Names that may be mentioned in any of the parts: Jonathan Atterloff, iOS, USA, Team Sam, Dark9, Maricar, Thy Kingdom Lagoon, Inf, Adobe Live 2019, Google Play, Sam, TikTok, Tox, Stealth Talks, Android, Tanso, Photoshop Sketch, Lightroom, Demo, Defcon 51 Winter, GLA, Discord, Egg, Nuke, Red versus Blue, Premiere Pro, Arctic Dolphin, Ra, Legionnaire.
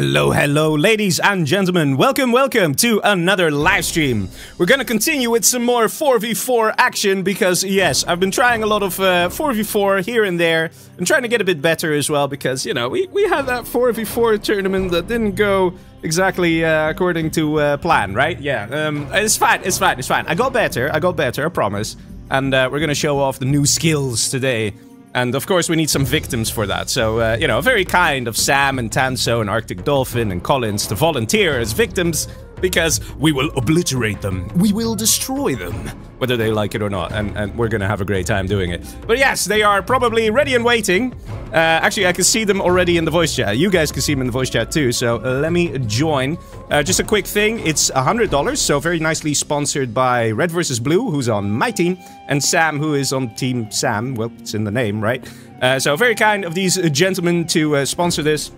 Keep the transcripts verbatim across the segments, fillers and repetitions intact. Hello, hello, ladies and gentlemen. Welcome, welcome to another live stream. We're gonna continue with some more four v four action because, yes, I've been trying a lot of uh, four v four here and there. I'm trying to get a bit better as well because, you know, we, we had that four v four tournament that didn't go exactly uh, according to uh, plan, right? Yeah, um, it's fine, it's fine, it's fine. I got better, I got better, I promise. And uh, we're gonna show off the new skills today. And of course we need some victims for that, so, uh, you know, very kind of Sam and Tanso and Arctic Dolphin and Collins to volunteer as victims, because we will obliterate them, we will destroy them, whether they like it or not, and, and we're gonna have a great time doing it. But yes, they are probably ready and waiting. Uh, actually, I can see them already in the voice chat. You guys can see them in the voice chat too, so uh, let me join. Uh, just a quick thing, it's one hundred dollars, so very nicely sponsored by Red versus Blue, who's on my team, and Sam, who is on Team Sam. Well, it's in the name, right? Uh, so very kind of these gentlemen to uh, sponsor this.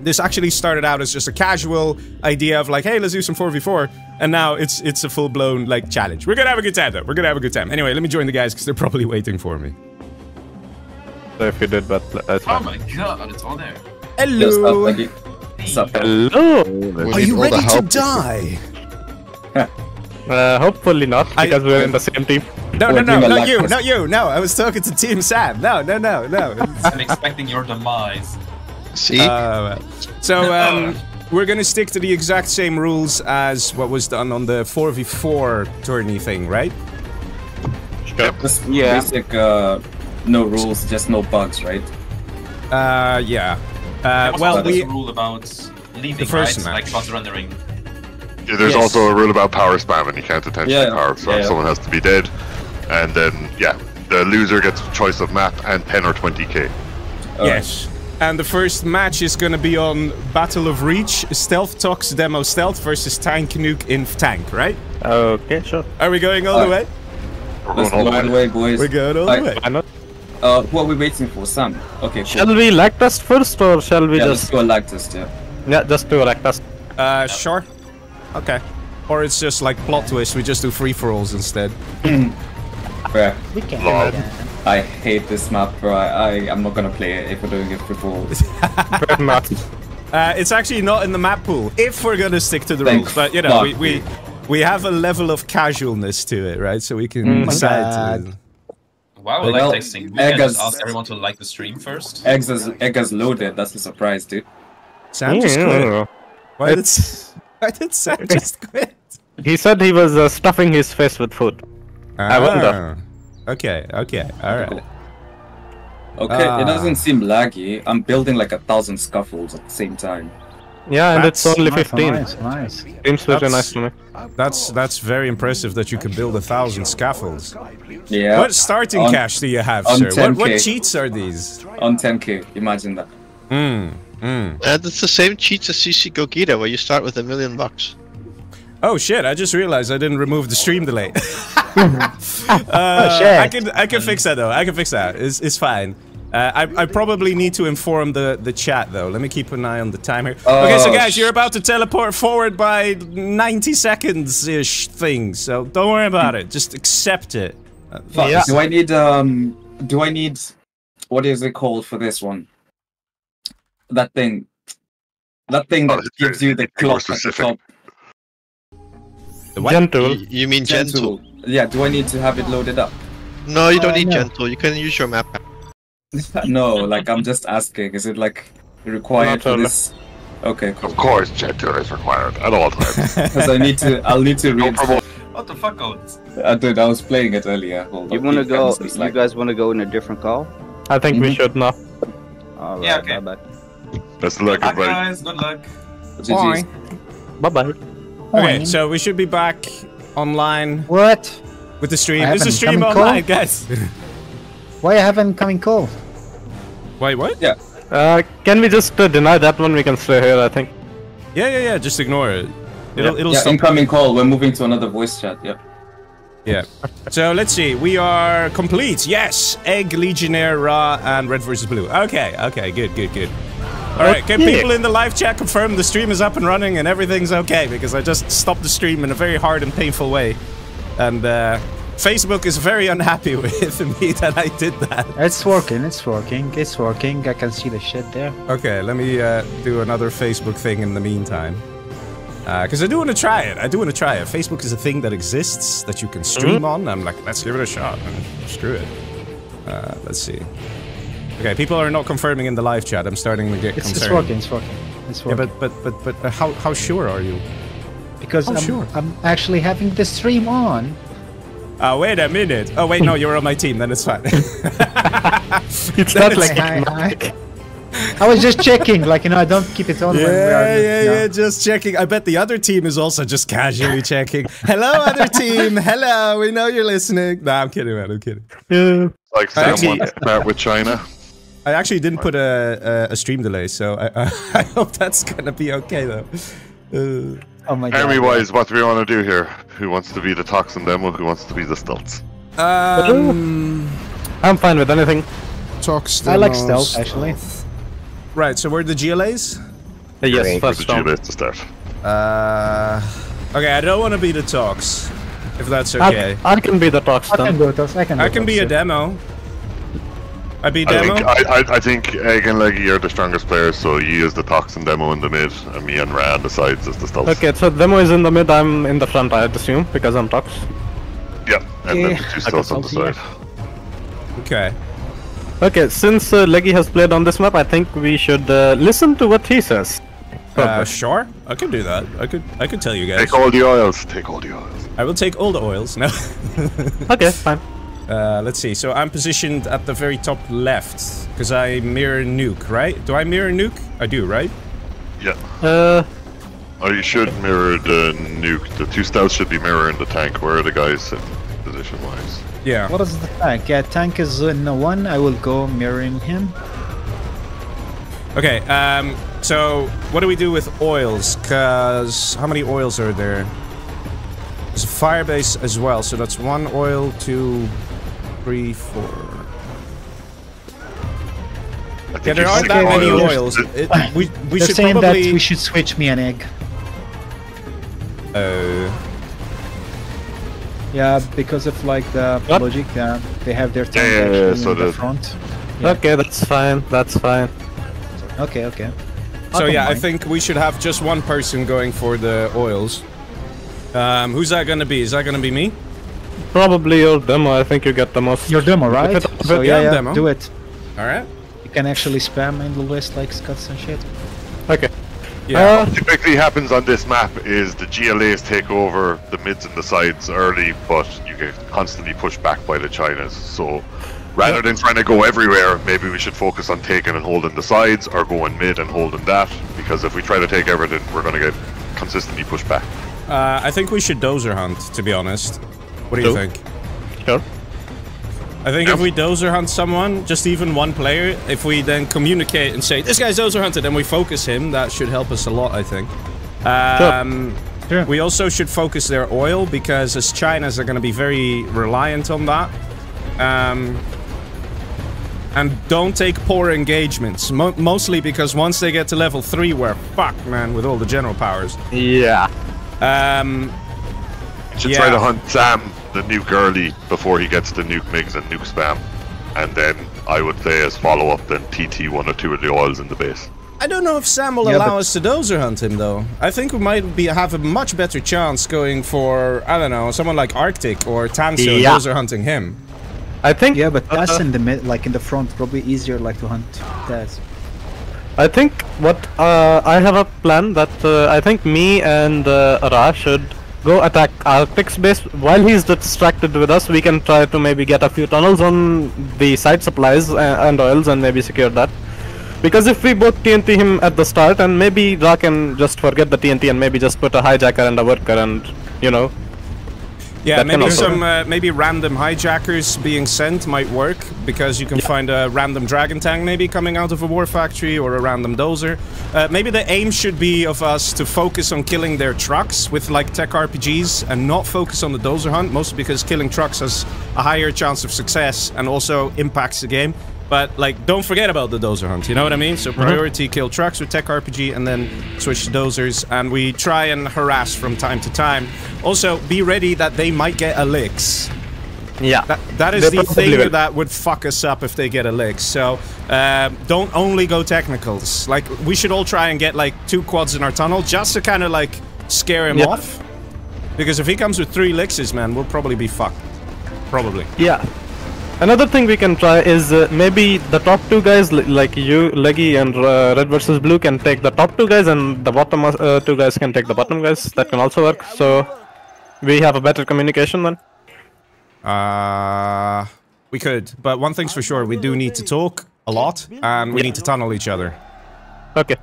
This actually started out as just a casual idea of like, hey, let's do some four v four, and now it's it's a full-blown, like, challenge. We're gonna have a good time, though. We're gonna have a good time. Anyway, let me join the guys, because they're probably waiting for me. So if you did, but that's fine. Oh my god, it's all there. Hello! Yes, that's like hello! Are you ready to die? uh, hopefully not, because I, we're in the same team. No, no, no, not you, not you, no. I was talking to Team Sam. No, no, no, no. I'm expecting your demise. See? Uh, so, um, we're gonna stick to the exact same rules as what was done on the four v four tourney thing, right? Yep. Just yeah. Basic, uh, no rules, just no bugs, right? Uh, yeah. Uh, well, we... There's a rule about leaving, the first right? Match. Like, bus rendering. Yeah, there's yes. also a rule about power spam, and you can't attention yeah. power spam. Yeah, yeah. Someone has to be dead, and then, yeah, the loser gets a choice of map and ten or twenty K. Uh, yes. And the first match is gonna be on Battle of Reach, Stealth Talks Demo Stealth versus Tank Nuke Inf Tank, right? Okay, sure. Are we going all uh, the way? We're going all the way, boys. We're going all I, the way. I'm not... Uh, what are we waiting for? Sam? Okay, cool. Shall we lag test first, or shall we yeah, just... let's do a lag test, yeah. Yeah, just do a lag test. Uh, yeah. Sure. Okay. Or it's just like plot twist, we just do free-for-alls instead. Bruh. We can Lord. I hate this map, bro. I, I, I'm not gonna play it if we're doing it before. uh, it's actually not in the map pool, if we're gonna stick to the Thank rules. But, you know, we, we we have a level of casualness to it, right? So we can decide. Mm, wow, well, like texting. We can just ask everyone to like the stream first. Egg is, egg is loaded. That's a surprise, dude. Sam just quit. Why did, why did Sam just quit? He said he was uh, stuffing his face with food. Ah. I wonder. Okay, okay, alright. Okay, ah. It doesn't seem laggy. I'm building like a thousand scaffolds at the same time. Yeah, and that's it's only fifteen. Nice, nice. Seems very nice to me. That's, that's very impressive that you can build a thousand scaffolds. Yeah. What starting on, cash do you have, sir? What, what cheats are these? On ten K, imagine that. Mm, mm. Uh, that's the same cheats as C C Gogeta, where you start with a million bucks. Oh shit, I just realized I didn't remove the stream delay. uh, oh, shit. I can I can fix that though, I can fix that, it's, it's fine. Uh, I, I probably need to inform the, the chat though, let me keep an eye on the timer. Oh, okay, so guys, you're about to teleport forward by ninety seconds-ish thing, so don't worry about it, just accept it. Uh, yeah. Do I need, um, do I need, what is it called for this one? That thing, that thing that oh, gives you the clock at the top. Gentle? You mean gentle. gentle? Yeah, do I need to have it loaded up? No, you don't uh, need no. gentle, you can use your map. No, like, I'm just asking, is it like required for this? Okay, cool. Of course gentle is required, at all times. Because I need to, I'll need to read... What the fuck, Collins? Uh, dude, I was playing it earlier. Hold you on. Wanna go, you like... guys wanna go in a different call? I think mm-hmm. we should now. Alright, yeah, okay. Bye-bye. Best of luck, bye everybody. Guys, good luck. Bye. Bye-bye. Okay, so we should be back online. What? With the stream. There's a stream online, guys. Why I haven't coming call? Wait, what? Yeah. Uh, can we just uh, deny that one? We can stay here, I think. Yeah, yeah, yeah. Just ignore it. It'll, yeah. it'll. Yeah, stop. Incoming call. We're moving to another voice chat. Yep. Yeah. So let's see. We are complete. Yes. Egg, Legionnaire, Ra, and Red versus Blue. Okay. Okay. Good. Good. Good. Alright, can people in the live chat confirm the stream is up and running and everything's okay? Because I just stopped the stream in a very hard and painful way. And, uh, Facebook is very unhappy with me that I did that. It's working, it's working, it's working. I can see the shit there. Okay, let me uh, do another Facebook thing in the meantime. Because uh, I do want to try it. I do want to try it. Facebook is a thing that exists that you can stream mm-hmm. on. I'm like, let's give it a shot. And screw it. Uh, let's see. Okay, people are not confirming in the live chat. I'm starting to get it's, concerned. It's working. It's working. It's working. Yeah, but but but but how how sure are you? Because oh, I'm sure. I'm actually having the stream on. Oh, wait a minute. Oh wait, no, you're on my team. Then it's fine. It's not like hi. I was just checking, like, you know, I don't keep it on. Yeah, when we are, yeah, no. yeah, just checking. I bet the other team is also just casually checking. Hello, other team. Hello, we know you're listening. Nah, I'm kidding, man. I'm kidding. Yeah. Like Sam wants to start with China. I actually didn't put a, a, a stream delay, so I, uh, I hope that's going to be okay, though. Uh, oh my God. Army-wise, what do we want to do here? Who wants to be the Toxin Demo? Who wants to be the Stealth? Um, I'm fine with anything. Toxin. I like Stealth, stealth. actually. Right, so we're the G L As? Uh, yes, first the G L As to start. Uh, okay, I don't want to be the Tox, if that's okay. I, I can be the Tox. I can do Tox. I can, do I can be a demo. I be demo. I think, I, I, I think Egg and Leggy are the strongest players, so you is the Toxin demo in the mid, and me and Ra on the sides as the Stealth. Okay, so demo is in the mid. I'm in the front, I'd assume, because I'm Tox. Yeah, and yeah. then the two Stealths on the side. Yeah. Okay. Okay, since uh, Leggy has played on this map, I think we should uh, listen to what he says. Uh, sure, I can do that. I could, I could tell you guys. Take all the oils. Take all the oils. I will take all the oils. No. Okay, fine. Uh, let's see. So I'm positioned at the very top left because I mirror nuke, right? Do I mirror nuke? I do, right? Yeah. Uh. Oh, you should okay. mirror the nuke. The two stouts should be mirroring the tank. Where are the guys sitting position-wise? Yeah. What is the tank? Yeah, tank is in the one. I will go mirroring him. Okay, um, so what do we do with oils? Because how many oils are there? There's a firebase as well, so that's one oil, two, three, four. Yeah, there aren't that many oils. It, we we should saying probably... that we should switch me an egg. Oh. Uh... Yeah, because of like the what? logic, uh, they have their tank yeah, yeah, yeah, so in the front. Yeah. Okay, that's fine, that's fine. Okay, okay. I so yeah, mind. I think we should have just one person going for the oils. Um, who's that gonna be? Is that gonna be me? Probably your demo, I think you get the most... Your demo, right? So yeah, yeah, demo. do it. Alright. You can actually spam in the list like scuts and shit. Okay. Yeah. Uh, what typically happens on this map is the G L As take over the mids and the sides early, but you get constantly pushed back by the Chinas. So rather yeah. than trying to go everywhere, maybe we should focus on taking and holding the sides, or going mid and holding that, because if we try to take everything, we're going to get consistently pushed back. Uh, I think we should dozer hunt, to be honest. What do you nope. think? Sure. I think yep. if we dozer hunt someone, just even one player, if we then communicate and say, this guy's dozer hunted, and we focus him, that should help us a lot, I think. Um, sure. Sure. We also should focus their oil, because as Chinas are going to be very reliant on that. Um, and don't take poor engagements, mo mostly because once they get to level three, we're fucked, man, with all the general powers. Yeah. Um, you should yeah. try to hunt Sam. The nuke early before he gets the nuke migs and nuke spam, and then I would say as follow up then T T one or two of the oils in the base. I don't know if Sam will yeah, allow us to dozer hunt him though. I think we might be have a much better chance going for I don't know someone like Arctic or Tanso yeah. dozer hunting him. I think yeah, but that's uh, in the mid, like in the front, probably easier like to hunt Taz. I think what uh, I have a plan that uh, I think me and uh, Ra should. Go attack Arctic's base. While he's distracted with us, we can try to maybe get a few tunnels on the side supplies and oils and maybe secure that. Because if we both T N T him at the start, and maybe Ra can just forget the T N T and maybe just put a hijacker and a worker and, you know. Yeah, maybe some uh, maybe random hijackers being sent might work, because you can yeah. find a random dragon tank maybe coming out of a war factory or a random dozer. Uh, maybe the aim should be of us to focus on killing their trucks with like tech R P Gs and not focus on the dozer hunt, mostly because killing trucks has a higher chance of success and also impacts the game. But like, don't forget about the dozer hunt, you know what I mean? So priority kill trucks with tech R P G and then switch to dozers, and we try and harass from time to time. Also, be ready that they might get a licks. Yeah. That, that is the thing will. that would fuck us up if they get a lick. So um, don't only go technicals. Like, we should all try and get like two quads in our tunnel just to kind of like scare him yeah. off. Because if he comes with three lixes, man, we'll probably be fucked. Probably. Yeah. Another thing we can try is uh, maybe the top two guys like you, Leggy and uh, Red versus Blue can take the top two guys, and the bottom uh, two guys can take the bottom guys. That can also work. So we have a better communication then. Uh, we could, but one thing's for sure, we do need to talk a lot, and we yeah. need to tunnel each other. Okay.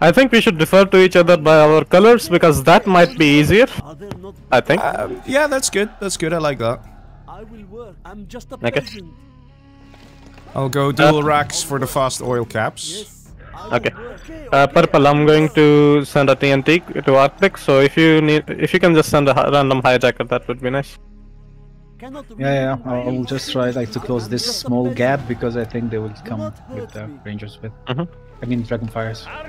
I think we should refer to each other by our colors, because that might be easier, I think. Uh, yeah, that's good. That's good. I like that. I will work. I'm just a okay. I'll go dual uh, racks for the fast oil caps. Okay. Uh, purple, I'm going to send a T N T to Arctic, so if you need, if you can just send a random hijacker, that would be nice. Yeah, yeah, I'll just try like to close this small gap, because I think they will come with the uh, Rangers with. Mm-hmm. I mean, Dragon Fires. Uh,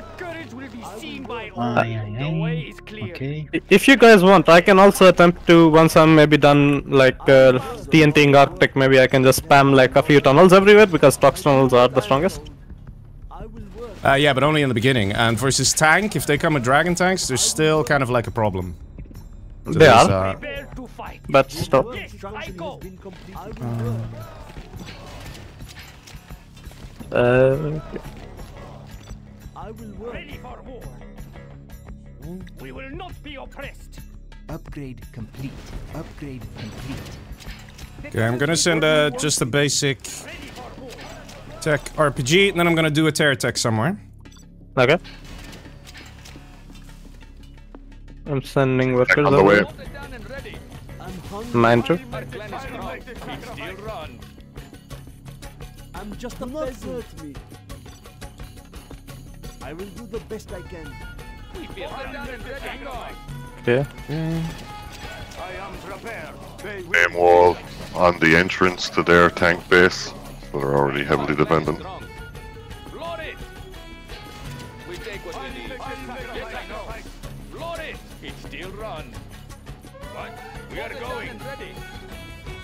okay. If you guys want, I can also attempt to, once I'm maybe done like uh, TNTing Arctic, maybe I can just spam like a few tunnels everywhere, because Tox tunnels are the strongest. Uh, yeah, but only in the beginning. And versus tank, if they come with Dragon tanks, there's still kind of like a problem. So they are. Uh, but stop. Um. Uh, okay. Ready for war. We will not be oppressed. Upgrade complete. Upgrade complete. Okay, I'm gonna send a, just a basic tech R P G, and then I'm gonna do a terror tech somewhere. Okay. I'm sending workers on the way. Mantra. I'm just a peasant. I will do the best I can. Okay. Yeah. I am prepared. Name wall on the entrance to their tank base. So they're already heavily dependent. We take what we need. Load it! It still run. What? We are going.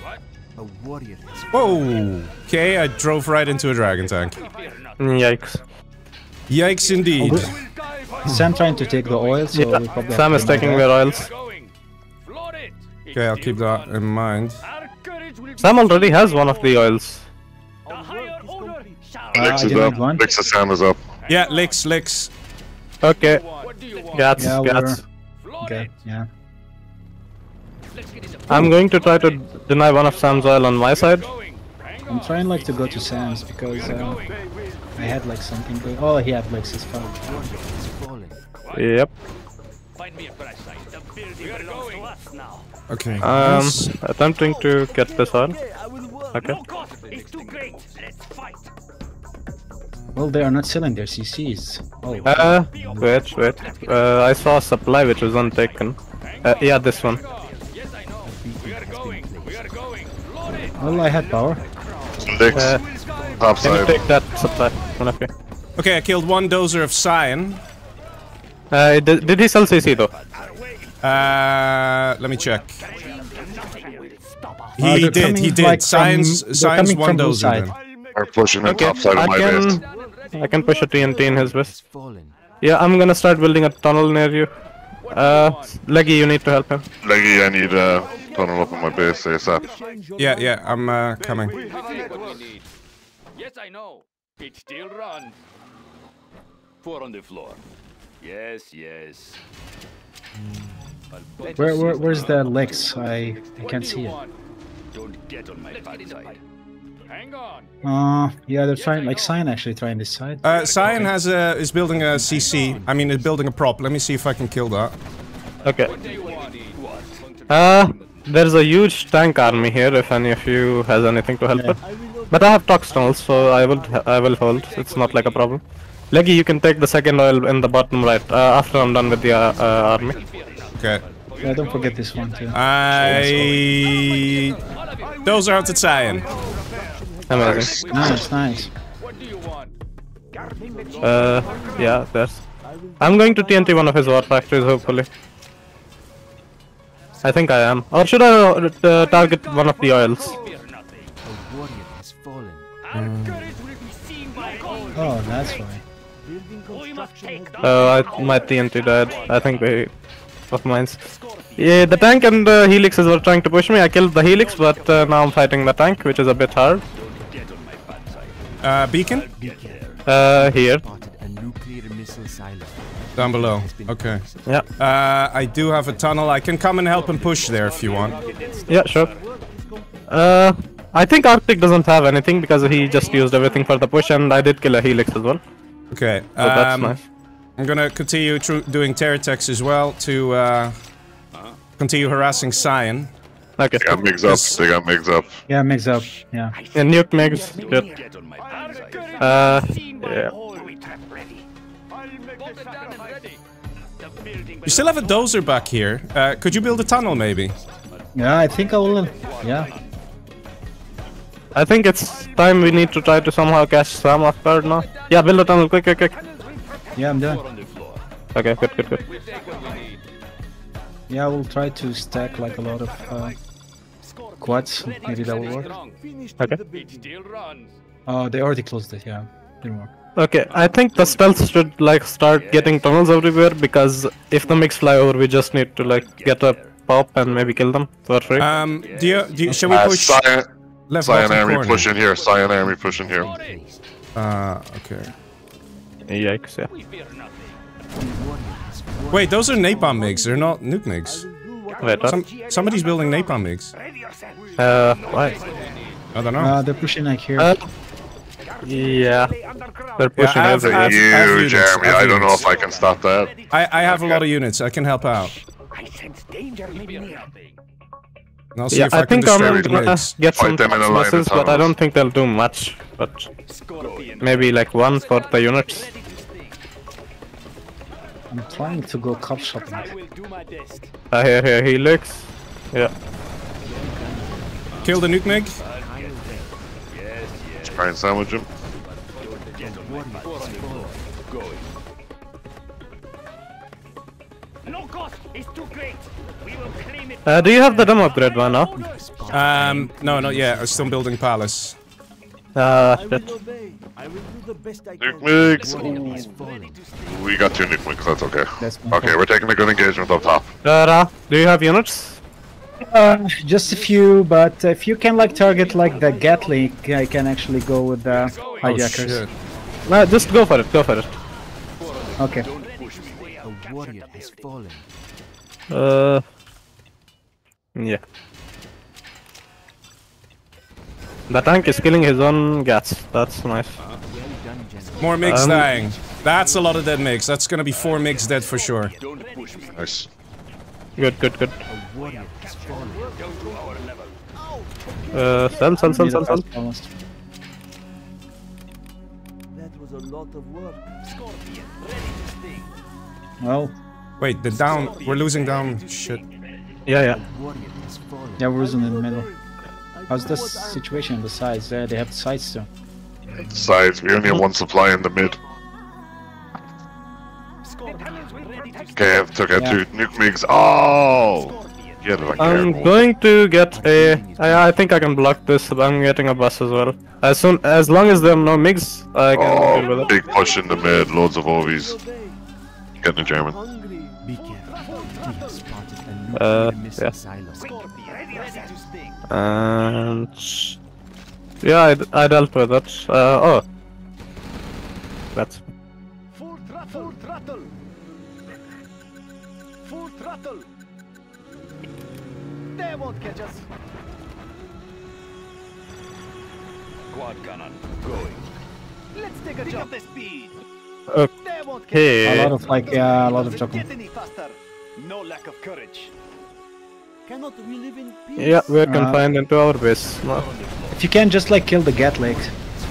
What? A warrior. Whoa! Okay, I drove right into a dragon tank. Yikes. Yikes indeed. Sam trying to take the oil, so yeah. we probably Sam is taking their oils. Okay, I'll keep that in mind. Sam already has one of the oils. Uh, Lix is up. Lix is Sam is up. Yeah, Lix, Lix. Okay. Gats, yeah, Gats. Okay, yeah. I'm going to try to deny one of Sam's oil on my side. I'm trying like to go to Sam's, because uh, I had like something going. Oh, he had like his phone. Yep. Okay. Um, attempting to get this on. Okay. Well, they are not selling their C Cs. Oh. Uh, wait, wait. Uh, I saw a supply which was untaken. Uh, yeah, this one. Well, I had power. Uh, Top Can side. you take that supply? One of you. Okay, I killed one dozer of Cyan. Uh, did, did he sell C C though? Uh, let me check. He uh, did, coming, he did. Like, Cyan's, from, Cyan's one dozer. Are pushing on okay. top side I of my can, base. I can push a T N T in his base. Yeah, I'm gonna start building a tunnel near you. Uh, Leggy, you need to help him. Leggy, I need a uh, tunnel up on my base ASAP. Yeah, yeah, I'm uh, coming. Yes, I know. It still runs. Four on the floor. Yes, yes. Where, where, where's the Lex? I, I can't see it. Don't get on my backside. Hang on. Uh, yeah, they're trying. Like Cyan actually trying this side. Uh, Cyan okay. has a is building a C C. I mean, is building a prop. Let me see if I can kill that. Okay. Uh, there's a huge tank army here. If any of you has anything to help yeah. it. But I have tox tunnels, so I will I will hold. It's not like a problem. Leggy, you can take the second oil in the bottom right uh, after I'm done with the uh, uh, army. Okay. Yeah, don't forget this one too. I. Those are out to Cyan. Nice, nice, nice. Uh, yeah, there's. I'm going to T N T one of his war factories, hopefully. I think I am. Or should I uh, target one of the oils? A warrior has fallen. Mm. Oh, that's fine. Oh, I, my T N T died. I think they... of mines. Yeah, the tank and the uh, helixes were trying to push me. I killed the helix, but uh, now I'm fighting the tank, which is a bit hard. Uh, beacon? Uh, here. Down below. Okay. Yeah. Uh, I do have a tunnel. I can come and help and push there if you want. Yeah, sure. Uh, I think Arctic doesn't have anything because he just used everything for the push, and I did kill a helix as well. Okay. So um, that's nice. I'm gonna continue doing terror attacks as well to uh, continue harassing Cyan. Okay. They got mix up. They got mix up. Yeah, mix up. Yeah. Yeah, nuke mix. Good. Uh, yeah. You still have a dozer back here. Uh, could you build a tunnel maybe? Yeah, I think I will. Yeah. I think it's time we need to try to somehow catch Sam off guard now. Yeah, build a tunnel. Quick, quick, quick. Yeah, I'm done. Okay, good, good, good. Yeah, I will try to stack like a lot of uh, quads. Maybe that will work. Okay. Oh, they already closed it. Yeah, didn't work. Okay, I think the stealth should like start getting tunnels everywhere because if the mix fly over, we just need to like get a pop and maybe kill them for free. Um, do you? Do you shall we push? Uh, Cyan, Cyan army push in here. Cyan army push in here. Uh, okay. Yikes, yeah. Wait, those are napalm MiGs, they're not nuke MiGs. Wait, Some, somebody's building napalm MiGs. Uh, why? I don't know. Uh, they're pushing like here. Uh, yeah. They're pushing yeah, over here. You, have units, Jeremy, I don't know if I can stop that. I, I have okay. a lot of units, I can help out. I sense danger, maybe near. I'll see yeah, if I, I think I'm gonna blades. get some pluses, but I don't think they'll do much. But maybe like one for the units. I'm trying to go cop shopping. I hear, hear helix. Yeah. Kill the nuke mig. Try and sandwich him. No cost is too great. Uh, do you have the dumb upgrade by now? Um, no, not yet. I'm still building palace. Uh, nuke MiGs! We got two nuke MiGs, that's okay. That's okay, we're taking a good engagement up top. Uh, Ra, do you have units? Uh, just a few, but if you can like target like the Gatling, I can actually go with the hijackers. Oh, no, just go for it, go for it. Okay. A warrior has fallen. Uh... Yeah. The tank is killing his own guts. That's nice. More MiGs um, dying. That's a lot of dead MiGs. That's gonna be four MiGs dead for sure. Nice. Good, good, good. Uh, sell, sell, sell, sell, sell. That was a lot of work. Scorpion, ready to sting. Well. Wait, the down. We're losing down. Shit. Yeah, yeah. Yeah, we're in the middle. How's the situation on the sides? Uh, they have the sides too. Sides, we only have one supply in the mid. Okay, I took out yeah. two nuke MiGs. Oh! Get it, I'm going to get a... I, I think I can block this, but I'm getting a bus as well. As soon, as long as there are no MiGs, I can oh, deal with it. Big push in the mid, loads of O Vs. Getting a German. Uh, yeah. And yeah, I, d I dealt with that. Uh, oh, that's. Full throttle, throttle. Full throttle. They won't catch us. Quad cannon going. Let's take a Pick jump. Up the speed. Okay. A lot of like, yeah, a lot of jumping. No lack of courage. Cannot we live in peace? Yeah, we're confined uh, into our base. No. If you can, just like kill the Gatling,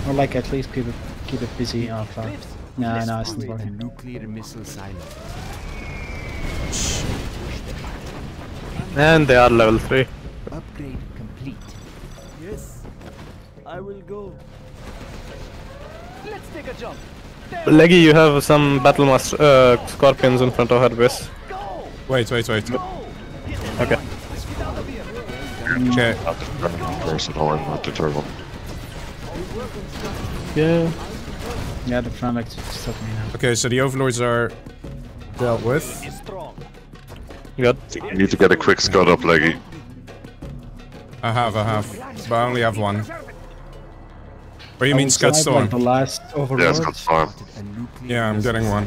or like at least keep it keep it busy. No, no, no, it's not working. Nuclear missile silo. And they are level three. Upgrade complete. Yes, I will go. Let's take a jump. Leggy, you have some battle master uh, scorpions in front of her base. Wait, wait, wait. Okay. Okay. Not the versatile and not the turbo. Yeah. Yeah, the Primax stuck me now. Okay, so the Overlords are dealt with. Yep. You need to get a quick Scud up, Leggy. I have, I have. But I only have one. What do you I mean, Scud Storm? Like the last Overlord? Yeah, Scud Storm. Yeah, I'm getting one.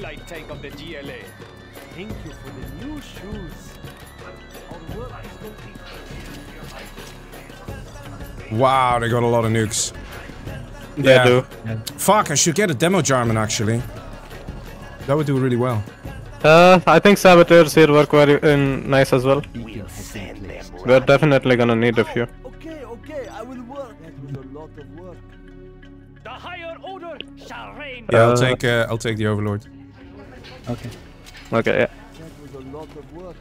Light tank of the G L A. Thank you for the new shoes. Wow, they got a lot of nukes. They yeah. do. Yeah. Fuck, I should get a demo Jarman actually. That would do really well. Uh, I think saboteurs here work very in nice as well. We'll send them right. We're definitely gonna need a few. Okay, okay, I will work. A lot of work. The higher order shall reign. Yeah, I'll take. Uh, I'll take the Overlord. Okay. Okay, yeah. That was a lot of work.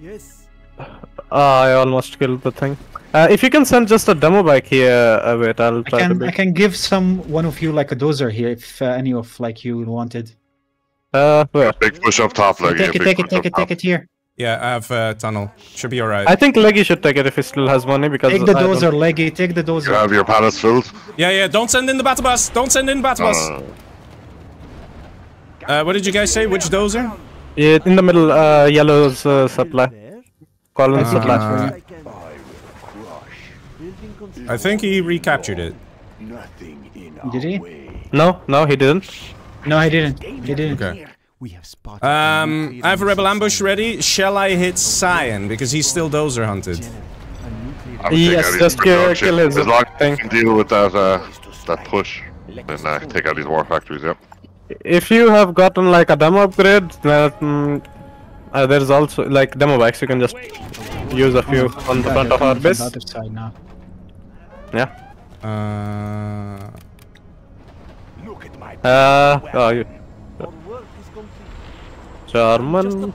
Yes. Uh, I almost killed the thing. Uh, if you can send just a demo bike here, uh, wait, I'll try I can, to I can give some one of you like a dozer here if uh, any of like you wanted. Uh, where? Big push up top, Leggy. Take it, take it, take it, take it here. Yeah, I have uh, tunnel. Should be alright. I think Leggy should take it if he still has money because. Take the I dozer, don't... Leggy. Take the dozer. You have your palace filled. Yeah, yeah. Don't send in the battle bus. Don't send in battle bus. Uh... Uh, what did you guys say? Which dozer? Yeah, in the middle, uh, yellow's uh, supply. Collins uh, supply. I think he recaptured it. Did he? No, no, he didn't. No, he didn't. He didn't. Okay. Um, I have a rebel ambush ready. Shall I hit Cyan? Because he's still dozer hunted. Yes, just kill, kill him. As long as you can deal with that, uh, that push, then uh, take out these war factories, yep. If you have gotten like a demo upgrade, then um, uh, there's also like demo bikes, you can just use a few oh, on the front of our base. The other side now. Yeah. Uh. Look at my uh. Oh, you. German.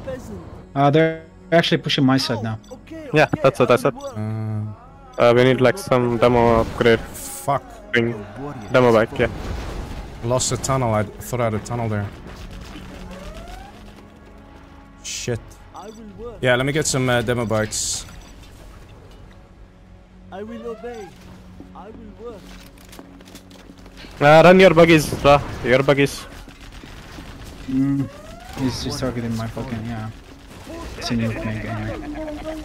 Uh, they're actually pushing my side now. Yeah, that's what I said. Uh, uh we need like some demo upgrade. Fuck. Thing. Demo bike, yeah. Lost a tunnel. I thought I had a tunnel there. Shit. Yeah, let me get some uh, demo bikes. I will obey. I will work. Uh, run your buggies, Ra. Your buggies. Mm. He's just targeting my fucking, yeah. It's a new thing anyway.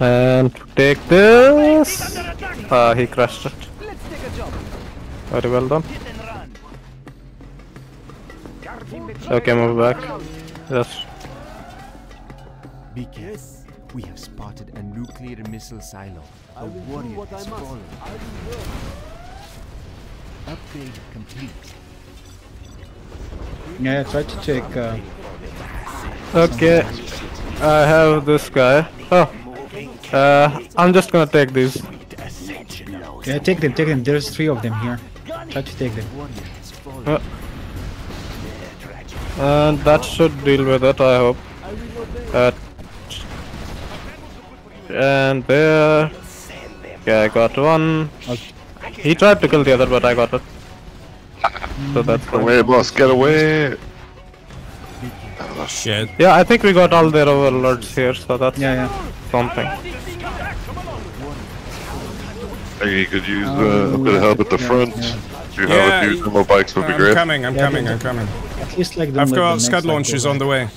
And take this. Ah, uh, he crushed it. Let's take a job. Very well done. Okay, move back. Yes. Because we have spotted a nuclear missile silo. A warrior has fallen. Upgrade complete. Yeah, try to take. Uh, okay, I have this guy. Oh, uh, I'm just gonna take these. Yeah, take them, take them. There's three of them here. Try to take them. Uh, and that should deal with it, I hope. Uh, and there... Yeah, I got one. He tried to kill the other, but I got it. So that's Get away, boss, get away! Oh, shit. Yeah, I think we got all their overlords here, so that's yeah, yeah. something. You could use uh, a bit of help at the yeah, front. If you have a few demo bikes would be great. I'm coming, I'm yeah, coming, I'm coming. At least like I've got Scud launchers on the way.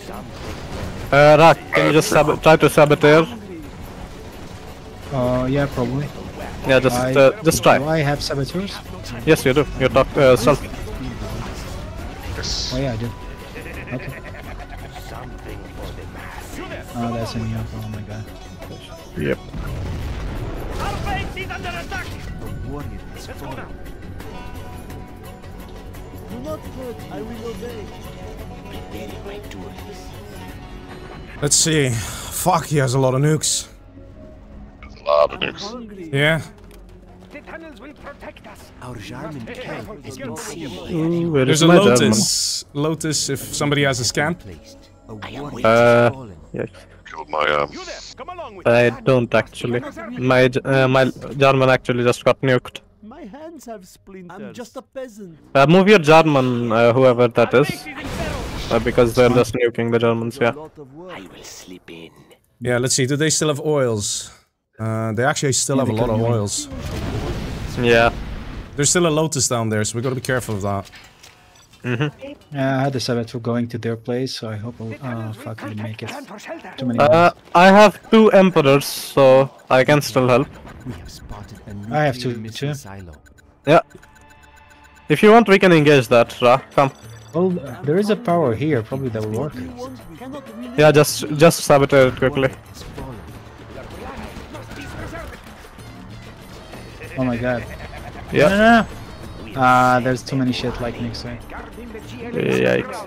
Uh, Ra, can uh, you just sab try to saboteur? Uh, yeah, probably. Yeah, just I, uh, just try. Do I have saboteurs? Yes, you do. You talk uh, self. Yes. Oh yeah, I do. Okay. Oh, that's a new one. Oh my god. Yep. Under attack. The warrior is falling. Do not hurt, I will obey. Preparing my duels. Let's see. Fuck, he has a lot of nukes. There's a lot of nukes. Yeah. The tunnels will protect us. Our German camp has been sealed. There's a Lotus. German? Lotus, if somebody has a scan. Uh, yes. My, uh, I don't actually. My uh, my German actually just got nuked. hands have splinters. I'm just a peasant. Uh, move your German, uh, whoever that is. Uh, because they're just nuking the Germans, yeah. I will sleep in. Yeah, let's see, do they still have oils? Uh, they actually still have a lot of oils. Yeah. There's still a Lotus down there, so we gotta be careful of that. Mm-hmm. Yeah, I had decided we're going to their place, so I hope I'll oh, fuck, I didn't make it. Too many uh, I have two Emperors, so I can still help. We have spotted a I have two, too. Silo. Yeah. If you want, we can engage that, Ra. Come. Well, uh, there is a power here, probably that will work. Yeah, just, just sabotage it quickly. Oh my god. Yeah. No, no, no. Ah, uh, there's too many shit like Nick said. Yikes.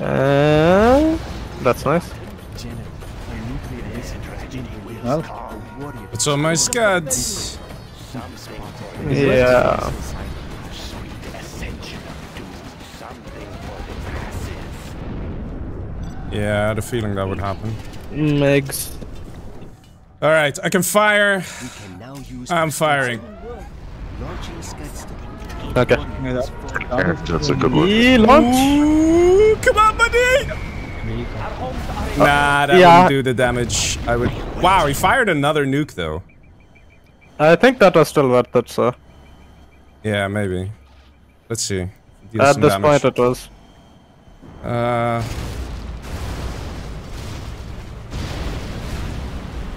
Uh, that's nice. Well, it's on my scuds. Yeah. Yeah, I had a feeling that would happen. Megs. Alright, I can fire. I'm firing. Okay. Yeah, that's a good one. Ooh, come on, buddy! Nah, that yeah. wouldn't do the damage. I would. Wow, he fired another nuke though. I think that was still worth it, sir. Yeah, maybe. Let's see. Deal At this damage. point, it was. Uh.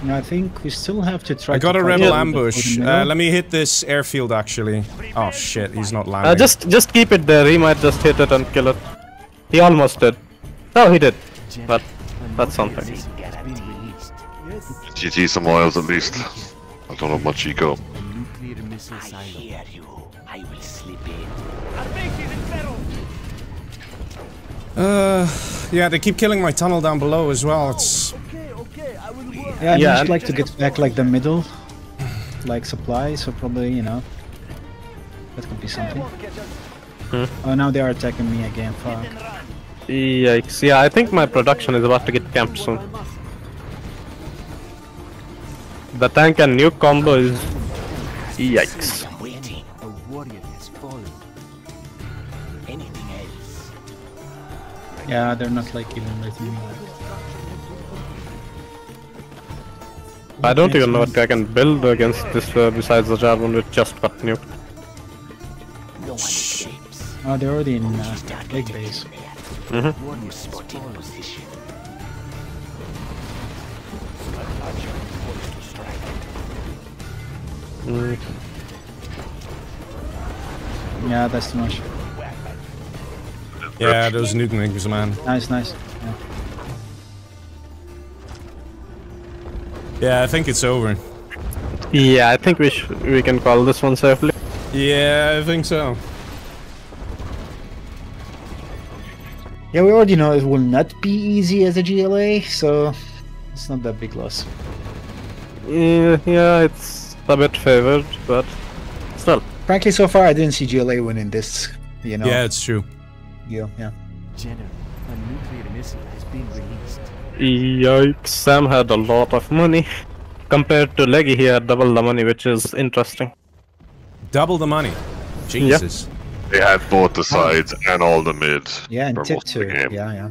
I think we still have to try. I got a rebel ambush. Uh, let me hit this airfield, actually. Oh shit, he's not landing. Uh, just, just keep it there. He might just hit it and kill it. He almost did. No, he did. But that's something. G G some oils at least. I don't have much ego. I hear you. I will sleep in. Uh, yeah, they keep killing my tunnel down below as well. It's. Yeah, I yeah, just like to get back like the middle, like supply, so probably, you know, that could be something. Hmm. Oh, now they are attacking me again, fuck. Yikes, yeah, I think my production is about to get camped soon. The tank and nuke combo is... Yikes. Yeah, they're not like even letting me like... I don't even know what I can build against this uh, besides the Jarvan which just got nuked. Oh, they're already in uh, egg base. Mm-hmm. Mm. Yeah, that's too much. Yeah, those nuke nukes, man. Nice, nice. Yeah. Yeah, I think it's over. Yeah, I think we sh we can call this one safely. Yeah, I think so. Yeah, we already know it will not be easy as a G L A, so it's not that big loss. Yeah, yeah, it's a bit favored, but still. Frankly, so far I didn't see G L A winning this. You know. Yeah, it's true. Yeah, yeah. General, a nuclear missile has been released. Yikes, Sam had a lot of money. Compared to Leggy, he had double the money, which is interesting. Double the money? Jesus. Yep. They had both the sides oh. and all the mids. Yeah, and tip two. Yeah, yeah.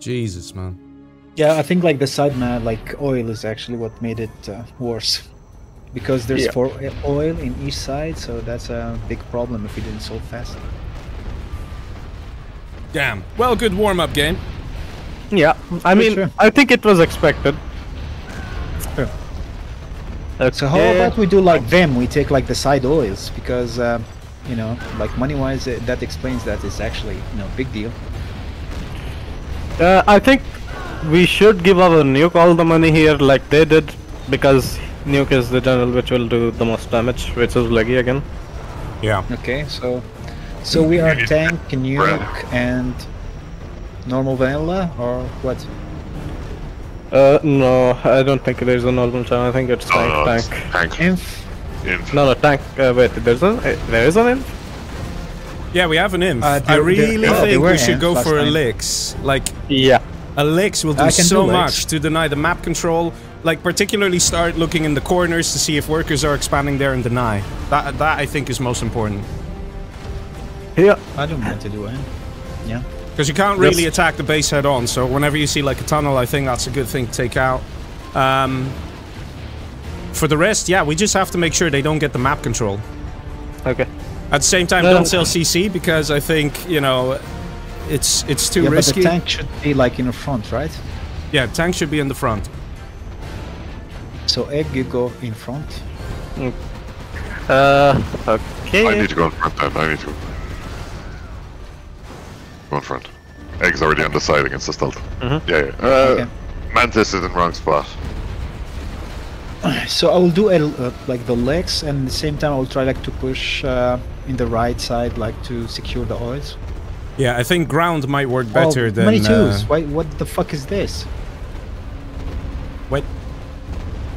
Jesus, man. Yeah, I think like the side man, like oil is actually what made it uh, worse. Because there's yeah. four oil in each side, so that's a big problem if we didn't solve fast. Damn. Well, good warm-up game. Yeah, I mean, sure. I think it was expected. Sure. Okay. So how about we do like them, we take like the side oils, because, um, you know, like money-wise, that explains that it's actually, you know, big deal. Uh, I think we should give our nuke all the money here like they did, because nuke is the general which will do the most damage, which is Leggy again. Yeah. Okay, so, so we are tank, nuke, and... normal vanilla or what? Uh, no, I don't think there's a normal channel. I think it's no, tank, no, tank. It's tank. Inf? Inf. No, no, tank. Uh, wait, there's a, uh, there is an inf? Yeah, we have an inf. Uh, I really think we should go for a Lix. Like, yeah. Elix will do so much to deny the map control. Like, particularly start looking in the corners to see if workers are expanding there and deny. That, that I think, is most important. Yeah. I don't want to do it. Yeah. Because you can't really yes. attack the base head-on, so whenever you see, like, a tunnel, I think that's a good thing to take out. Um, for the rest, yeah, we just have to make sure they don't get the map control. Okay. At the same time, no. don't sell C C, because I think, you know, it's it's too yeah, risky. But the tank should be, like, in the front, right? Yeah, tank should be in the front. So, Egg, you go in front. Mm. Uh, okay. I need to go in front, then. I need to go. Go in front. Egg's already on the side against the stealth. Mm-hmm. Yeah, yeah. Uh, okay. Mantis is in wrong spot. So I will do uh, like the legs, and at the same time I will try like to push uh, in the right side, like to secure the oils. Yeah, I think ground might work better oh, than. Many twos. Uh, Why? What the fuck is this? What?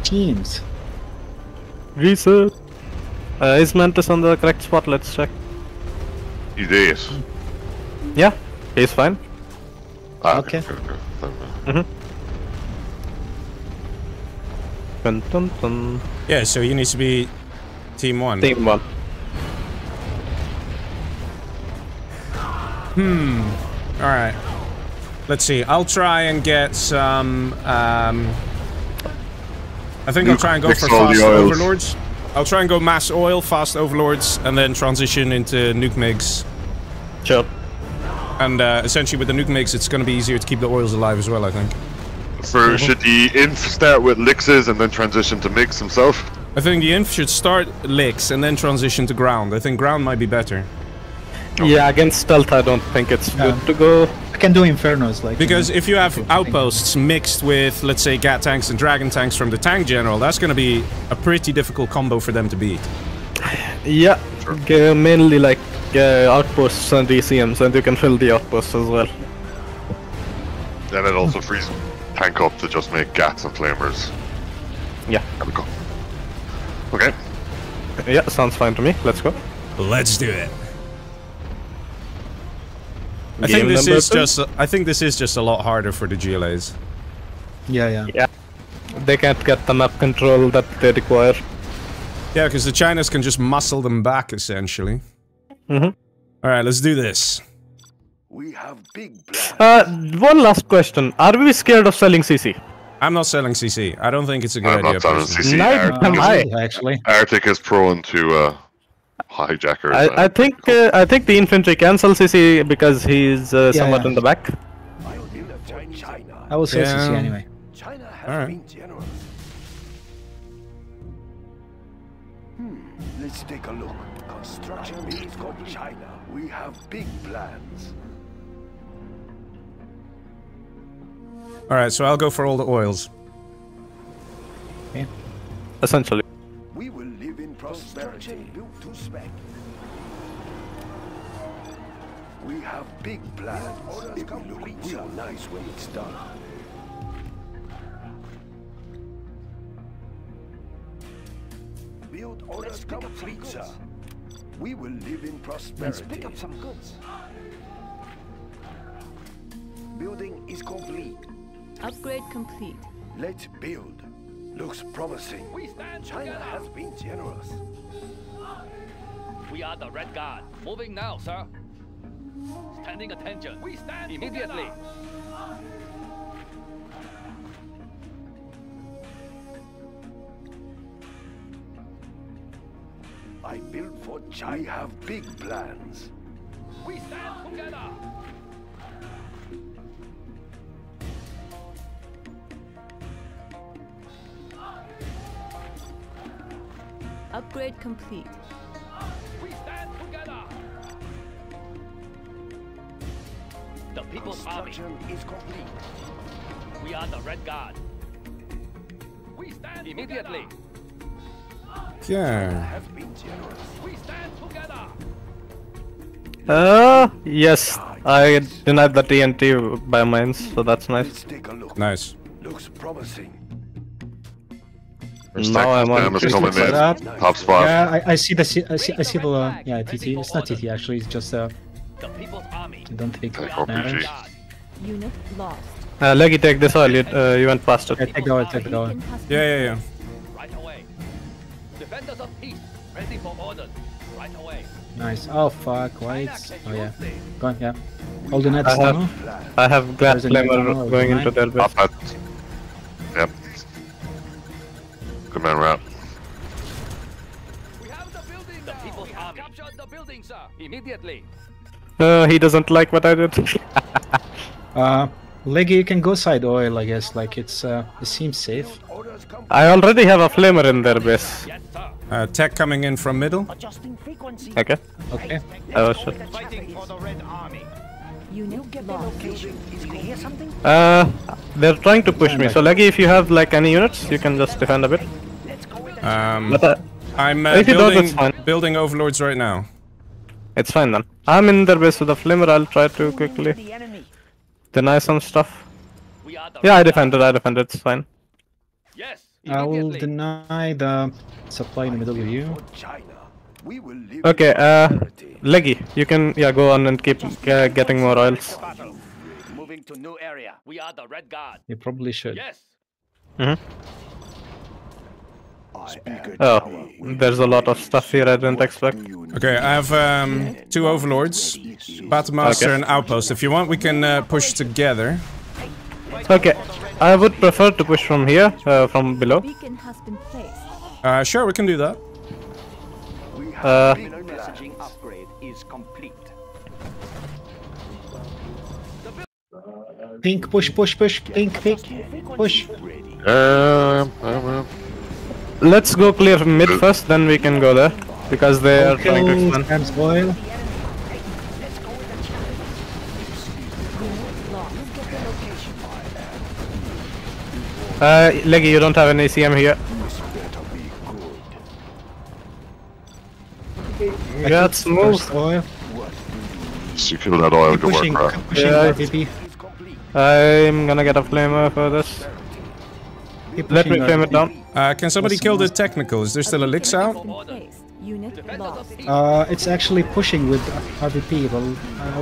Teams. Reset. Uh, is Mantis on the correct spot? Let's check. He is. Yeah, he's fine. Ah, okay. okay. Mm-hmm. Dun, dun, dun. Yeah, so he needs to be team one. Team one. Hmm. All right. Let's see. I'll try and get some. Um, I think I'll try and go for fast overlords. I'll try and go mass oil, fast overlords, and then transition into nuke MiGs. Sure. And uh, essentially with the nuke MiGs, it's going to be easier to keep the oils alive as well, I think. So should the Inf start with Lixes and then transition to MiGs himself? I think the Inf should start Lix and then transition to ground. I think ground might be better. Okay. Yeah, against stealth I don't think it's yeah. good to go. I can do Infernos, like... Because you know, if you have outposts mixed with, let's say, Gat tanks and Dragon tanks from the tank general, that's going to be a pretty difficult combo for them to beat. Yeah, sure. Mainly like... Yeah, outposts and D C Ms, and you can fill the outposts as well. Then it also frees tank up to just make Gats and Flamers. Yeah. There we go. Okay. Yeah, sounds fine to me. Let's go. Let's do it. I Game think this is two? just. I think this is just a lot harder for the G L As. Yeah, yeah. Yeah. They can't get the map control that they require. Yeah, because the Chinas can just muscle them back essentially. Mm-hmm. Alright, let's do this. We have big plans. Uh, one last question. Are we scared of selling C C? I'm not selling C C. I don't think it's a good I'm idea. I'm not selling C C. Neither am I, actually. Arctic is prone to uh, hijackers. I, I, think, uh, I think the infantry can sell C C because he's uh, yeah, somewhat yeah. in the back. I will sell yeah. C C anyway. China has All right. been generous. Hmm, let's take a look. Construction is called China. We have big plans. Alright, so I'll go for all the oils. Yeah. Essentially. We will live in prosperity. Built to spec. We have big plans. If we look real nice when it's done. Build orders come free, sir. We will live in prosperity. Let's pick up some goods. Building is complete. Upgrade complete. Let's build. Looks promising. We stand China together. Has been generous. We are the Red Guard. Moving now, sir. Standing attention. We stand immediately. Together. I built for China. We have big plans. We stand together. Upgrade complete. We stand together. The People's Army is complete. We are the Red Guard. We stand immediately. Together. Yeah. Uh, yes. I didn't have the T N T by mines, so that's nice. Nice. Looks promising. Now I'm on top nice. Spot. Yeah, I, I see the I see, I see the uh, yeah T T. It's not T T actually. It's just uh. I don't think. Unit lost. Uh, Leggy, take this oil, you, uh, you went faster. Yeah, take the oil, take the oil. Yeah, yeah, yeah. Right away. Defenders of peace, ready for orders. Right away. Nice. Oh fuck, why it's... Oh yeah. Go on, yeah. All the nets. I have, I have glass glamour going into their base. Yep. Good man, Ra. We have the building now! The people have captured the building, sir! Immediately! Uh, he doesn't like what I did. uh... Leggy, you can go side oil, I guess, like it's, uh, it seems safe. I already have a flamer in their base. Uh, attack coming in from middle. Okay. Okay. Oh shit. Uh, they're trying to push me, so Leggy, if you have like any units, you can just defend a bit. Um, but, uh, I'm uh, building, building overlords right now. It's fine then. I'm in their base with a flamer, I'll try to quickly... deny some stuff. Yeah, I defended, I defended, it's fine. Yes, I will deny the supply in the middle of you. Okay, uh, Leggy, you can, yeah, go on and keep uh, getting more oils. You probably should. Mm-hmm. Oh, there's a lot of stuff here I didn't expect. Okay, I have um, two overlords, Battlemaster okay. and Outpost. If you want, we can uh, push together. Okay, I would prefer to push from here, uh, from below. Uh, sure, we can do that. Uh, pink, push, push, push, pink, pink, push. Uh, uh, let's go clear mid first, then we can go there. Because they are okay. trying to expand. Sam's boil. Uh, Leggy, you don't have an A C M here. That's smooth. Secure that oil, go work, right? Yeah. I'm gonna get a flamer for this. Let me flame it down. Uh, can somebody kill the technical? Is there still a Lix out? Uh, it's actually pushing with R V P, but I will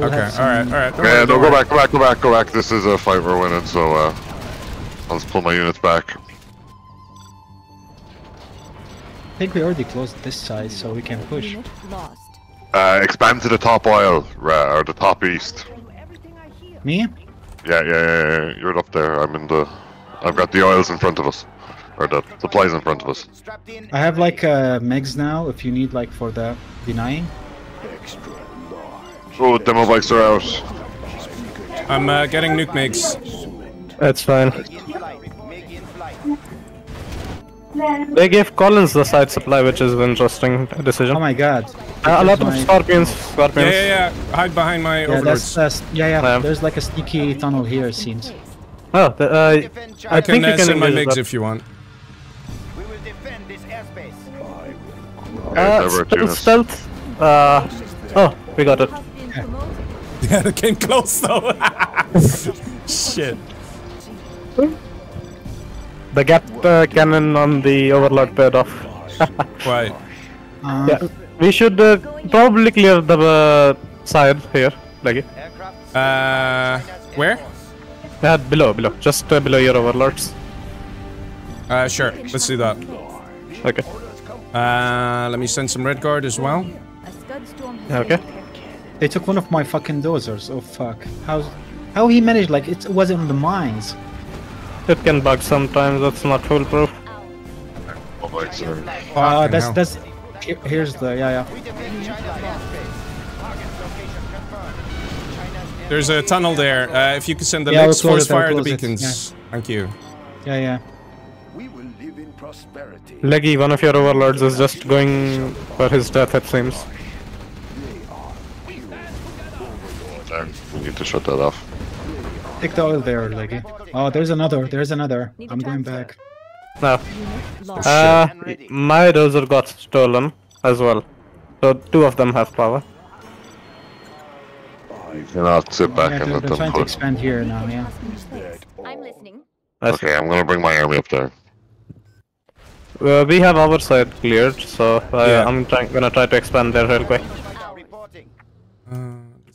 Okay, alright, alright. Yeah, right, no, go back, go back, go back, go back. This is a fight we're winning, so uh, I'll just pull my units back. I think we already closed this side, so we can push. Uh, expand to the top oil, uh, or the top east. Me? Yeah, yeah, yeah, yeah, you're up there. I'm in the... I've got the oils in front of us. Or the supplies in front of us. I have like uh, megs now, if you need like for the denying. Oh, demo bikes are out. I'm uh, getting nuke megs. That's fine. They gave Collins the side supply, which is an interesting decision. Oh my god. Uh, a lot my... of scorpions, scorpions. Yeah, yeah, yeah. Hide behind my yeah, overlords. That's, that's, yeah, yeah, yeah, there's like a sneaky tunnel here, it seems. Oh, the, uh, I, I think can, uh, you can send my legs if you want. We will defend this airspace. Uh, stealth, stealth. Uh, oh, we got it. Yeah, it came close though. Shit. The gap uh, cannon on the overlord paid off. Right. Uh, yeah, we should uh, probably clear the uh, side here, Leggy. Uh, where? Uh, below, below. Just uh, below your overlords. Uh, sure. Let's do that. Okay. Uh, let me send some red guard as well. Okay. They took one of my fucking dozers. Oh fuck. How, how he managed? Like it wasn't on the mines. It can bug sometimes. That's not foolproof. Oh, uh, that's that's. Here's the yeah yeah. There's a tunnel there. Uh, if you could send the yeah, next force fire at the beacons. Yeah. Thank you. Yeah, yeah. We will live in prosperity. Leggy, one of your overlords is just going for his death, it seems. Damn, we need to shut that off. Take the oil there, Leggy. Oh, there's another. There's another. I'm going back. No. Uh, my dozer got stolen as well. So two of them have power. You cannot sit back oh, yeah, and let them trying to expand here now, yeah. I'm listening. Okay, I'm gonna bring my army up there. Uh, we have our side cleared, so I, yeah. I'm trying, gonna try to expand there real quick. Uh,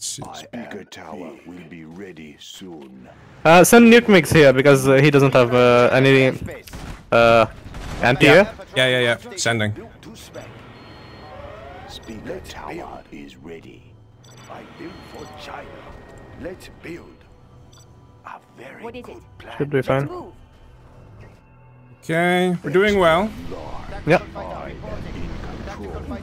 Speaker tower will be ready soon. Uh, send nuke mix here because uh, he doesn't have uh, any uh, anti-air. Yeah, yeah, yeah. yeah. Sending. Speaker tower is ready. I built for China. Let's build a very what is good it? Plan. Should be fine. Okay, we're doing well. Yeah.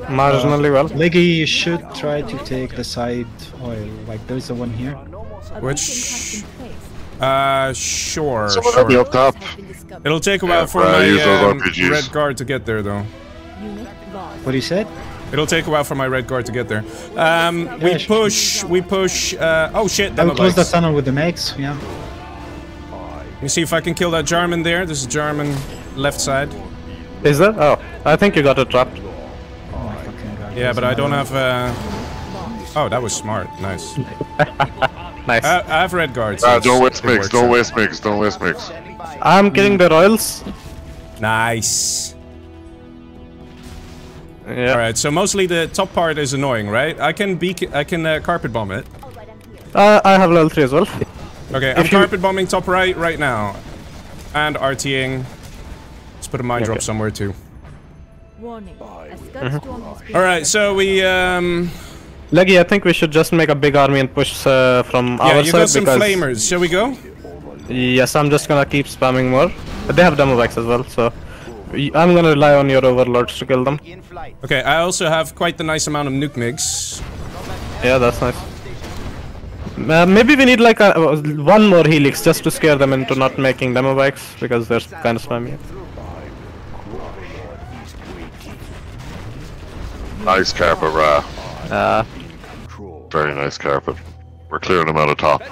Marginally well. Leggy, you should try to take the side oil. Like, there's the one here. Which? Uh, sure. Someone sure. Be up top. It'll take a while yeah, for uh, my um, red guard to get there, though. What you said? It'll take a while for my red guard to get there. Um, yeah, we push. We push. Uh, oh shit! I'll close the tunnel with the mechs. Yeah. Let me see if I can kill that German there. This is German left side. Is that? Oh, I think you got it trapped. Yeah, but I don't have. Uh... Oh, that was smart. Nice. Nice. I, I have red guards. Uh, don't waste mix. Don't waste mix. Don't waste mix. I'm getting the royals. Nice. Yeah. All right. So mostly the top part is annoying, right? I can be. I can uh, carpet bomb it. Uh, I have level three as well. Okay, if I'm you... carpet bombing top right right now, and RTing. Let's put a mine okay. drop somewhere too. Warning. Mm-hmm. Alright, so we um Leggy, I think we should just make a big army and push uh, from yeah, our side. Yeah, you got some because... flamers, shall we go? Yes, I'm just gonna keep spamming more. But they have demo backs as well, so I'm gonna rely on your overlords to kill them. Okay, I also have quite the nice amount of nuke mix. Yeah, that's nice. Uh, maybe we need like a, uh, one more helix just to scare them into not making demo bikes because they're kind of spammy. Nice carpet, Ra. Uh, Very nice carpet. We're clearing them out of top.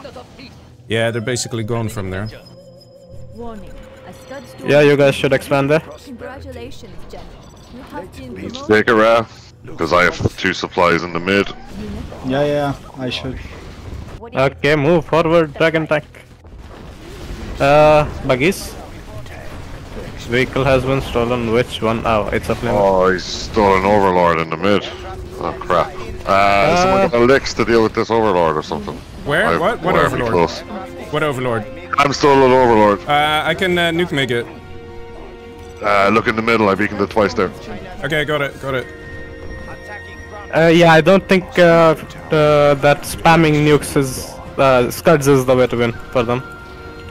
Yeah, they're basically gone from there. Yeah, you guys should expand there. Congratulations, General. Take a Ra, because I have two supplies in the mid. Yeah, yeah, I should. Okay, move forward, dragon tank. Uh, buggies. Vehicle has been stolen. Which one? Oh, it's a flame. Oh, he's stolen Overlord in the mid. Oh crap! Uh, uh someone got a licks to deal with this Overlord or something. Where? I, what? What Overlord? Close. What Overlord? I'm stolen Overlord. Uh, I can uh, nuke make it. Uh, look in the middle. I beaconed it twice there. Okay, got it. Got it. Uh, yeah, I don't think uh, uh, that spamming nukes is uh, scuds is the way to win for them.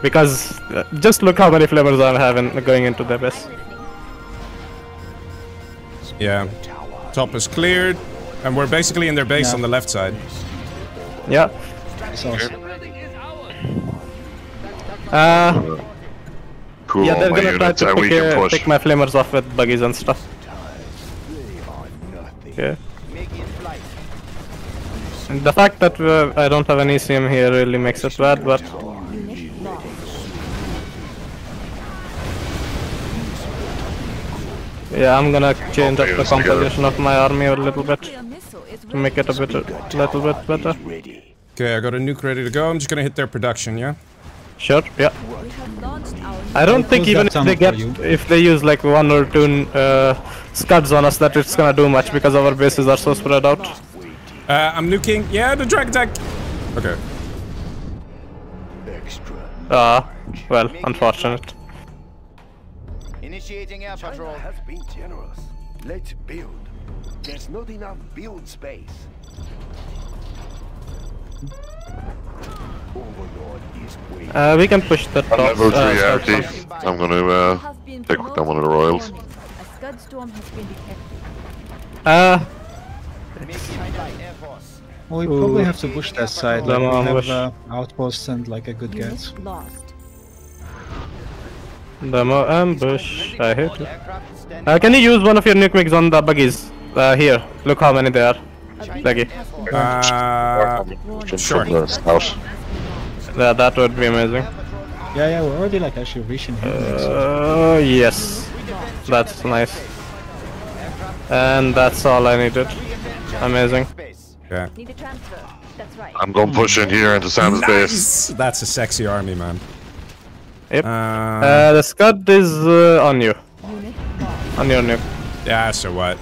Because uh, just look how many flamers I'm having going into the base. Yeah, top is cleared, and we're basically in their base yeah. on the left side. Yeah. Awesome. Uh, cool. Yeah, they're my gonna try to pick, uh, pick my flamers off with buggies and stuff. Okay. And the fact that uh, I don't have any C M here really makes it bad, but. Yeah, I'm gonna change up the composition of my army a little bit to make it a bit, a little bit better. Okay, I got a nuke ready to go. I'm just gonna hit their production, yeah. Sure, yeah. I don't think even if they get, if they use like one or two uh, scuds on us, that it's gonna do much because our bases are so spread out. Uh, I'm nuking. Yeah, the drag attack. Okay. Ah, uh, well, unfortunate. Initiating air patrol. China has been generous. Let's build. There's not enough build space. Overlord is waiting. Uh, we can push that top. I'm, uh, R T. I'm gonna uh, take down one of the royals. A scud storm has been detected. Uh. Well, we probably Ooh. have to push that side. Like, we have uh, outposts and like a good guess. Demo ambush, I hate it. Uh, can you use one of your nuke mix on the buggies? Uh, here, look how many there are. Leggy. Uh, sure. Yeah, that would be amazing. Yeah, yeah, we're already like actually reaching here. Uh, yes. That's nice. And that's all I needed. Amazing. Yeah. I'm gonna push in here into Sam's nice. base. That's a sexy army, man. Yep. Uh, uh, the scud is uh, on you. On your nuke. Yeah, so what?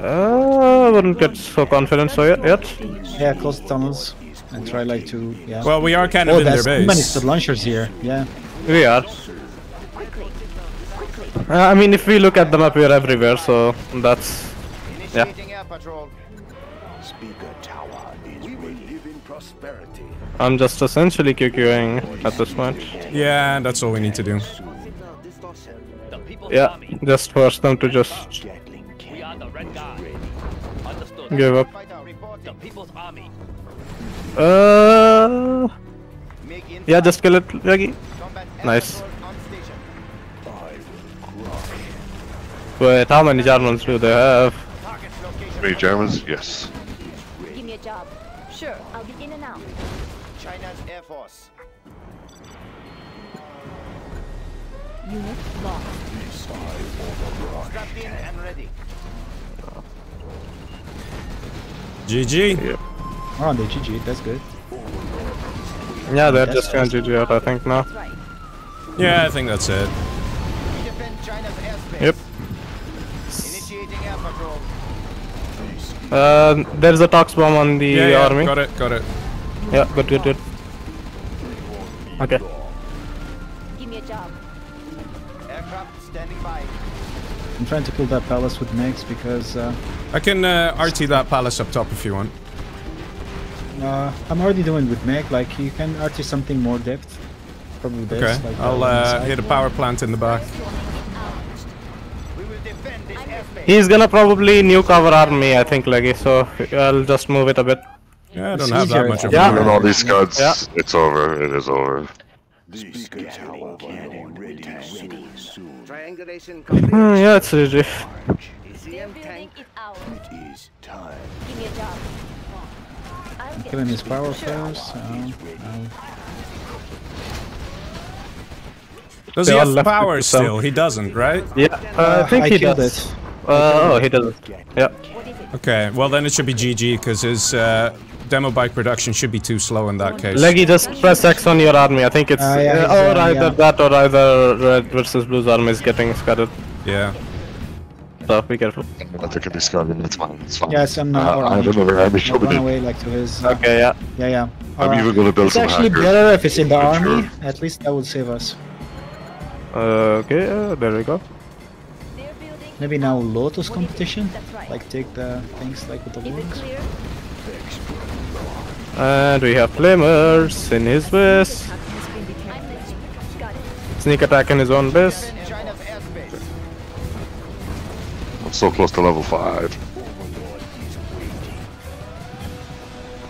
Uh, I wouldn't get so confident so yet. yet. Yeah, close the tunnels and try like to. Yeah. Well, we are kind of oh, in their base. Too many stud launchers here. Yeah. We are. Uh, I mean, if we look at the map, we are everywhere. So that's. Yeah. I'm just essentially Q Q ing at this point. Yeah, that's all we need to do. Yeah, just force them to just give up. Uh, yeah, just kill it, Yagi. Nice. Wait, how many Germans do they have? Three Germans, yes. Give me a job. Sure, I'll be in and out. China's Air Force. Unit lost. Strapped in and ready. G G. Yeah. Oh, they G G. That's good. Yeah, they're that's just gonna G G out, I think now. Right. Yeah, I think that's it. We defend China's airspace. Yep. Initiating air patrol. Uh, there's a tox bomb on the yeah, yeah, army. Got it, got it. Yeah, good, good, good. Okay. Give me a job. Aircraft standing by. I'm trying to kill that palace with Megs because. Uh, I can uh, R T that palace up top if you want. Uh, I'm already doing with Meg. Like you can R T something more depth. Probably best. Okay. Like I'll uh, hit a power plant in the back. He's gonna probably nuke our army, I think, Leggy, so I'll just move it a bit. Yeah, I don't it's have that much of yeah. a all these guns, yeah. It's over, it is over. These guns are over and ready soon. soon. Triangulation complete. Mm, yeah, it's easy. It is time. Give me a job. I'm killing his power first, so... Does he have power still? He doesn't, right? Yeah, uh, I think I he does. It. Uh, oh, he doesn't. Yeah. Okay, well then it should be G G, because his uh, demo bike production should be too slow in that case. Leggy, just press X on your army. I think it's... Uh, yeah, uh, or uh, either yeah. that or either Red versus Blue's army is getting scattered. Yeah. So, be careful. I think it's scattered, it's fine, it's fine. Yes, I'm not... Uh, I don't know where I'm going. Away, like, to his... Uh, okay, yeah. Yeah, yeah. Or, I'm even gonna build some hackers. It's actually better if it's in the army. Sure. At least that would save us. Uh, okay, uh, there we go. Maybe now Lotus competition? Like take the things like with the wings? And we have Flamers in his base. Sneak attack in his own base. I'm so close to level five.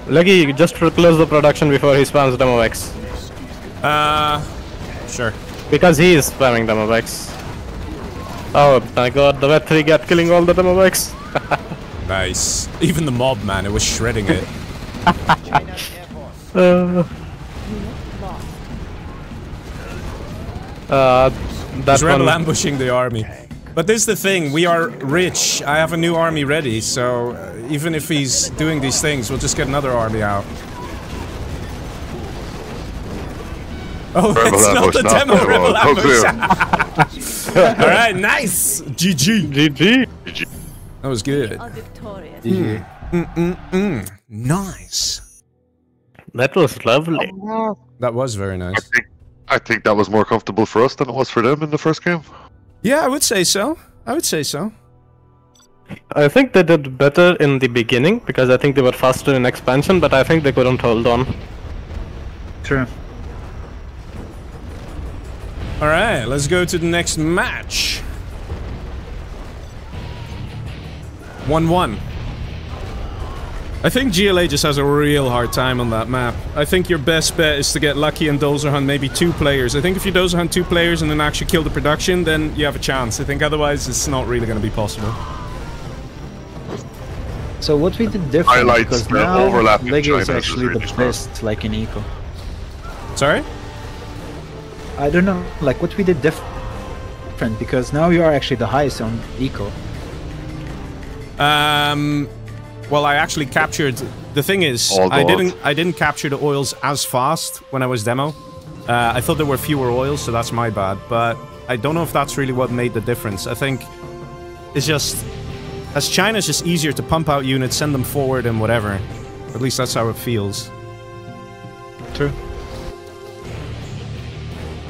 Leggy, just close the production before he spams Demo X. Uh, sure. Because he is spamming Demo X. Oh my god, the wet three got killing all the demo bikes. Nice. Even the mob, man, it was shredding it. uh, uh, He's rebel ambushing the army. But this is the thing, we are rich. I have a new army ready, so uh, even if he's doing these things, we'll just get another army out. Oh, rebel it's ambush, not the no, demo no, rebel ambush! Alright, nice! G G! G G! G G! That was good. G G. Mm, mm, mm. Nice! That was lovely. That was very nice. I think, I think that was more comfortable for us than it was for them in the first game. Yeah, I would say so. I would say so. I think they did better in the beginning, because I think they were faster in expansion, but I think they couldn't hold on. True. Alright, let's go to the next match. one one. I think G L A just has a real hard time on that map. I think your best bet is to get lucky and dozer hunt maybe two players. I think if you dozer hunt two players and then actually kill the production, then you have a chance. I think otherwise it's not really going to be possible. So what we did different because now Lego is actually the best, like in eco. Sorry? I don't know, like what we did different, because now you are actually the highest on eco. Um, well, I actually captured. The thing is, oh, I didn't. I didn't capture the oils as fast when I was demo. Uh, I thought there were fewer oils, so that's my bad. But I don't know if that's really what made the difference. I think it's just As China's just easier to pump out units, send them forward and whatever. At least that's how it feels. True.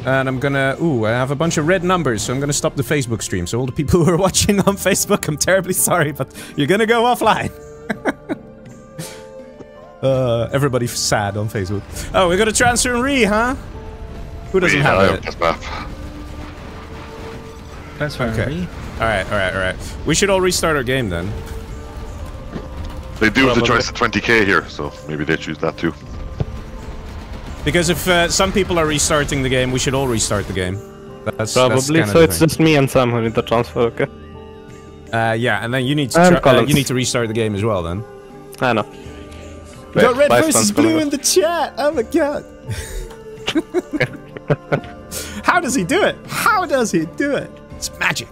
And I'm gonna... Ooh, I have a bunch of red numbers, so I'm gonna stop the Facebook stream. So all the people who are watching on Facebook, I'm terribly sorry, but you're gonna go offline. uh, everybody's sad on Facebook. Oh, we're gonna transfer and re, huh? Who doesn't re, have it? Transfer and re. Alright, alright, alright. We should all restart our game then. They do have the choice of twenty K here, so maybe they choose that too. Because if uh, some people are restarting the game, we should all restart the game. That's, Probably, that's so it's thing. Just me and Sam who need to transfer, okay? Uh, yeah, and then you need to uh, you need to restart the game as well, then. I know. We got Red versus Blue in the chat! Oh my god! How does he do it? How does he do it? It's magic!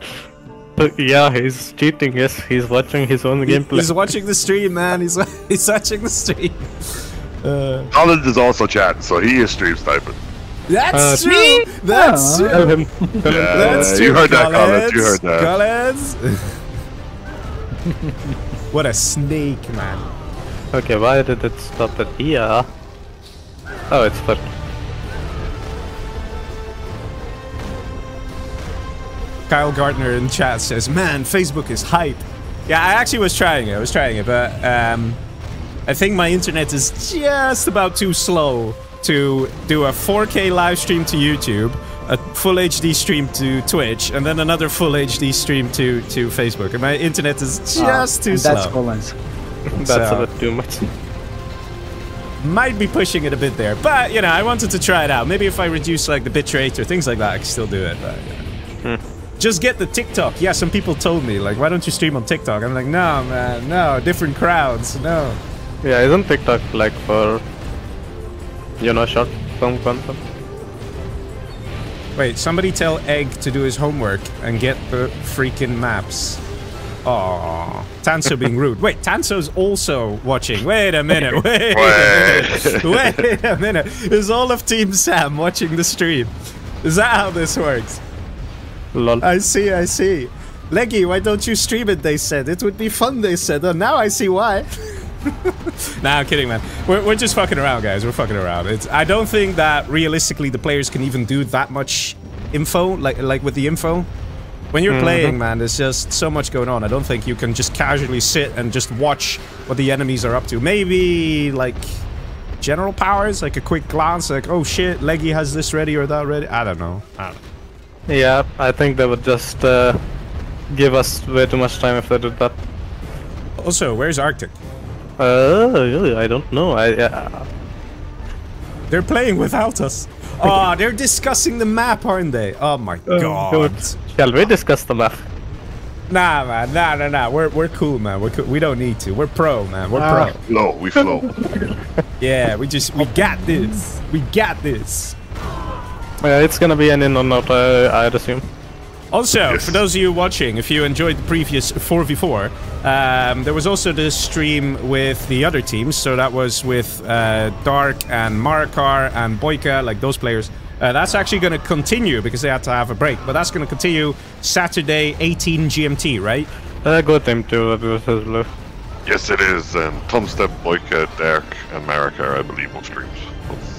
Yeah, he's cheating, yes. He's watching his own he, gameplay. He's watching the stream, man. He's, he's watching the stream. Uh, Collins is also chatting, so he is stream sniping. That's uh, true! That's oh, true! Yeah, that's true, you heard Collins, that, Collins, you heard that. Collins! What a snake, man. Okay, why did it stop at here? Oh, it's stuck. Kyle Gardner in chat says, man, Facebook is hype. Yeah, I actually was trying it, I was trying it, but... Um, I think my internet is just about too slow to do a four K live stream to YouTube, a full H D stream to Twitch, and then another full H D stream to, to Facebook. And my internet is just oh, too slow. That's Collins. That's so, a bit too much. Might be pushing it a bit there, but you know, I wanted to try it out. Maybe if I reduce like the bitrate or things like that, I can still do it. But, yeah. hmm. Just get the TikTok. Yeah, some people told me, like, why don't you stream on TikTok? I'm like, no, man, no, different crowds, no. Yeah, isn't TikTok like for, you know, short film content? Wait, somebody tell Egg to do his homework and get the freaking maps. Aww. Tanso being rude. Wait, Tanso's also watching. Wait a minute, wait a minute. Wait a minute. Is all of Team Sam watching the stream? Is that how this works? Lol. I see, I see. Leggy, why don't you stream it, they said. It would be fun, they said. Oh, now I see why. Nah, I'm kidding, man. We're, we're just fucking around, guys. We're fucking around. It's, I don't think that realistically the players can even do that much info, like like with the info. When you're mm-hmm. playing, man, there's just so much going on. I don't think you can just casually sit and just watch what the enemies are up to. Maybe, like, general powers? Like a quick glance, like, oh shit, Leggy has this ready or that ready? I don't know. I don't know. Yeah, I think they would just uh, give us way too much time if they did that. Also, where's Arctic? Uh, really? I don't know. I. Uh... They're playing without us. Oh, they're discussing the map, aren't they? Oh my uh, god. Shall we discuss the map? Nah, man. Nah, nah, nah. We're we're cool, man. We're cool. We don't need to. We're pro, man. We're ah. pro. No, we flow. Yeah, we just we got this. We got this. Yeah, it's gonna be an in or out, uh, I'd assume. Also, yes. For those of you watching, if you enjoyed the previous four v four, um, there was also this stream with the other teams. So that was with uh, Dark and Maricar and Boyka, like those players. Uh, that's actually going to continue because they had to have a break. But that's going to continue Saturday, eighteen G M T, right? Uh, got them too. Yes, it is. And Tom Step, Boyka, Dark, and Maricar, I believe, will stream.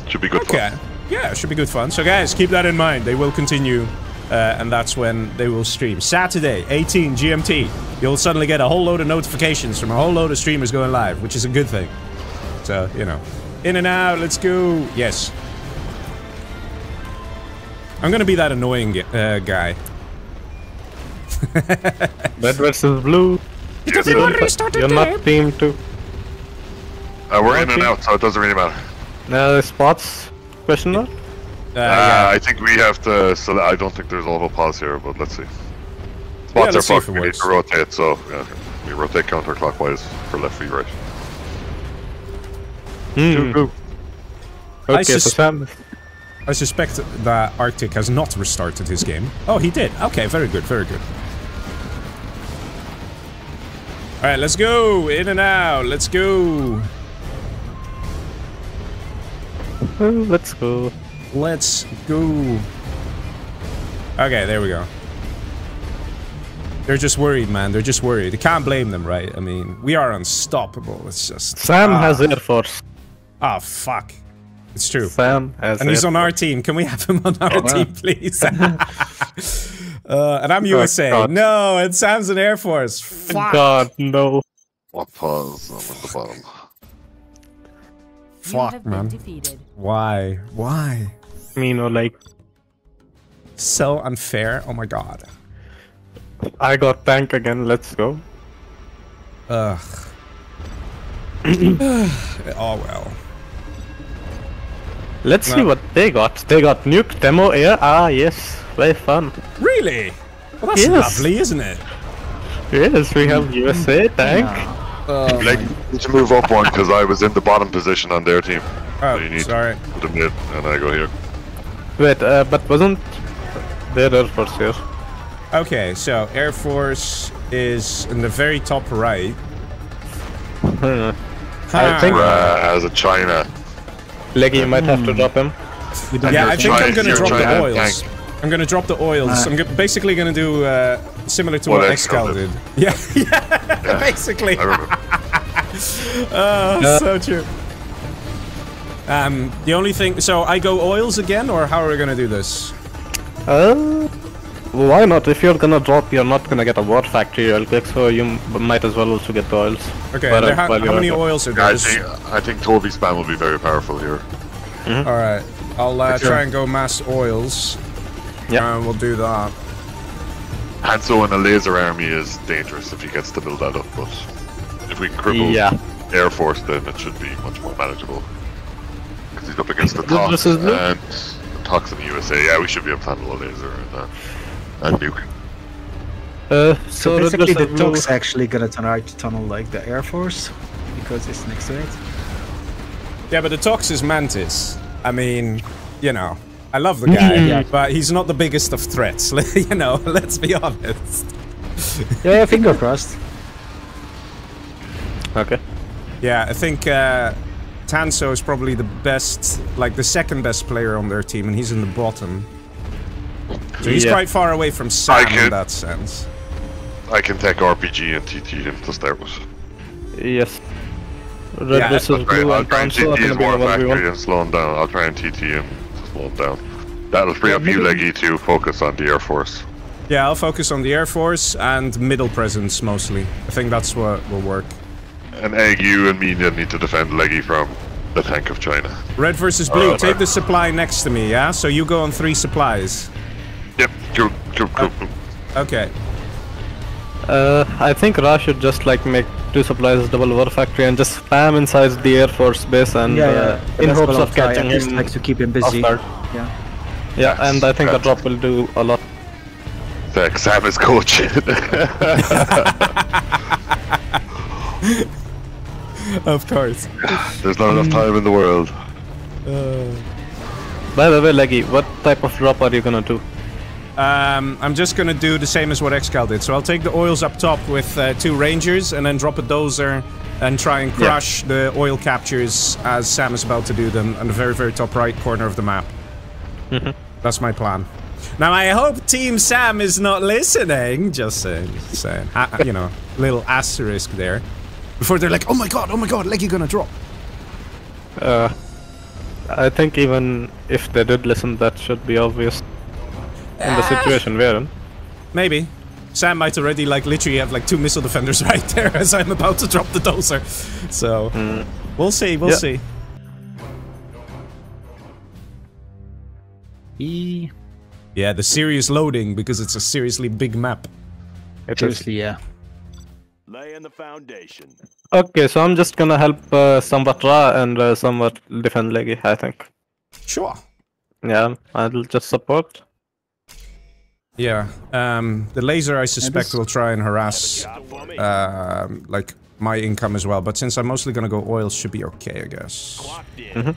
Should be good okay. fun. Yeah, it should be good fun. So guys, keep that in mind. They will continue. Uh, and that's when they will stream. Saturday, eighteen G M T. You'll suddenly get a whole load of notifications from a whole load of streamers going live, which is a good thing. So, you know. In and out, let's go. Yes. I'm gonna be that annoying uh, guy. Red versus Blue. Yes, you're you're not team two. Uh, we're in team? And out, so it doesn't really matter. No uh, spots? Question mark? Uh, yeah. uh, I think we have to. So I don't think there's auto pause here, but let's see. Spots yeah, are fucked. We need to rotate, so yeah, we rotate counterclockwise for left, feet, right. Mm. Okay, I, sus so I suspect that Arctic has not restarted his game. Oh, he did. Okay, very good, very good. All right, let's go in and out. Let's go. Let's go. Let's go. Okay, there we go. They're just worried, man. They're just worried. You can't blame them, right? I mean, we are unstoppable. It's just... Sam ah. has Air Force. Ah, oh, fuck. It's true. Sam has And he's Air on Force. Our team. Can we have him on our oh, team, man. please? uh, and I'm U S A. God. No, and Sam's an Air Force. Fuck. God, no. What pause? Fuck, man. Defeated. Why? Why? I mean, or like... So unfair. Oh my god. I got tank again. Let's go. Ugh. Oh well. Let's no. see what they got. They got nuke, demo, air. Ah, yes. Very fun. Really? Well, that's yes. lovely, isn't it? Yes, we have U S A tank. Yeah. Oh, like, you need to move up one because I was in the bottom position on their team. Oh, so you need sorry. To put a mid, and I go here. Wait, uh, but wasn't there Air Force here? Okay, so Air Force is in the very top right. I ah. think Ra has a China. Leggy, you might mm. have to drop him. Yeah, I think trying, I'm gonna drop the oils. Tank. I'm gonna drop the oils. Ah. I'm go basically gonna do uh, similar to what, what Xcal did. Yeah, yeah, yeah, basically. I remember. Oh, no. So true. Um, the only thing, so I go oils again, or how are we gonna do this? Uh, why not? If you're gonna drop, you're not gonna get a war factory real quick, so you m might as well also get the oils. Okay, but how, how many oils are there? I think, I think Toby spam will be very powerful here. Mm-hmm. Alright, I'll uh, try and go mass oils. Yeah, and we'll do that. Hanzo in a laser army is dangerous if he gets to build that up, but if we cripple yeah. Air Force, then it should be much more manageable. He's up against the Tox and the Tox in the U S A. Yeah, we should be able to handle a laser and, uh, and nuke. Uh, so, so basically, the Tox actually gonna try to tunnel like the Air Force because it's next to it. Yeah, but the Tox is Mantis. I mean, you know, I love the guy, yeah. but he's not the biggest of threats. You know, let's be honest. Yeah, finger crossed. Okay. Yeah, I think. Uh, Tanso is probably the best, like the second best player on their team, and he's in the bottom. So he's yeah. quite far away from Sam can, in that sense. I can take R P G and T T him to start with. Yes. Red yeah, versus Blue and Tanso is more factory and slow him down. I'll try and T T him to slow him down. That'll free yeah, up you, Leggy, to focus on the Air Force. Yeah, I'll focus on the Air Force and middle presence mostly. I think that's what will work. And Egg, you and me then need to defend Leggy from the tank of China. Red versus Blue, uh, take the supply next to me, yeah? So you go on three supplies. Yep. Go, go, go, go. Okay. Uh, I think Ra should just like make two supplies double war factory and just spam inside the Air Force base and yeah, uh, yeah. in hopes of catching him. Just like to keep him busy. Yeah. Yeah, yes, and I think the drop will do a lot. Thanks, Sam is coaching. Of course. There's not enough time in the world. Uh, By the way, Leggy, what type of drop are you gonna do? Um, I'm just gonna do the same as what Xcal did. So I'll take the oils up top with uh, two rangers and then drop a dozer and try and crush yeah. the oil captures as Sam is about to do them on the very, very top right corner of the map. Mm-hmm. That's my plan. Now I hope Team Sam is not listening. Just saying, just saying. Uh, you know, little asterisk there. Before they're like, oh my god, oh my god, Leggy gonna drop. Uh, I think even if they did listen, that should be obvious in uh, the situation we're in. Maybe. Sam might already, like, literally have, like, two missile defenders right there as I'm about to drop the dozer. So, mm. we'll see, we'll yeah. see. E. Yeah, the serious loading, because it's a seriously big map. It seriously, is. yeah. Lay in the foundation. Okay, so I'm just gonna help uh, somewhat Ra and uh, somewhat defend Leggy, I think. Sure. Yeah, I'll just support. Yeah, um, the laser I suspect will try and harass uh, like my income as well, but since I'm mostly gonna go oil, should be okay, I guess. Mm-hmm.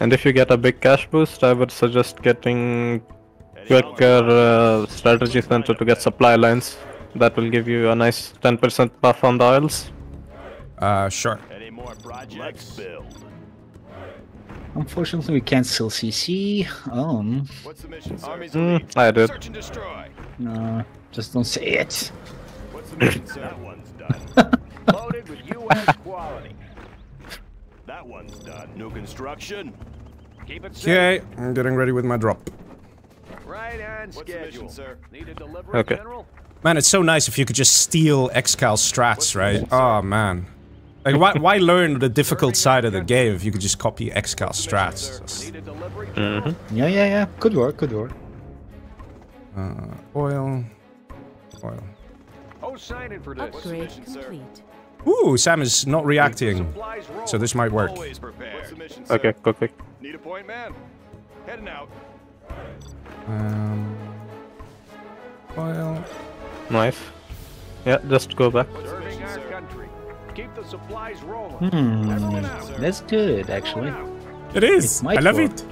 And if you get a big cash boost, I would suggest getting quicker uh, strategy center to get supply lines. That will give you a nice ten percent buff on the oils. Uh, sure. Any more projects? Let's build. Unfortunately, we can't still C C. Um. What's the mission? Armies mm, I did. Search and destroy. No, just don't say it. What's the mission, sir? That one's done. Loaded with U S quality. That one's done. New construction. Keep it safe. Okay, I'm getting ready with my drop. Right on schedule, sir. Need a delivery, okay. General? Man, it's so nice if you could just steal Xcal strats, right? Oh man. Like, why, why learn the difficult side of the game if you could just copy Xcal strats? Mm-hmm. Yeah, yeah, yeah. Could work, could work. Uh, oil. Oil. Upgrade complete. Ooh, Sam is not reacting. So this might work. Okay, go quick. Need a point, man. Heading out. Um. Oil. Knife. Yeah, just go back. Keep the supplies rolling. Hmm, that's good, actually. It is. It I love work. It.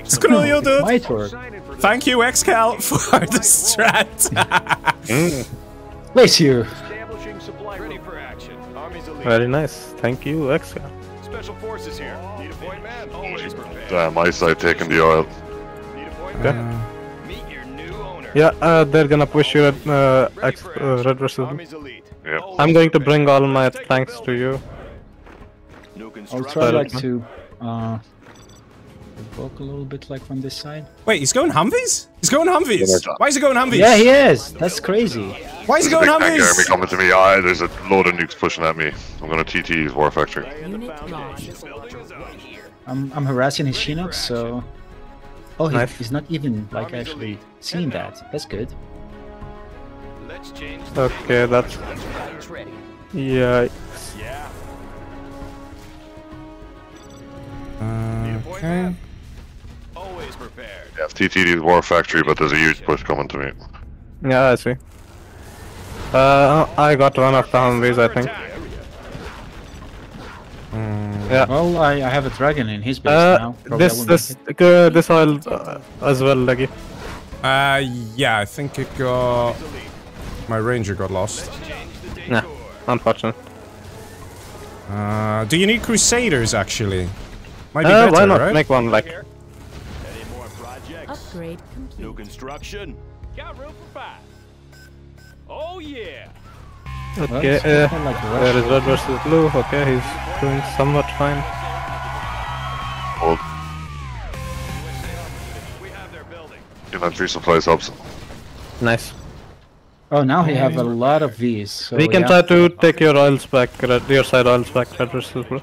It's cool, you dude. Might work. Thank you, Xcal, for the strat. Bless you. Very nice. Thank you, Xcal. Special forces here. Need a point, man. Always prepared. Damn, I say taking the oil. Need a point, man. Meet your new owner. Yeah, uh, they're gonna push you at uh, X, uh, Red versus Blue. Yep. I'm going to bring all my thanks to you. I'll try like to uh, walk a little bit like from this side. Wait, he's going Humvees? He's going Humvees! Why is he going Humvees? Yeah, he is! That's crazy. Why is he going Humvees? There's a big tank coming to me. I, there's a load of nukes pushing at me. I'm gonna T T his war factory. I'm, I'm harassing his Shinnok, so... Oh, he, he's not even like actually seeing that. That's good. Okay, that's... Yeah. Uh, okay. Always prepared. Yeah, T T D's war factory, but there's a huge push coming to me. Yeah, I see. Uh, I got one of the Humvees, I think. Mm, yeah. Well, I, I have a dragon in his base uh, now. Probably this this uh, this oil uh, as well, Leggy. Uh, yeah, I think it got. My ranger got lost. Nah, unfortunate. Uh, do you need crusaders actually? Might be uh, better, why not right? Make one like. Any more projects? Upgrade complete. New construction. Got room for five. Oh yeah. Okay. Uh, there is Red versus Blue. Okay, he's doing somewhat fine. Hold. We have their building. Infantry supplies helps. Nice. Oh, now we have a lot of these. So we can yeah. try to take your oils back, your side oils back, Red versus Blue.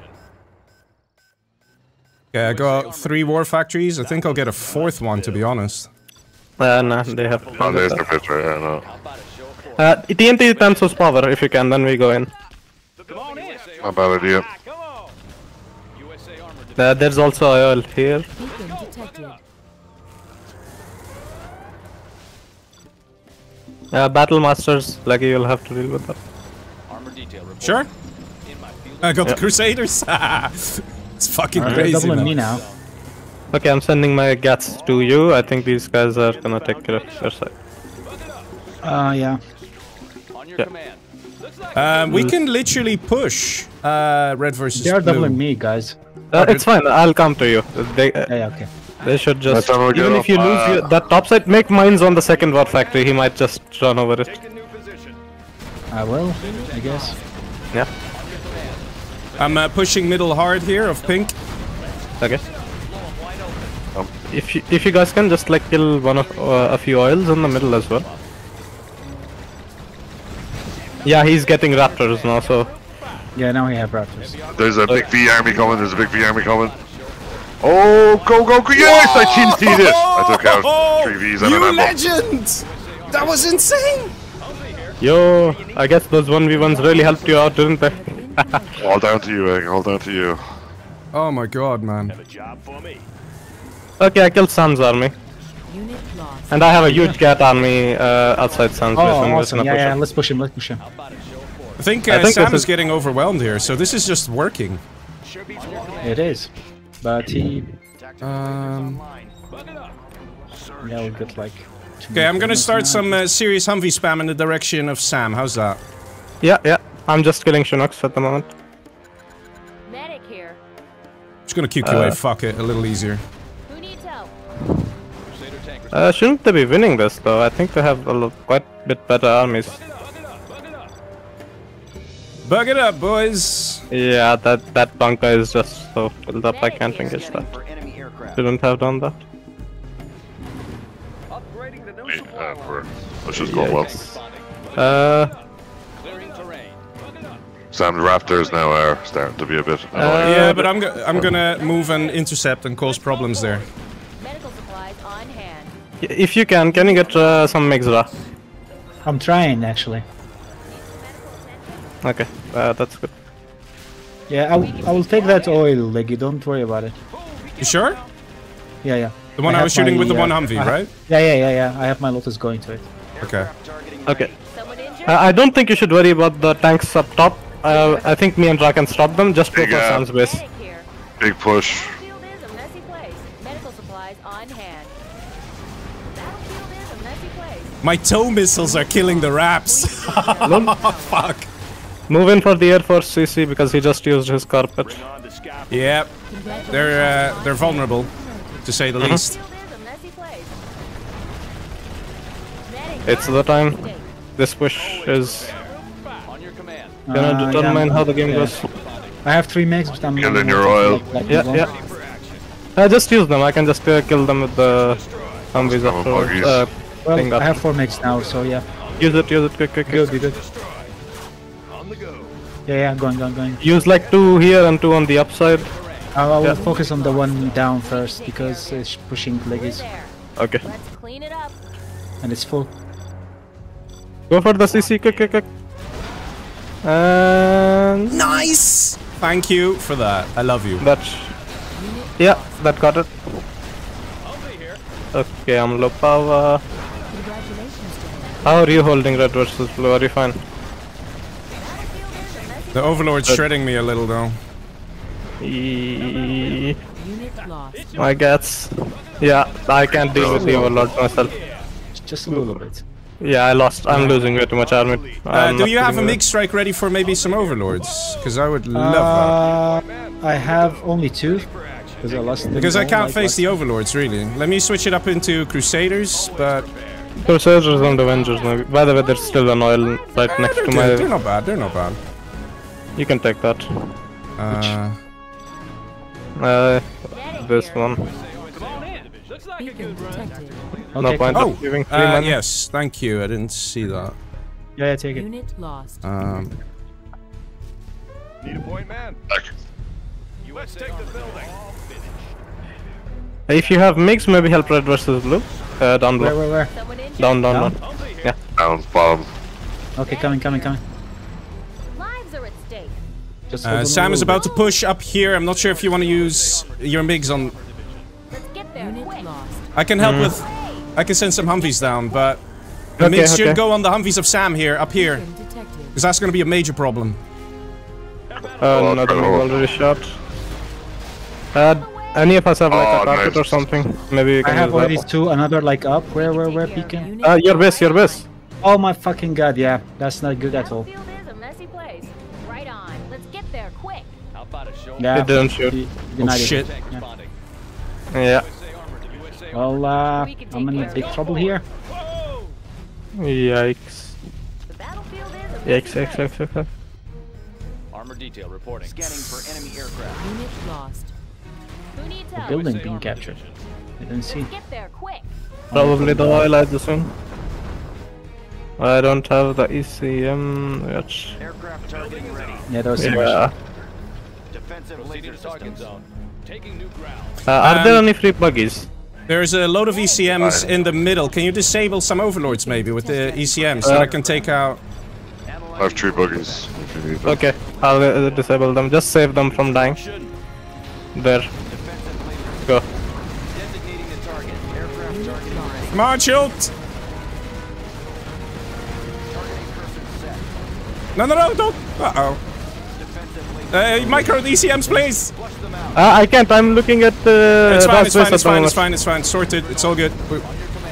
Yeah, I got three war factories. I think I'll get a fourth one, to be honest. Uh, nah, they have. Oh, there's the picture, yeah, no. Uh, T N T Tanso's power, if you can, then we go in. Not bad idea. Uh, there's also oil here. Uh, battle masters, like you'll have to deal with that. Sure. I got yep. the Crusaders. It's fucking right, crazy. Man. Me now. Okay, I'm sending my Gats to you. I think these guys are gonna take care of their side. Uh, yeah. yeah. Um, we can literally push uh, Red versus. They are Blue. Doubling me, guys. Uh, it's fine. I'll come to you. They, uh, yeah, okay. They should just, even if you lose uh, your, that top side, make mines on the second war factory, he might just run over it. I will, I guess. Yeah. I'm uh, pushing middle hard here of pink. Okay. Um, if, you, if you guys can just like kill one of uh, a few oils in the middle as well. Yeah, he's getting raptors now, so... Yeah, now we have raptors. There's a big V army coming, there's a big V army coming. Oh, go, go, go, yes! Whoa! I T T'd it! I took out three V's and an ammo. You legend! That was insane! Yo, I guess those one v ones really helped you out, didn't they? All down to you, Egg, all down to you. Oh my god, man. Have a job for me. Okay, I killed Sam's army. Unit lost. And I have a huge Gat army uh, outside Sam's base. Oh, awesome. Yeah, yeah, let's push him, let's push him. I think, uh, I think Sam is getting overwhelmed here, so this is just working. It is. But he... Um... Yeah, we'll get like... Okay, I'm gonna start now. some uh, serious Humvee spam in the direction of Sam, how's that? Yeah, yeah, I'm just killing Shinnocks at the moment. Medic here. Just gonna Q Q A, uh, fuck it, a little easier. Who needs help? Uh, shouldn't they be winning this though? I think they have a lot, quite a bit better armies. Bug it up, boys! Yeah, that, that bunker is just so filled up, I can't engage that. Shouldn't have done that. Wait, uh, for... Let's just go well. Uh... Sam, the Raptors now are starting to be a bit annoying. Uh, yeah, but I'm, go I'm gonna move and intercept and cause problems there. Medical supplies on hand. If you can, can you get uh, some Mixra? I'm trying, actually. Okay, uh, that's good. Yeah, I, w I will take that oil, Leggy, don't worry about it. You sure? Yeah, yeah. The one I, I was shooting my, with the uh, one Humvee, I, right? Yeah, yeah, yeah, yeah. I have my Lotus going to it. Okay. Okay. Uh, I don't think you should worry about the tanks up top. Uh, I think me and Ra can stop them, just go for uh, Sam's base. Big push. My tow missiles are killing the Raps. Fuck. Move in for the Air Force C C because he just used his carpet. Yep, they're uh, they're vulnerable, to say the uh-huh. least. It's the time. This push is gonna uh, determine yeah, how the game yeah. goes. I have three mechs, but I'm killing your oil. Like, like yeah, yeah. I uh, just use them. I can just uh, kill them with the zombies afterwards. Uh, well, I have four mechs now, so yeah. Use it, use it, quick, quick, quick. Use it. Yeah, yeah, going, going, going. Use like two here and two on the upside. I will yeah. focus on the one down first because it's pushing leggies. Okay. Let's clean it up. And it's full. Go for the C C, quick, quick, quick. And... Nice! Thank you for that. I love you. That... Yeah, that got it. Okay, I'm low power. How are you holding Red versus Blue? Are you fine? The Overlord's but shredding me a little though. E I guess. Yeah, I can't deal with the Overlord myself. Just a little bit. Yeah, I lost. I'm losing way too much army. Uh, do you have a mix strike ready for maybe some Overlords? Because I would love uh, that. I have only two. Because I lost. Because I can't like face the Overlords really. Let me switch it up into Crusaders, but. Crusaders and Avengers maybe. By the way, there's still an oil right uh, next to good. my. They're not bad. They're not bad. You can take that. Uh, uh this one. No point of giving three men. Yes, thank you. I didn't see that. Yeah, yeah, take it. Unit lost. Um. Need a point, man. Let's take the building. If you have mix, maybe help Red versus Blue. Uh, down below. Where, where, where? Down, down, down. down. Yeah. Down, bottom. Okay, coming, coming, coming. Uh, Sam is about to push up here. I'm not sure if you want to use your MiGs on. I can help mm. with. I can send some Humvees down, but the okay, MiGs okay. should go on the Humvees of Sam here, up here, because that's going to be a major problem. Uh, another MiG already shot. Uh, any of us have like oh, a target nice. or something? Maybe we can. I have already two. Another like up. Where, where, where? Peeking. Uh, your best, your best. Oh my fucking god! Yeah, that's not good at all. Yeah, it didn't shoot. He, he oh, shit. Yeah. yeah. Well, uh, I'm in big trouble here. Yikes. Yikes, yikes, yikes, yikes. Armor detail reporting. Scanning for enemy aircraft. Unit lost. Who needs help? The building being captured. I didn't see. Get there quick. Probably the oil I just won. I don't have the E C M yet. Aircraft targeting ready. Yeah, that was yeah. Zone. Taking new ground. Uh, are um, there any free buggies? There's a load of E C Ms in the middle. Can you disable some Overlords maybe with the E C Ms uh, so that I can take out... I have three buggies. Okay, I'll uh, disable them. Just save them from dying. There. Go. Come on, shoot! No, no, no, don't! Uh-oh. Uh, micro the E C Ms, please! Uh, I can't, I'm looking at the... Uh, it's fine, it's fine, it's fine, it's fine, it's fine, sorted, it's all good.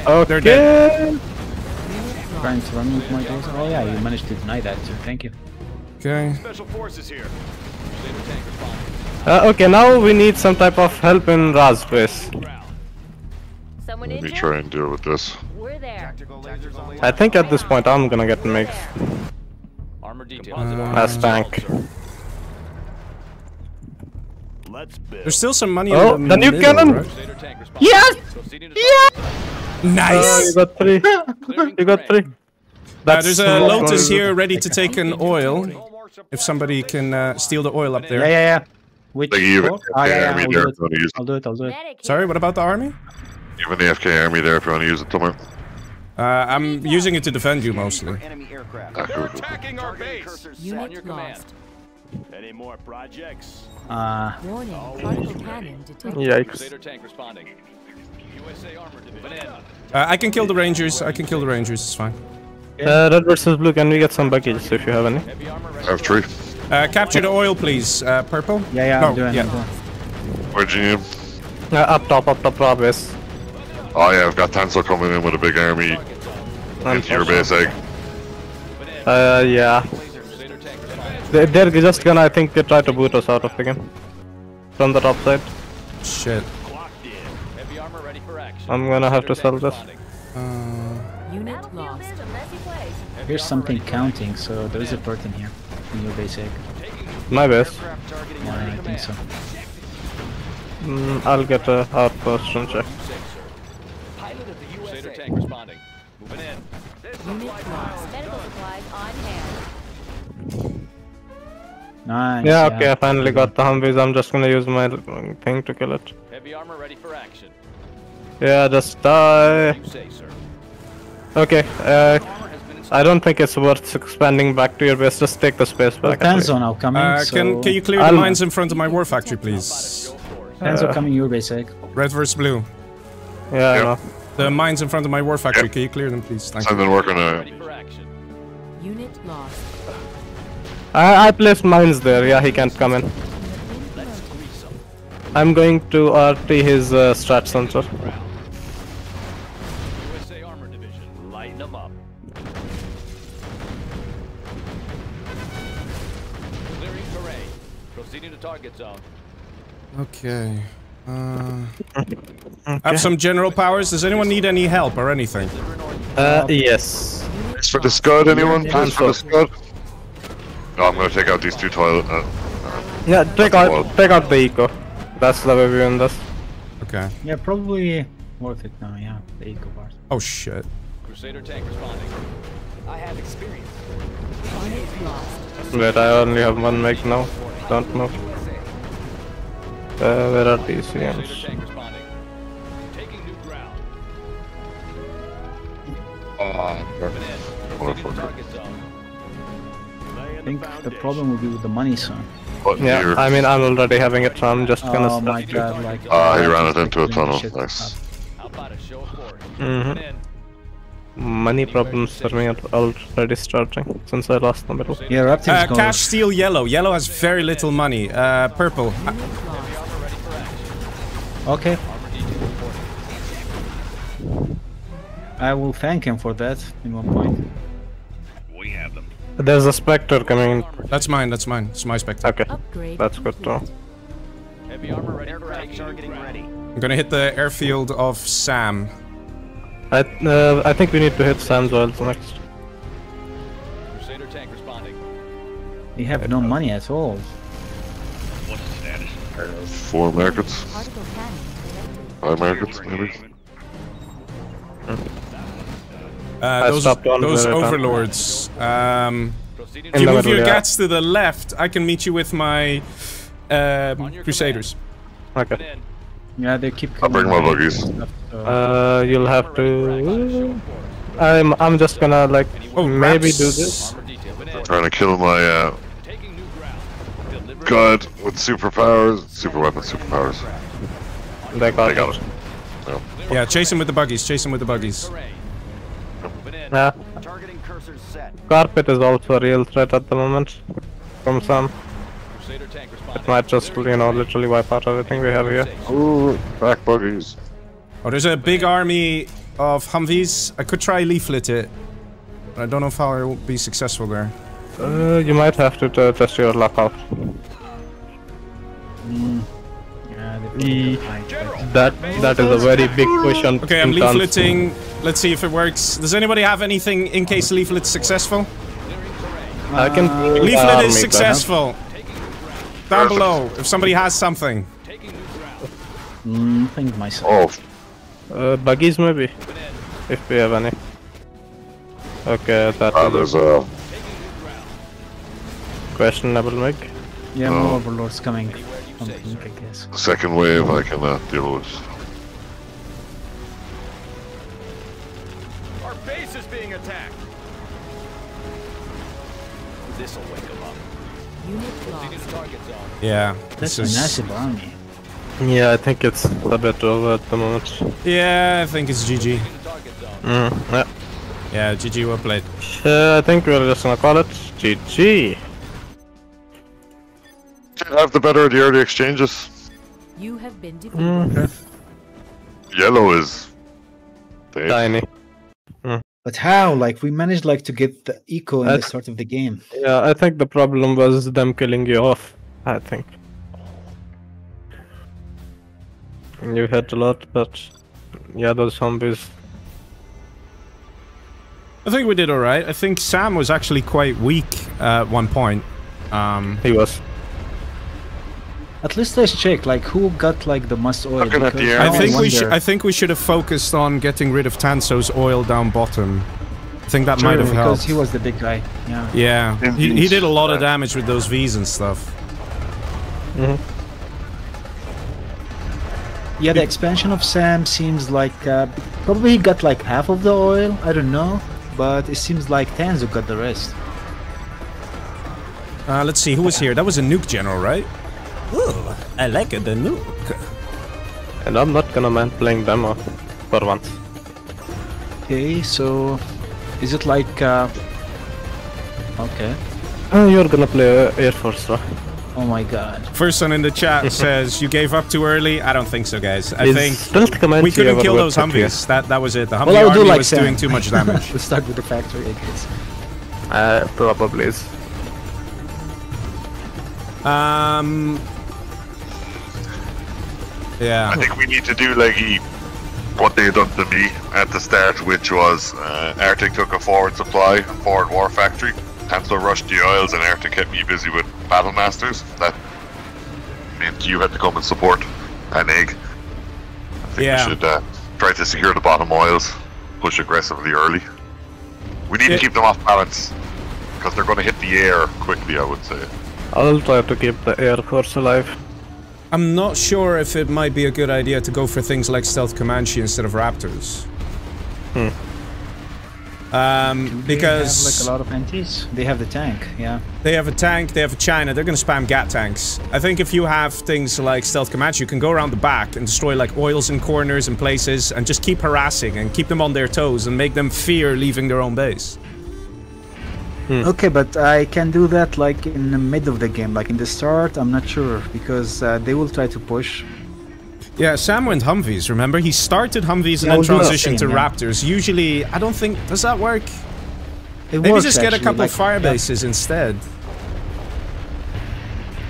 Oh, okay. They're dead. Trying to run with my doors. Oh yeah, you managed to deny that too, thank you. Okay. Special forces here. Uh, okay, now we need some type of help in Ra's place. Let me try and deal with this. We're there. I think at this point I'm gonna get mixed. That's um, tank. There's still some money. Oh, in the, the new middle, cannon! Right? Yes! Yes! Nice! Oh, you got three. You got three. Uh, there's a Lotus here ready to take an oil. If somebody can uh, steal the oil up there. Yeah, yeah, yeah. Which like even, oh, yeah, yeah, I'll, do it. I'll do it, I'll do it. Sorry, what about the army? Even the F K army there if you want to use it somewhere. Uh, I'm using it to defend you mostly. They're attacking our base! Unit lost. Any more projects? Uh... Warning, particle cannon detected. Yikes. Uh, I can kill the Rangers, I can kill the Rangers, it's fine. Uh, Red versus Blue, can we get some buckets if you have any? I have three. Uh, capture the oil, please. Uh, purple? Yeah, yeah, no, I'm doing yeah. it. Where'd you need him? Uh, up top, up top, top base. Oh yeah, I've got Tanso coming in with a big army. Into your base, Egg. Uh, yeah. They, they're just gonna, I think, they try to boot us out of the game. From the top side. Shit. I'm gonna have to sell this. Uh... Unit lost. Here's something counting, so there is a person here in your base, Egg. My base? Yeah, I think so. Mm, I'll get a hard person check. Nice. Yeah, okay, yeah. I finally got the Humvees. I'm just gonna use my thing to kill it. Heavy armor ready for action. Yeah, just die. Okay, uh... I don't think it's worth expanding back to your base. Just take the space back. Well, Tanzo now coming. Uh, so can can you clear I'll... the mines in front of my war factory, please? Tanzo uh, coming your base, Egg. Red versus Blue. Yeah. Yep. I know. The mines in front of my war factory. Yep. Can you clear them, please? Thank I've you. been working on it. Unit lost. I I placed mines there. Yeah, he can't come in. I'm going to R T his uh, strat sensor. Target zone. Okay. Uh, okay. I have some general powers. Does anyone need any help or anything? Uh, yes. Thanks for the Scud, anyone? Thanks for the Scud. No, I'm gonna take out these two toilet. Uh, uh, yeah, take out, wild. take out the eco. That's the way we win this. Okay. Yeah, probably worth it now. Yeah, the eco part. Oh shit. Crusader tank responding. I have experience. Wait, I only have one mech now. Don't know. Uh, where are these C Ms? Ah, I think the problem will be with the money, son. But yeah, here. I mean, I'm already having it, so I'm just gonna oh my God, like, Ah, he ran it into a tunnel. Nice. Mm-hmm. Money problems for me are already starting since I lost the middle. Yeah, uh, cash, steal, yellow. Yellow has very little money. Uh, purple. Okay. I will thank him for that in one point. We have them. There's a Spectre coming. That's mine. That's mine. It's my Spectre. Okay. Upgrade that's good though. Heavy armor ready. I'm gonna hit the airfield of Sam. I, uh, I think we need to hit Sam's oils next. Crusader tank responding. We have no money at all. What's the status? Four markets. Five markets, maybe. Uh, those those overlords. Um, if you move your yeah. Gats to the left, I can meet you with my um, Crusaders. Command. Okay. Yeah, they keep coming. I'll bring my buggies. Uh, you'll have to... I'm I'm just gonna, like, oh, maybe raps. do this. I'm trying to kill my, uh... god, with superpowers. Super weapons, superpowers. They got, they got it. it. Yeah. yeah, chase him with the buggies, chase him with the buggies. Yeah. Carpet is also a real threat at the moment. From some. It might just, you know, literally wipe out everything we have here. Ooh, back buggies. Oh, there's a big army of Humvees. I could try leaflet it. I don't know if I will be successful there. Uh, you might have to test your luck out. Mm. Yeah, the, that that is a very big push on. Okay, I'm leafleting. Let's see if it works. Does anybody have anything in case leaflet's successful? Uh, I can. Leaflet is successful. Down below, if somebody has something. Nothing myself. Oh. Uh, buggies maybe, if we have any. Okay, that. Ah, there's a questionable mic. Yeah, no. More overlords coming. I guess. Second wave, I cannot deal with. Our base is being attacked. This will wake them up. Unit targets on. Yeah, this is massive army. Yeah, I think it's a bit over at the moment. Yeah, I think it's G G. Mm, yeah. Yeah, G G, well played. Uh, I think we're just gonna call it G G. Have the better of the early exchanges. You have been defeated. Mm-hmm. Yellow is damn. Tiny. Mm. But how? Like, we managed like to get the eco in That's... the start of the game. Yeah, I think the problem was them killing you off. I think you had a lot, but yeah, those zombies. I think we did all right. I think Sam was actually quite weak uh, at one point. Um, he was. At least let's check, like, who got, like, the most oil? The I, think we I think we should have focused on getting rid of Tanso's oil down bottom. I think that sure, might have because helped. Because he was the big guy, yeah. Yeah, he, he did a lot of damage with those Vs and stuff. Mm-hmm. Yeah, the expansion of Sam seems like, uh, probably he got, like, half of the oil, I don't know. But it seems like Tanso got the rest. Uh, let's see, who was here? That was a nuke general, right? Ooh, I like it, the nuke. And I'm not gonna mind playing them off for once. Okay, so is it like uh okay. Uh, you're gonna play uh, Air Force, right? Oh my god. First one in the chat says you gave up too early. I don't think so, guys. I it's think we couldn't kill those Humvees. That that was it. The Humvee well, army do like was Sam. doing too much damage. We're stuck with the factory, I guess. Uh probably is. Um Yeah. I think we need to do like he, what they done to me at the start, which was uh, Arctic took a forward supply and forward war factory. Tanso rushed the oils, and Arctic kept me busy with battle masters. That meant you had to come and support an egg. I think yeah. we should uh, try to secure the bottom oils, push aggressively early. We need yeah. to keep them off balance because they're going to hit the air quickly, I would say. I'll try to keep the Air Force alive. I'm not sure if it might be a good idea to go for things like Stealth Comanche instead of Raptors. Hmm. Um, because... They have like a lot of antis. They have the tank, yeah. They have a tank, they have a China, they're gonna spam Gat tanks. I think if you have things like Stealth Comanche, you can go around the back and destroy like oils in corners and places and just keep harassing and keep them on their toes and make them fear leaving their own base. Hmm. Okay, but I can do that like in the mid of the game, like in the start, I'm not sure, because uh, they will try to push. Yeah, Sam went Humvees, remember? He started Humvees yeah, and then transitioned the same, to yeah. Raptors. Usually, I don't think... Does that work? It Maybe works, just get actually. a couple like, of fire bases yeah. instead.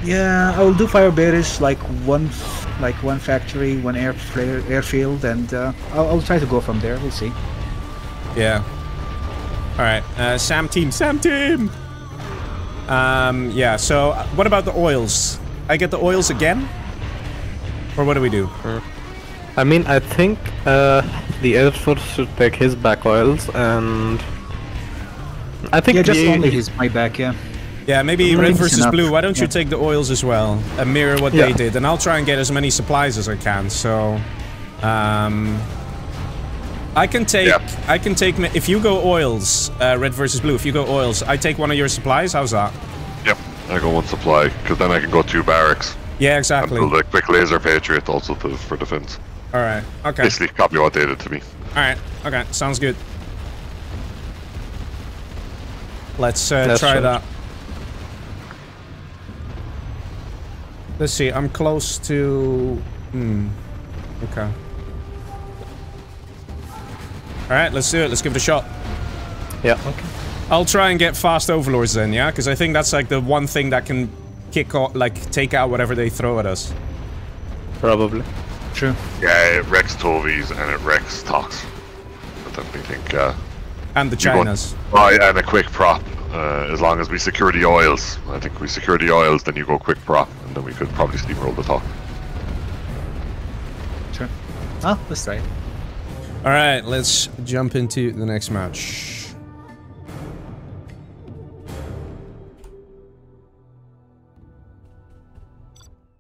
Yeah, I will do fire bases, like one like one factory, one air airfield, and uh, I'll, I'll try to go from there, we'll see. Yeah. Alright, uh, Sam team, Sam team! Um, yeah, so what about the oils? I get the oils again? Or what do we do? I mean, I think uh, the Air Force should take his back oils and... I think yeah, just the... only his my back, yeah. Yeah, maybe Red versus Blue, why don't yeah. you take the oils as well and mirror what yeah. they did, and I'll try and get as many supplies as I can, so... Um... I can take, yep. I can take, if you go oils, uh, Red versus Blue, if you go oils, I take one of your supplies, how's that? Yep, I go one supply, because then I can go two barracks. Yeah, exactly. And build a quick laser patriot also to, for defense. Alright, okay. Basically copy what they did to me. Alright, okay, sounds good. Let's uh, try right. that. Let's see, I'm close to... Hmm, okay. Alright, let's do it. Let's give it a shot. Yeah. Okay. I'll try and get fast overlords then, yeah? Because I think that's like the one thing that can kick off, like take out whatever they throw at us. Probably. True. Yeah, it wrecks Torvies and it wrecks Tox. I don't think. Uh, and the Chinas. Oh, yeah, and a quick prop. Uh, as long as we secure the oils. I think we secure the oils, then you go quick prop, and then we could probably steamroll the Tox. Sure. Oh, that's right. Alright, let's jump into the next match.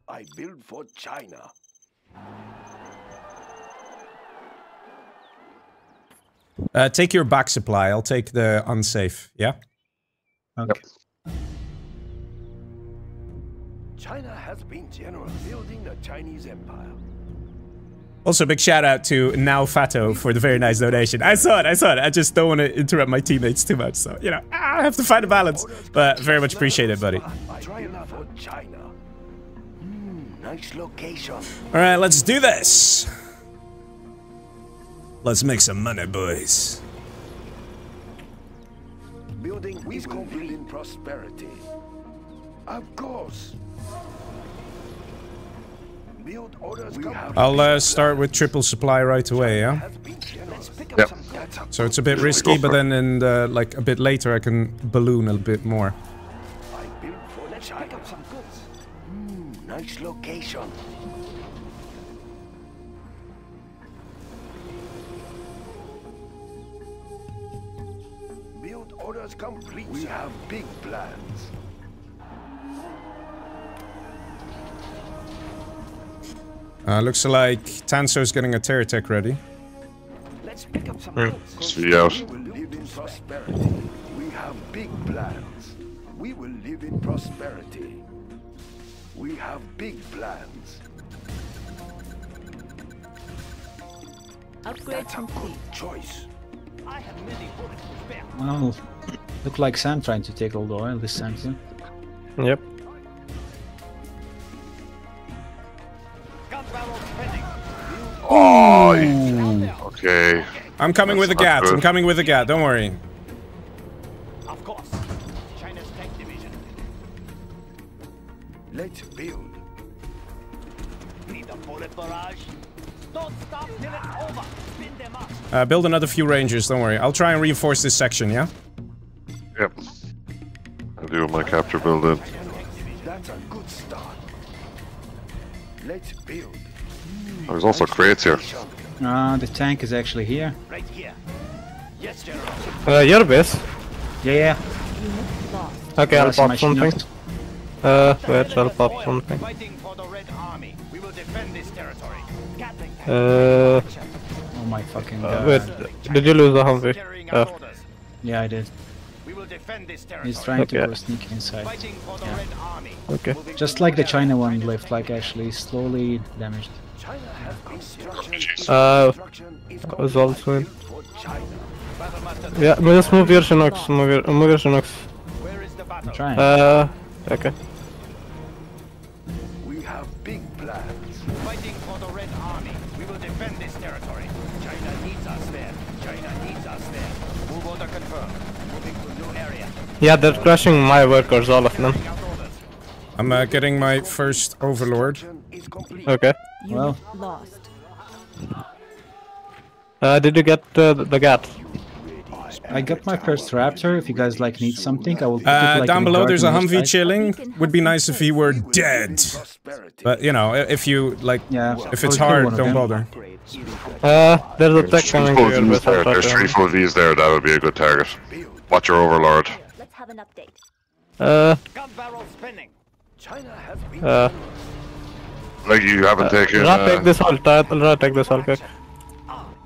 I build for China. Uh, take your back supply. I'll take the unsafe. Yeah. Okay. Yep. China has been generous building the Chinese Empire. Also, big shout out to Now Fato for the very nice donation. I saw it. I saw it. I just don't want to interrupt my teammates too much, so you know I have to find a balance. But very much appreciated, buddy. For China. Mm, nice location. All right, let's do this. Let's make some money, boys. Building we will build in prosperity. Of course. Build orders. I'll uh, start with triple supply right away, yeah? Yep. So it's a bit risky, but then in the, like a bit later I can balloon a bit more. I build for let's pick up some goods. Mm, nice location. Build orders complete. We have big plans. Uh, looks like Tanso's getting a Terra Tech ready. Let's pick up some mm. See out. We will live in prosperity. We have big plans. We will live in prosperity. We have big plans. Upgrade That's complete. A good choice. I have many bullets to spare. Well, look like Sam trying to take all the oil this time too. Yep. Oh, okay. I'm coming That's with a G A T. Good. I'm coming with a G A T. Don't worry. Of course. China's tech division. Let's build. Need a bullet barrage. Don't stop till it's over. Spin them up. Uh, build another few rangers. Don't worry. I'll try and reinforce this section. Yeah. Yep. I'll do my capture build in. That's a good start. Let's build. There's also crates here. Ah, uh, the tank is actually here. Right here. Yes, General. Uh, your base. Yeah, yeah. Okay, I'll pop something. Uh, wait, I'll pop something. Uh, oh my fucking god. Uh, wait, did you lose the Humvee? Uh. Yeah, I did. He's trying okay. to go sneak inside. Yeah. Okay. Just like the China one left, like actually slowly damaged. Uh, that was also in. Yeah, but just move your Shinox, move your, move your Shinox. I'm trying. Uh, okay. We have big plans. Fighting for the Red Army. We will defend this territory. China needs us there. China needs us there. Move order confirmed. Moving to new area. Yeah, they're crashing my workers, all of them. I'm uh, getting my first Overlord. Okay. Well. Lost. Uh, did you get uh, the, the G A T? I got my first Raptor. If you guys like need something, I will. Pick uh, it, like, down below, there's a Humvee chilling. Would be nice if he were dead. But you know, if you like, yeah. if it's hard, don't bother. Uh, there's a tech coming. There's three four Vs there. That would be a good target. Watch your Overlord. Let's have an update. Uh. Uh. Like you haven't uh, taken. Ra take uh, this all. Ra take this all quick.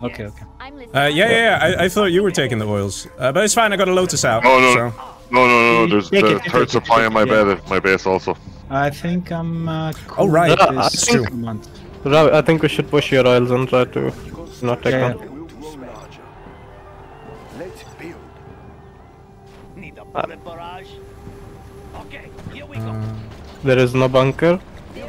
Okay, okay. Uh, yeah, yeah, yeah. I, I thought you were taking the oils, uh, but it's fine. I got a Lotus out. No, no, so. no, no, no. There's the third take it, supply take it, in my yeah. bed, my base also. I think I'm. Uh, cool oh right. Ra, I think. Ra, I think we should push your oils and try to not take yeah. them. Uh, uh, there is no bunker.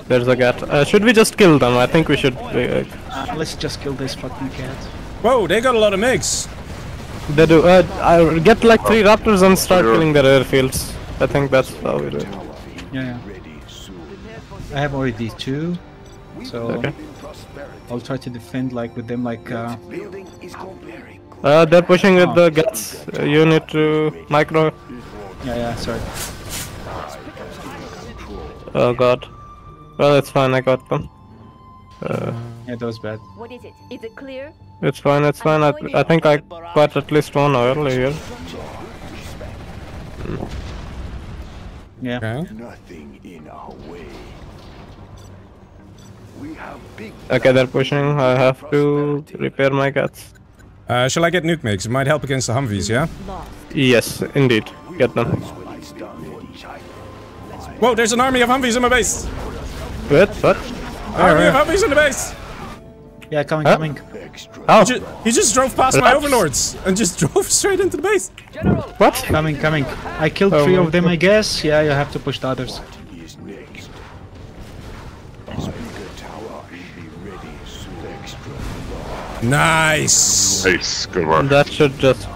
There's a cat. Uh, should we just kill them? I think we should. Uh, uh, let's just kill this fucking cat. Whoa, they got a lot of MiGs. They do. Uh, I get like three raptors and start killing their airfields. I think that's how we do it. Yeah, yeah. I have already two, so okay. I'll try to defend like with them like... Uh, uh they're pushing with oh. the guts. Uh, you need to micro. Yeah, yeah, sorry. Oh god. Well, it's fine, I got them. Uh, yeah, that was bad. What is it? Is it clear? It's fine, it's fine. I, I think I got at least one earlier. Yeah. Okay. Nothing in our way. We have big okay, they're pushing. I have to repair my guts. Uh, shall I get nuke mix? It might help against the Humvees, yeah? Yes, indeed. Get them. Whoa, there's an army of Humvees in my base! What? What? Army oh, yeah. of Humvees in the base! Yeah, coming, huh? coming. Oh. He, ju he just drove past Raps. my overlords and just drove straight into the base. General. What? Coming, coming. I killed oh, three of them, I guess. Yeah, you have to push the others. Nice. Nice, good work. That should just,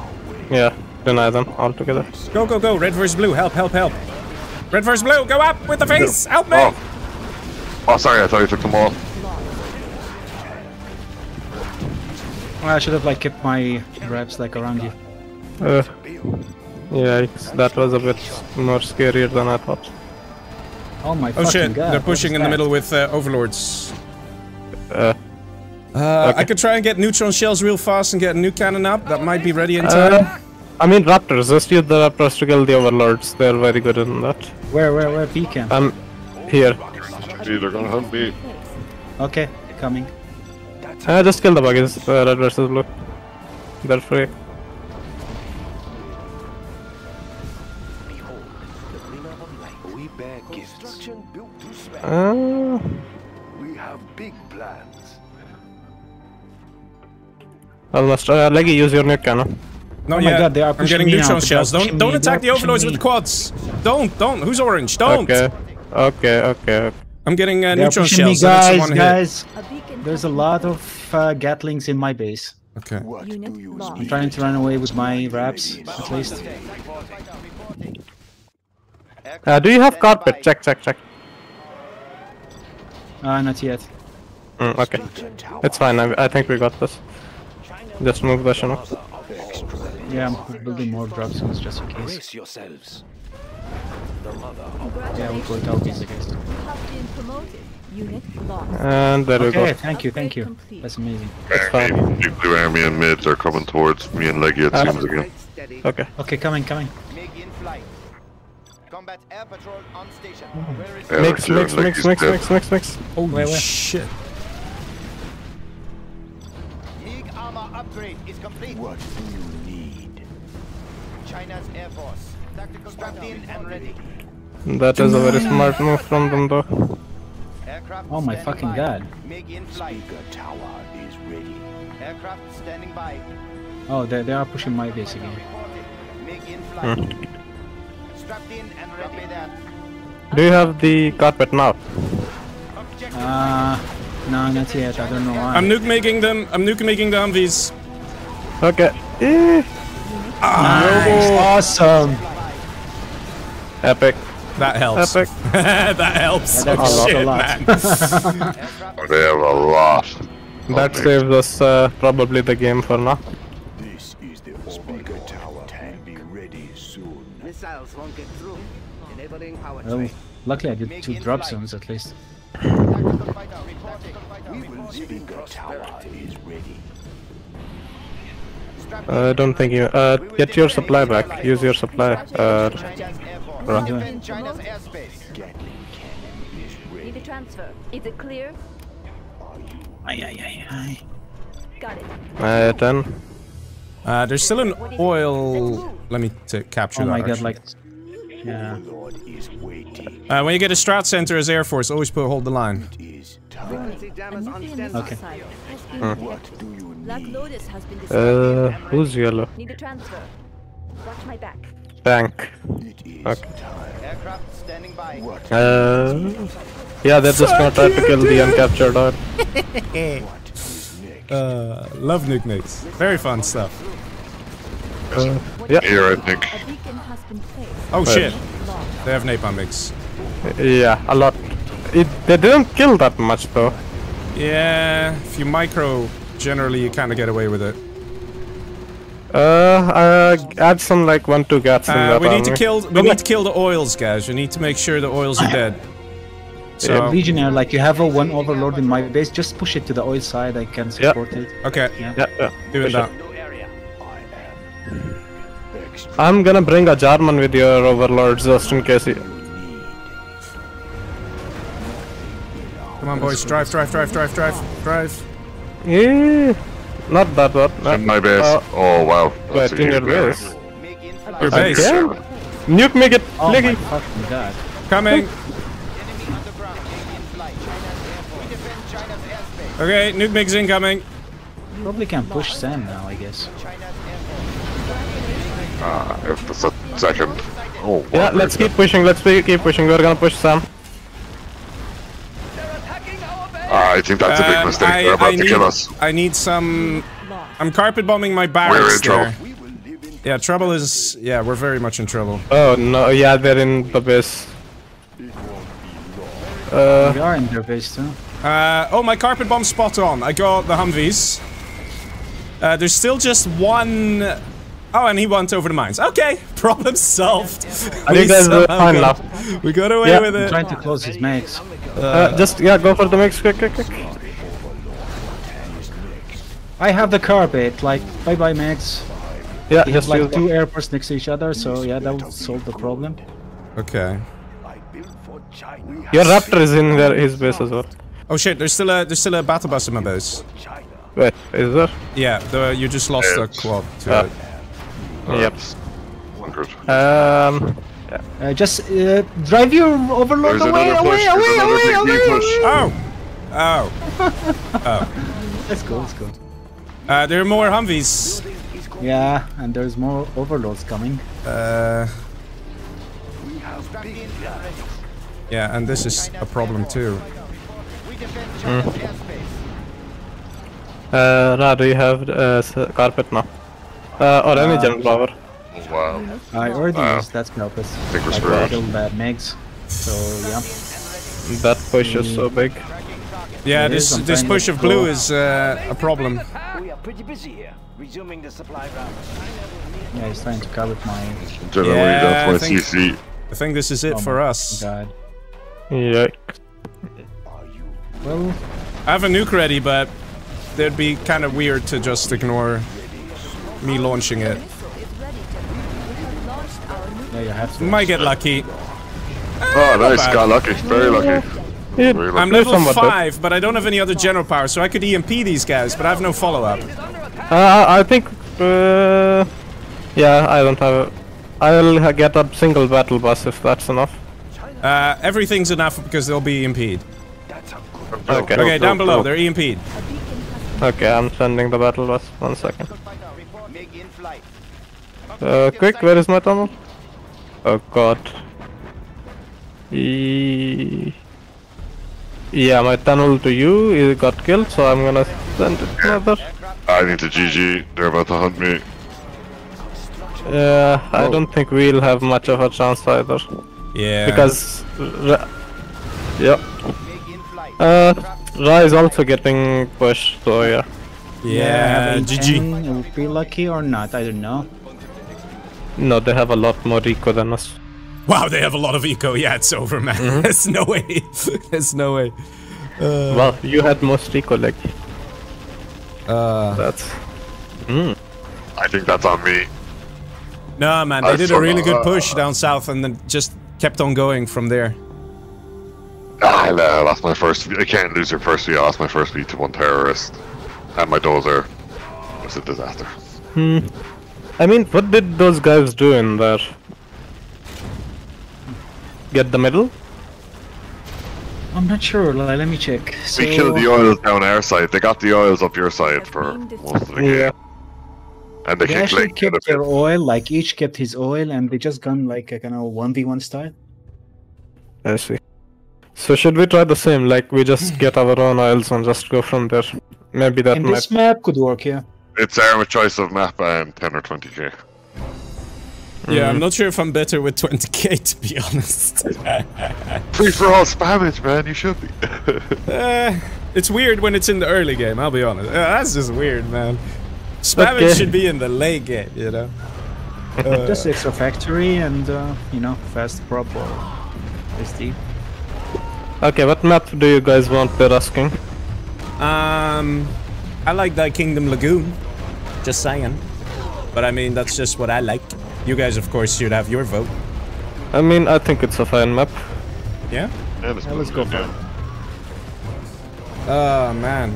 yeah, deny them altogether. Go, go, go! Red versus blue, help, help, help! Red versus blue, go up with the face, help me! Oh, oh sorry, I thought you took them all. I should have like kept my reps like around you. Uh, yeah, that was a bit more scarier than I thought. Oh my! Oh shit! God, they're pushing in that? the middle with uh, overlords. Uh, uh, okay. I could try and get neutron shells real fast and get a new cannon up. That might be ready in time. Uh, I mean raptors. Just use the raptors to kill the overlords. They're very good in that. Where, where, where? Beacon. Um, here. Gee, they're gonna hunt me. Okay, coming. Uh, just kill the buggies, uh, red versus blue. They're free. Uh, we have big plans. Almost. Uh, Leggy, use your nuke cannon. No, oh my god, they are pushing me. I'm getting neutron shells. Don't, don't attack the overlords with quads. Don't, don't. Who's orange? Don't. Okay, okay, okay. I'm getting uh, neutron shells. Guys, guys. There's a lot of uh, Gatlings in my base. Okay. I'm trying to run away with my wraps, at least. Uh, do you have carpet? Check, check, check. Uh, not yet. Mm, okay. It's fine, I, I think we got this. Just move the Chinook. Yeah, I'm building more drops just in case. Yeah, we'll put out these against. Unit lost. And there okay, we go. Okay, thank you, thank you. That's amazing. Nuclear army and mids are coming towards me and Leggy, it uh, seems, again. Okay. Okay, coming, coming. Combat air patrol on station. Oh. Mix, mix, mix, mix, mix, mix, mix. Oh, wait, wait. Shit. Mig armor upgrade is complete. What do you need? China's air force. Tactical strapped in and ready. That is a very smart move from them, though. Oh my fucking god. Tower is ready. Aircraft standing by. Oh, they, they are pushing my base again. Mm. Do you have the carpet now? Uh, no, not yet. I don't know why. I'm nuke making them. I'm nuke making the Humvees. Okay. Eh. Ah, nice. Awesome. Epic. That helps. Epic. that helps. Yeah, that oh, shit, a lot. man. They have a lot. That okay. saves us uh, probably the game for now. This is the speaker tower. Can be ready soon. Missiles won't get through. Enabling power train. Well, luckily I did two drop zones at least. Speaker tower is ready. I don't think you. Uh, get your supply back. Use your supply. Uh, Right. China's airspace. Need a transfer. Is it clear? Aye, aye, aye, aye. Got it. Uh, done. Uh, there's still an oil. Let me capture that. Oh my god, like. Yeah. Uh, when you get a strat center as Air Force, always put hold the line. Okay. Hmm. Uh, who's yellow? Need a transfer. Watch my back. Tank. Okay. Uh, yeah, they're just gonna try to kill the uncaptured or uh, love nuke makes. Very fun stuff. Uh, yeah. Here, I think. Oh shit! They have napalm mix. Yeah, a lot. it, they didn't kill that much though. Yeah, if you micro, generally you kind of get away with it. Uh, uh add some like one two guts uh, in that. We need army. to kill. We need to kill the oils, guys. We need to make sure the oils are dead. So yeah, Legionnaire, like you have a one overlord in my base, just push it to the oil side. I can support yeah. it. Okay. Yeah. yeah, yeah. Do it now. I'm gonna bring a Jarman with your overlord just in case. He... Come on, boys! Drive, drive, drive, drive, drive, drive. Yeah. Not that bad. Not in my base. Uh, oh wow. That's in your base. Your base. Okay. Nuke me it. Oh my fucking god. Coming. Okay, nuke mig's incoming. Probably can push Sam now, I guess. Ah, uh, if it's a second. Oh. Wow, yeah, let's keep pushing. Let's keep pushing. We're gonna push Sam. Uh, I think that's um, a big mistake. I, They're about I to need, kill us. I need some... I'm carpet bombing my barracks. We're in trouble. There. Yeah, trouble is... Yeah, we're very much in trouble. Oh, no. Yeah, they're in the base. Uh, we are in their base, too. Uh, oh, my carpet bomb's spot on. I got the Humvees. Uh, there's still just one... Oh, and he went over the mines. Okay, problem solved. I think that's fine enough. We got away yeah, with it. I'm trying to close his mags. Uh, uh, just, yeah, go for the mags, quick, quick, quick. I have the carpet, like, bye-bye mags. Yeah, we just have, like two that. airports next to each other, so yeah, that would solve the problem. Okay. Your Raptor is in their, his base as well. Oh shit, there's still a, there's still a battle bus in my base. Wait, is there? Yeah, the, you just lost a quad to yeah. it. Yep. Um. Yeah. Uh, just uh, drive your overlord There's away, away, away, away, away, away, away. Oh, oh, oh. Let's go, let's go. Uh, there are more Humvees. Yeah, and there's more overlords coming. Uh. Yeah, and this is a problem too. Mm. Uh, Ra, do you have uh, carpet now? Uh, or any uh, general power. Wow. I already uh, used that scalpus. I think we're screwed. I bad mags, so yeah. That push mm. is so big. Yeah, it this this push of blue is uh, a problem. We are pretty busy here. Resuming the supply round. Yeah, he's trying to cover my... Generally, yeah, that's my I think, C C. I think this is it oh for us. God. Yeah. Well... I have a nuke ready, but... It'd be kind of weird to just ignore... me launching it. Yeah, you have to. Might get lucky. Oh, nice. Got lucky. Very lucky. Very lucky. I'm level five, but I don't have any other general power, so I could E M P these guys, but I have no follow-up. Uh, I think... Uh, yeah, I don't have... I'll get a single battle bus if that's enough. Uh, everything's enough because they'll be E M P'd. Okay, okay down below. They're E M P'd. Okay, I'm sending the battle bus. One second. Uh, quick, where is my tunnel? Oh god. E yeah, my tunnel to you it got killed, so I'm gonna send it another. I need to G G, they're about to hunt me. Yeah, I oh. don't think we'll have much of a chance either. Yeah. Because... Ra yeah. Uh, Ra is also getting pushed, so yeah. Yeah, yeah G G. Will we be lucky or not? I don't know. No, they have a lot more eco than us. Wow, they have a lot of eco. Yeah, it's over, man. Mm-hmm. There's no way. There's no way. Uh, well, you had most eco, like. Uh, that's. Mm. I think that's on me. Nah, man, they I did a really good push uh, down south and then just kept on going from there. I lost my first. I can't lose your first lead. I lost my first lead to one terrorist. And my dozer. It's a disaster. Hmm. I mean, what did those guys do in there? Get the middle? I'm not sure, like, let me check. So, we killed the oils down our side, they got the oils up your side for most of the game. Yeah. And they, they kicked, actually like, kept their oil, like each kept his oil, and they just gone like a kind of one v one style. I see. So should we try the same, like we just get our own oils and just go from there? Maybe that and might... this map could work, yeah. It's our choice of map and ten or twenty K. Yeah, I'm not sure if I'm better with twenty K, to be honest. Free for all spammage, man. You should be. uh, it's weird when it's in the early game, I'll be honest. Uh, that's just weird, man. Spammage okay. should be in the late game, you know? Uh, just extra factory and, uh, you know, fast prop or S D. Okay, what map do you guys want per asking? Um, I like Thy Kingdom Lagoon. Just saying. But I mean, that's just what I like. You guys, of course, should have your vote. I mean, I think it's a fine map. Yeah? Yeah, let's, yeah, let's go for it. Oh, man.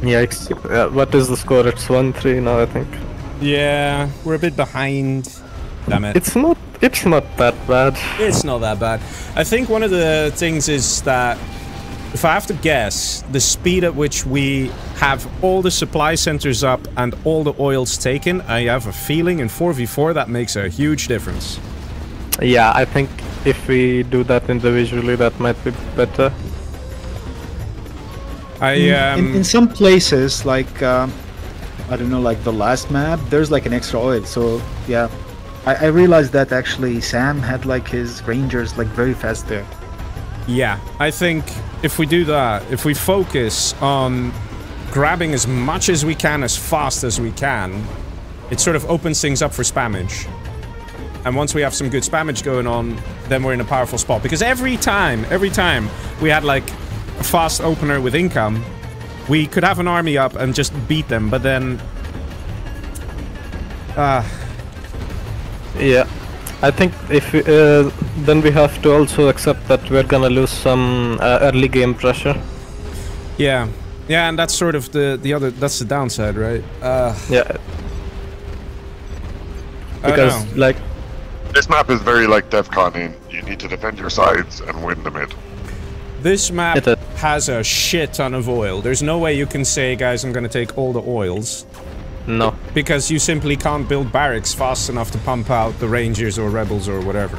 Yikes. Yeah, what is the score? It's one three now, I think. Yeah, we're a bit behind. Damn it. It's not, it's not that bad. It's not that bad. I think one of the things is that, if I have to guess, the speed at which we have all the supply centers up and all the oils taken, I have a feeling in four v four that makes a huge difference. Yeah, I think if we do that individually, that might be better. I um, in, in, in some places, like, um, I don't know, like the last map, there's like an extra oil. So, yeah, I, I realized that actually Sam had like his rangers like very fast there. Yeah, I think if we do that, if we focus on grabbing as much as we can, as fast as we can, it sort of opens things up for spammage. And once we have some good spammage going on, then we're in a powerful spot. Because every time, every time we had like a fast opener with income, we could have an army up and just beat them, but then... Uh, yeah. I think if we, uh, then we have to also accept that we're gonna lose some uh, early game pressure. Yeah, yeah, and that's sort of the the other. That's the downside, right? Uh, yeah. Because like this map is very like Defcon. You need to defend your sides and win the mid. This map has a shit ton of oil. There's no way you can say, guys, I'm gonna take all the oils. No. Because you simply can't build barracks fast enough to pump out the Rangers or Rebels or whatever.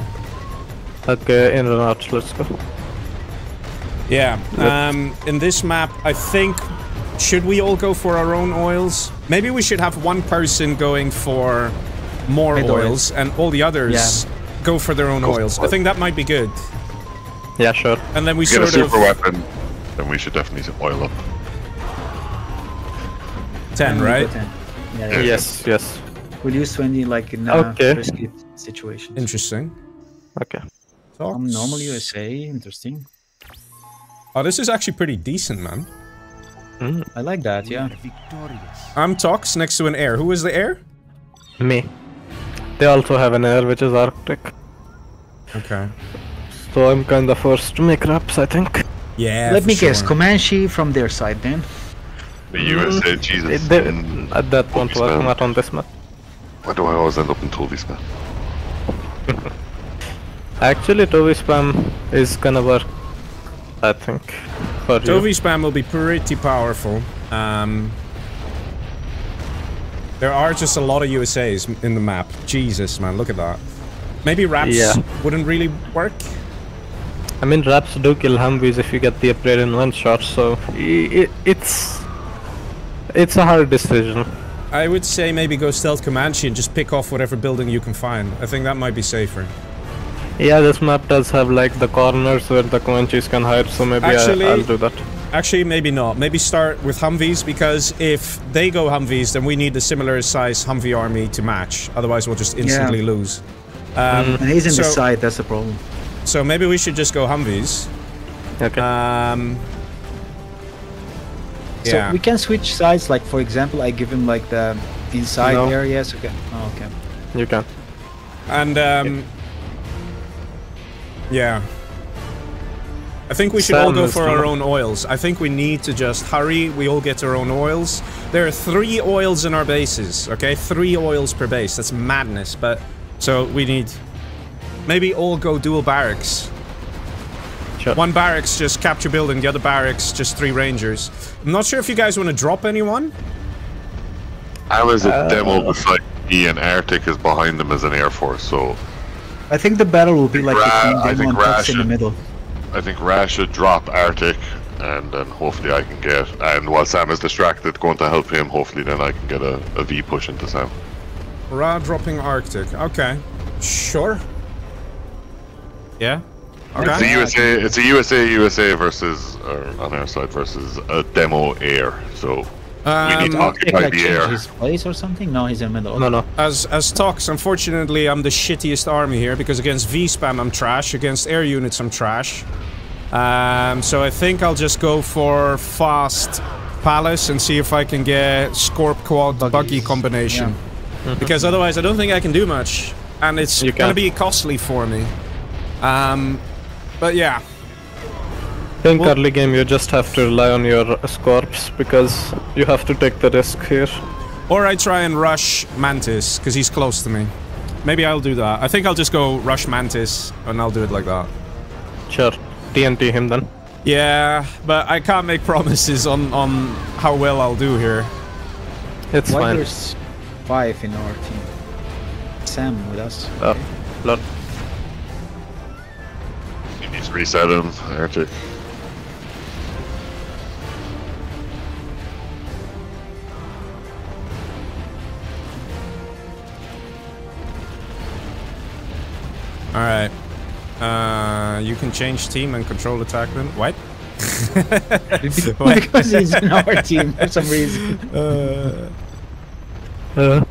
Okay, in and out, let's go. Yeah, um, in this map, I think, should we all go for our own oils? Maybe we should have one person going for more Mid oils, oil. and all the others yeah. go for their own go oils. I think that might be good. Yeah, sure. And then we get sort a super of... weapon, then we should definitely oil up. ten, right? ten. Yeah, yeah, yes, yeah. yes. We'll use twenty like in a okay. risky situation. Interesting. Okay. Talks. I'm normal U S A, interesting. Oh, this is actually pretty decent, man. Mm. I like that, yeah. I'm Talks next to an air. Who is the air? Me. They also have an air, which is Arctic. Okay. So I'm kind of forced to make raps, I think. Yeah, Let me sure. guess, Comanche from their side then. The U S A, mm, Jesus. They, at that point, was not on this map. Why do I always end up in Toby spam? Actually, Toby spam is gonna work, I think. Toby spam will be pretty powerful. Um, there are just a lot of U S As in the map. Jesus, man, look at that. Maybe Raps yeah. wouldn't really work. I mean, Raps do kill Humvees if you get the upgrade in one shot, so it, it's. It's a hard decision. I would say maybe go Stealth Comanche and just pick off whatever building you can find. I think that might be safer. Yeah, this map does have like the corners where the Comanches can hide, so maybe actually, I, I'll do that. Actually, maybe not. Maybe start with Humvees, because if they go Humvees, then we need a similar size Humvee army to match. Otherwise, we'll just instantly yeah. lose. Um, and he's in so, the side, that's the problem. So maybe we should just go Humvees. Okay. Um... So yeah. we can switch sides, like for example, I give him like the inside no. areas. Okay. Oh, okay. You can. And um, yeah. yeah. I think we should Sam all go for our own oils. I think we need to just hurry. We all get our own oils. There are three oils in our bases. Okay, three oils per base. That's madness. But so we need maybe all go dual barracks. Sure. One barracks, just capture building, the other barracks, just three rangers. I'm not sure if you guys want to drop anyone. I was a uh, demo beside me, and Arctic is behind them as an air force, so... I think the battle will be like Ra between them and in the middle. I think Ra should drop Arctic, and then hopefully I can get... And while Sam is distracted, going to help him, hopefully then I can get a, a V push into Sam. Ra dropping Arctic. Okay. Sure. Yeah. Okay. It's a U S A. It's a U S A U S A versus uh, on our side versus a demo air. So um, we need to occupy like, the air. His place or something? No, he's in the middle. No, no. As as talks, unfortunately, I'm the shittiest army here because against V spam I'm trash. Against air units I'm trash. Um, so I think I'll just go for fast palace and see if I can get Scorp quad Buggies. buggy combination. Yeah. Because otherwise I don't think I can do much, and it's you gonna can. be costly for me. Um, but yeah. I think well, early game you just have to rely on your Scorps because you have to take the risk here. Or I try and rush Mantis because he's close to me. Maybe I'll do that. I think I'll just go rush Mantis and I'll do it like that. Sure. T N T him then. Yeah, but I can't make promises on, on how well I'll do here. It's Why fine. There's five in our team. Sam with us. Oh, okay. Lord. You need to reset him, Arctic. Alright. Uh, you can change team and control attack them. What? Because he's in our team for some reason. Uh, uh,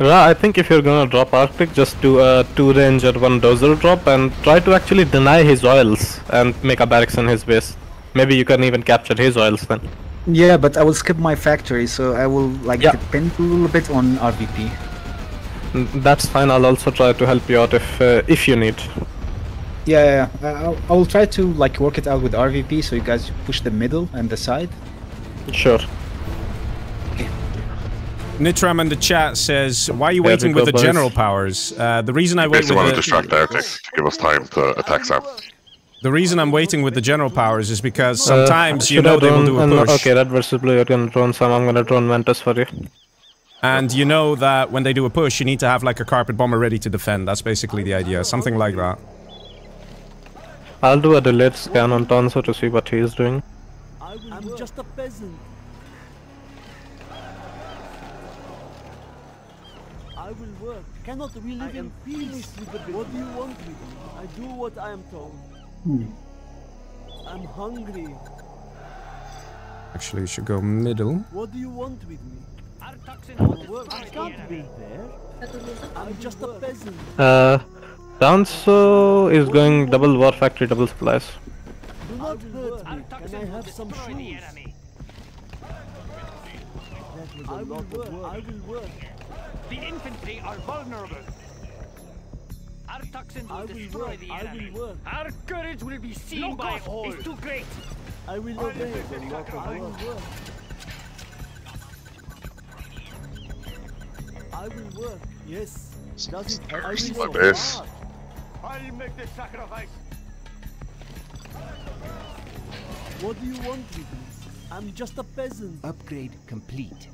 I think if you're gonna drop Arctic, just do a two range or one dozer drop and try to actually deny his oils and make a barracks on his base. Maybe you can even capture his oils then. Yeah, but I will skip my factory, so I will like yeah. depend a little bit on R V P. That's fine. I'll also try to help you out if uh, if you need. Yeah, yeah, yeah. I'll, I'll try to like work it out with R V P so you guys push the middle and the side. Sure. Okay. Nitram in the chat says, why are you yeah, waiting with the boys. general powers? Uh, the reason I wait with want the... to distract the Arctic to give us time to attack Sam. The reason I'm waiting with the general powers is because sometimes uh, you know they will do a push. Okay, Red versus Blue, you're gonna drone Sam, I'm gonna drone Mantis for you. And you know that when they do a push, you need to have like a carpet bomber ready to defend. That's basically the idea, something like that. I'll do a delayed scan on Tanso to see what he is doing. I'm just a peasant. I will work. Cannot relive in peace. What do you want me? I do what I am told. Hmm. I'm hungry. Actually, you should go middle. What do you want with me? I can't be there. I'm just a peasant. Uh. Tanso is going double war factory, double supplies. Do not hurt me. Can I have some shoes? I will work. I will work. The infantry are vulnerable. Our toxins will destroy the enemy. Our courage will be seen by all. It's too great. I will obey. I will work. I will work. Yes. Does it hurt me like this? I'll make the sacrifice. What do you want with me? I'm just a peasant. Upgrade complete.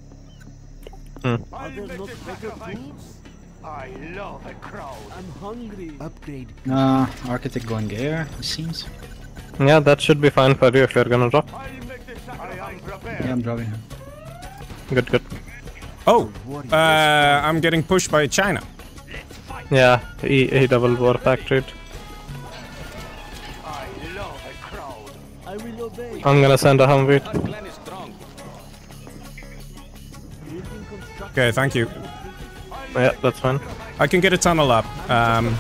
Mm. Are there not bigger fools? I love a crowd. I'm hungry. Upgrade. Nah, uh, Architect going air, it seems. Yeah, that should be fine for you if you're gonna drop. I'll make the sacrifice. I am prepared. Yeah, I'm dropping him. Good, good. Oh, uh, I'm getting pushed by China. Yeah, he, he double war factored. I'm gonna send a Humvee. Okay, thank you. Yeah, that's fine. I can get a tunnel up. Um,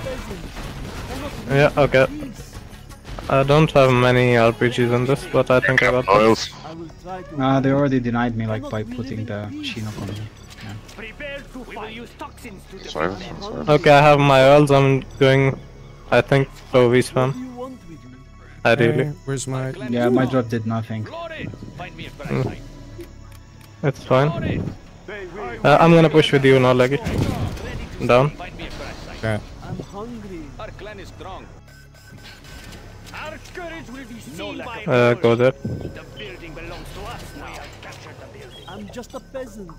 yeah, okay. I don't have many R P Gs in this, but I think I got oils. Ah, uh, they already denied me like by putting the machine up on me. Sorry, sorry. Okay, I have my oils, I'm doing, I think, so V spam. I really. Uh, where's my... Yeah, my drop did nothing. Mm. It's fine. Uh, I'm gonna push with you now, Leggy. Down. Okay. I'm hungry. Our clan is strong. Our courage will be seen by uh, go there. The building belongs to us now. I'm just a peasant.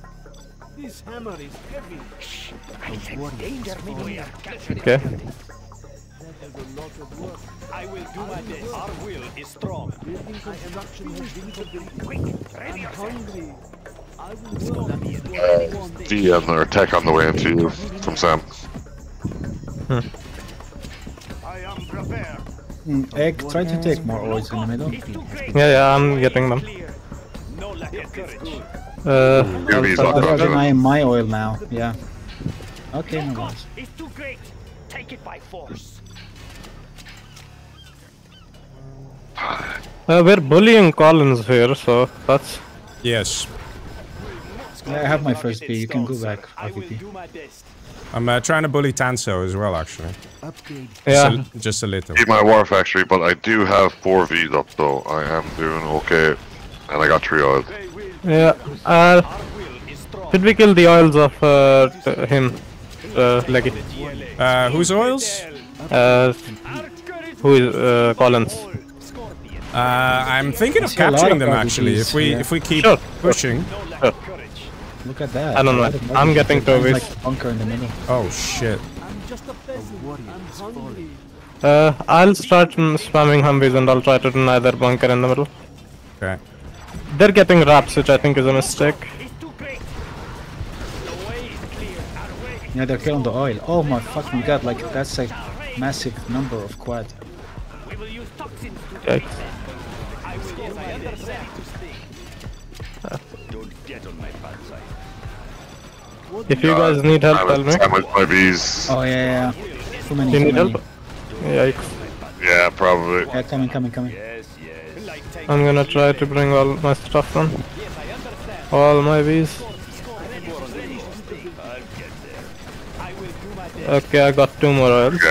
This hammer is heavy. Shh, I sense danger. Maybe we are captured. Okay. I will do my best. Our will is strong. Building construction has been completed. Quick, ready yourself. The uh, their attack on the way into you from Sam. Huh. I am prepared. Mm, Egg, try to take more oils in the middle. Yeah, yeah, I'm getting them. Uh, I've got my, my oil now, yeah. Okay, no worries. It's too great. Take it by force. Uh, we're bullying Collins here, so that's... Yes. Yeah, I have my first B, you can go back. I'm uh, trying to bully Tanso as well, actually. Yeah. Just a, just a little. Keep my War Factory, but I do have four Vs up, though. I am doing okay. And I got three oils. Yeah. Uh, did we kill the oils of uh, him? Uh, Leggy. Uh, whose oils? Uh, who is uh, Collins? Uh, I'm thinking of capturing them, actually, if we, yeah. if we keep sure. pushing. Sure. Look at that. I don't know. I'm, I'm getting tovies. Like oh shit. I'm just a peasant. Uh, I'll start spamming Humvees and I'll try to deny their bunker in the middle. Okay. They're getting wraps, which I think is a mistake. Yeah, they're killing the oil. Oh my fucking god, like that's a massive number of quad. We will use toxins to okay. I will I understand. Uh, Don't get on my bad side. If you uh, guys need help, tell me. I'm with my bees. Oh yeah, yeah. Too many. You need help? Yikes. Yeah, probably. Yeah, coming, coming, coming. Yes, yes. I'm gonna try to bring all my stuff down. All my bees. Okay, I got two more oils.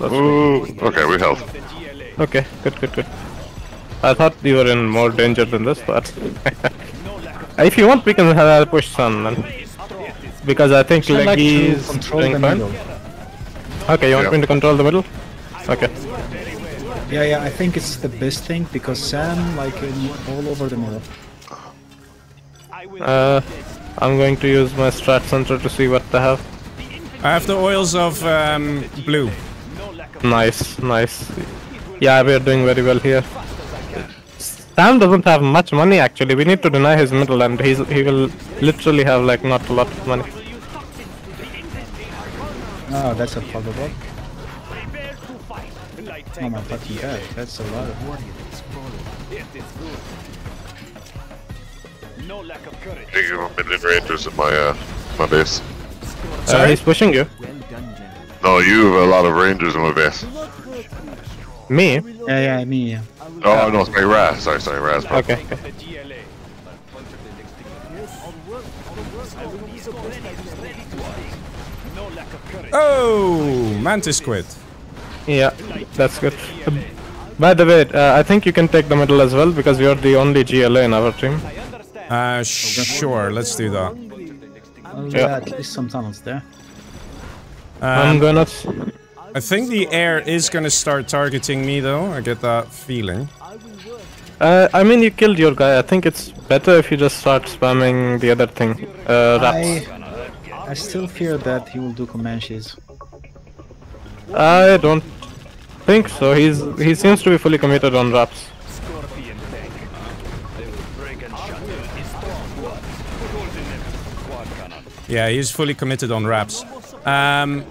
Okay. Ooh. Okay, we help. Okay, good, good, good. I thought you were in more danger than this, but... If you want, we can have a push Sam, then. Because I think Leggy like is doing fine. Okay, you want yeah. me to control the middle? Okay. Yeah, yeah, I think it's the best thing, because Sam, like, in all over the middle. Uh, I'm going to use my strat center to see what they have. I have the oils of um, blue. Nice, nice. Yeah, we're doing very well here. Sam doesn't have much money actually, we need to deny his middle and he's, he will literally have like not a lot of money. Oh, that's a problem. Oh my fucking god, that's a lot of money. I think you want me liberators in my, uh, my base. Uh, he's pushing you. No, you have a lot of rangers in my base. Me? Yeah, yeah, me, yeah. Oh, no, it's my Ra. Sorry, sorry, Ra's. Okay. Oh, Mantis quit. Yeah, that's good. Uh, by the way, uh, I think you can take the middle as well, because you're the only G L A in our team. Uh, sure, let's do that. Well, yeah, at least some tunnels there. Um, I'm gonna... I think the air is gonna start targeting me though, I get that feeling. Uh, I mean you killed your guy, I think it's better if you just start spamming the other thing, uh, rats. I, I still fear that he will do Comanches. I don't think so, he's he seems to be fully committed on raps. Yeah, he's fully committed on raps. Um...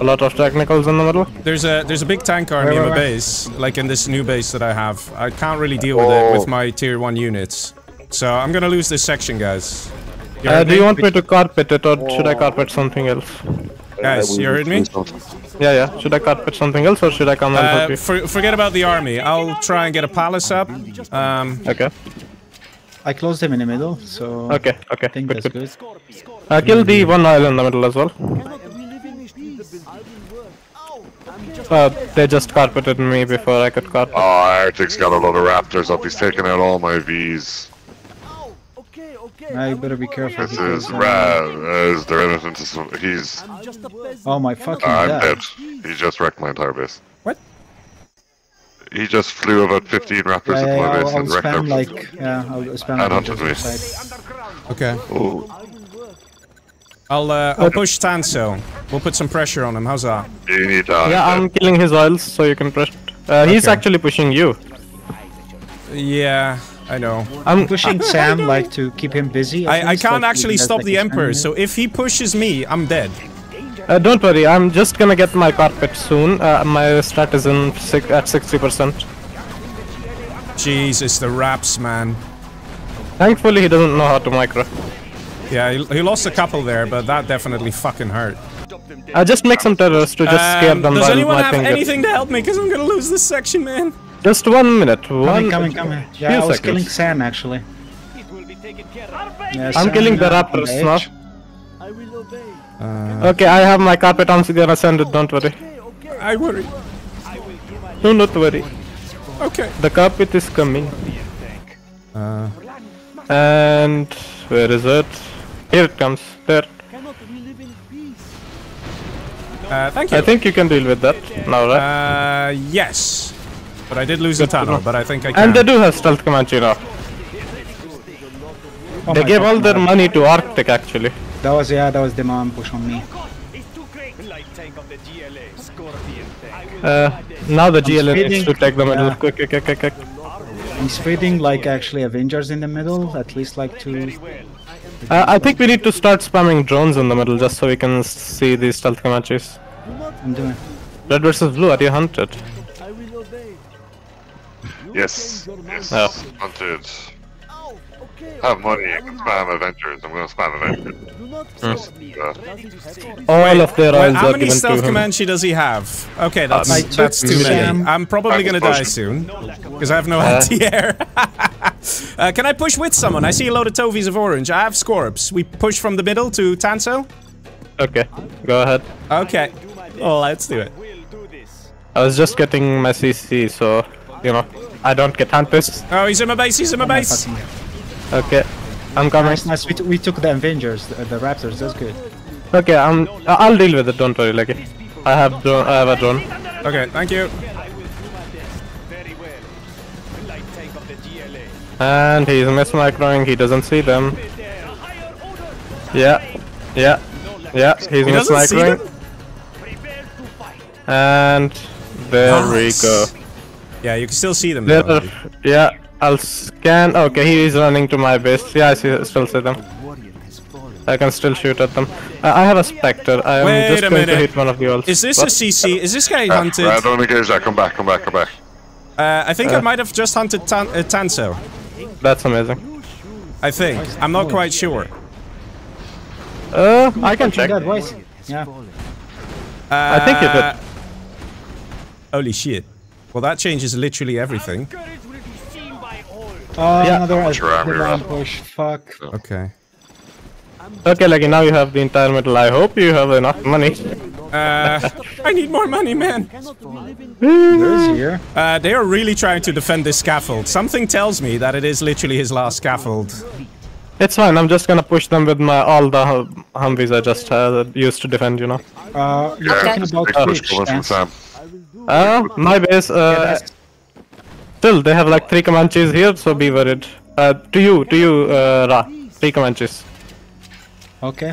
A lot of technicals in the middle. There's a there's a big tank army in my base, like in this new base that I have. I can't really deal with oh. it with my tier one units, so I'm gonna lose this section, guys. Uh, do you want me to carpet it or should I carpet something else? Guys, you heard me? Yeah, yeah. Should I carpet something else or should I come and help you? For, forget about the army. I'll try and get a palace up. Um, okay. I closed him in the middle, so okay, okay. I think good, that's good. good. Uh, kill the one island in the middle as well. Uh, they just carpeted me before I could carpet. Oh, Arctic's got a lot of raptors up, he's taking out all my Vs. Now you better be careful. This is Ra, is there anything to... he's... Oh my fucking god. I'm dead. He just wrecked my entire base. What? He just flew about fifteen raptors yeah, into my base I'll, I'll and wrecked them. Like, yeah, I'll spam like... And hunted me. Okay. Ooh. I'll, uh, I'll push Tanso. We'll put some pressure on him, how's that? Need, uh, yeah, I'm uh, killing his oils, so you can press... Uh, okay. He's actually pushing you. Yeah, I know. I'm pushing Sam, like, to keep him busy. I, least, I can't like, actually stop like the Emperor, enemy. So if he pushes me, I'm dead. Uh, don't worry, I'm just gonna get my carpet soon. Uh, my stat is in six, at sixty percent. Jesus, the raps, man. Thankfully, he doesn't know how to micro. Yeah, he, he lost a couple there, but that definitely fucking hurt. I just make some terrors to just um, scare them. Does anyone have finger. anything to help me? Because I'm gonna lose this section, man. Just one minute. One coming, coming, coming. Yeah, I was seconds. killing Sam actually. It will be taken care of. Yeah, I'm Sam killing the rappers now. I will obey. Uh, okay, I have my carpet. I'm gonna send it. Don't worry. Okay, okay. I worry. Do not worry. Okay. The carpet is coming. Uh, and where is it? Here it comes. There. Uh, thank you. I think you can deal with that now, right? Uh, yes. But I did lose the tunnel, but I think I can. And they do have stealth Comanche now. Oh they gave God, all their God. money to Arctic, actually. That was, yeah, that was the mom push on me. Uh, now the I'm G L A needs to take the middle. Yeah. Quick, quick, quick, quick. I'm spreading, like, actually Avengers in the middle, at least, like, two. Uh, I think we need to start spamming drones in the middle, just so we can see these stealth Comanches. I'm doing Red versus Blue, are you hunted? Yes, yes, no. hunted. I have money, I can spam Avengers, I'm gonna spam Avengers. Mm. All of their eyes How are many stealth Comanche does he have? Okay, that's, uh, that's too many. many. I'm probably gonna die soon, because I have no uh. anti-air. uh, can I push with someone? I see a load of Tovies of orange, I have Scorps. We push from the middle to Tanso? Okay, go ahead. Okay, well, let's do it. I was just getting my C C, so, you know. I don't get hunters. Oh, he's in my base, he's in my oh base! My okay, I'm coming. Nice, nice. We, we took the Avengers, the, the Raptors, that's good. Okay, I'm, I'll deal with it, don't worry, like, I have, drone, I have a drone. Okay, thank you. And he's mismicroing, he doesn't see them. Yeah, yeah, yeah, he's he mismicroing. And there nice. we go. Yeah, you can still see them. There are, yeah, I'll scan. Okay, he is running to my base. Yeah, I see, still see them. I can still shoot at them. Uh, I have a Spectre. I am Wait just going minute. to hit one of you all. Is this what? a C C? Is this guy uh, hunted? I don't engage that. Come back, come back, come back. Uh, I think uh, I might have just hunted Tan uh, Tanso. That's amazing. I think. I'm not quite sure. Uh, I can check. That voice. Yeah. Uh, I think it did. Holy shit. Well, that changes literally everything. Oh, yeah. another round push. Fuck. Okay. Okay, Leggy, now you have the entire metal. I hope you have enough money. Uh, I need more money, man. Here. Uh, they are really trying to defend this scaffold. Something tells me that it is literally his last scaffold. It's fine. I'm just gonna push them with my all the hum Humvees I just uh, used to defend. You know. Uh, you're yeah, talking about uh, Uh, my base, uh, still, they have like three Comanches here, so be worried. Uh, to you, to you, uh, Ra, three Comanches. Okay.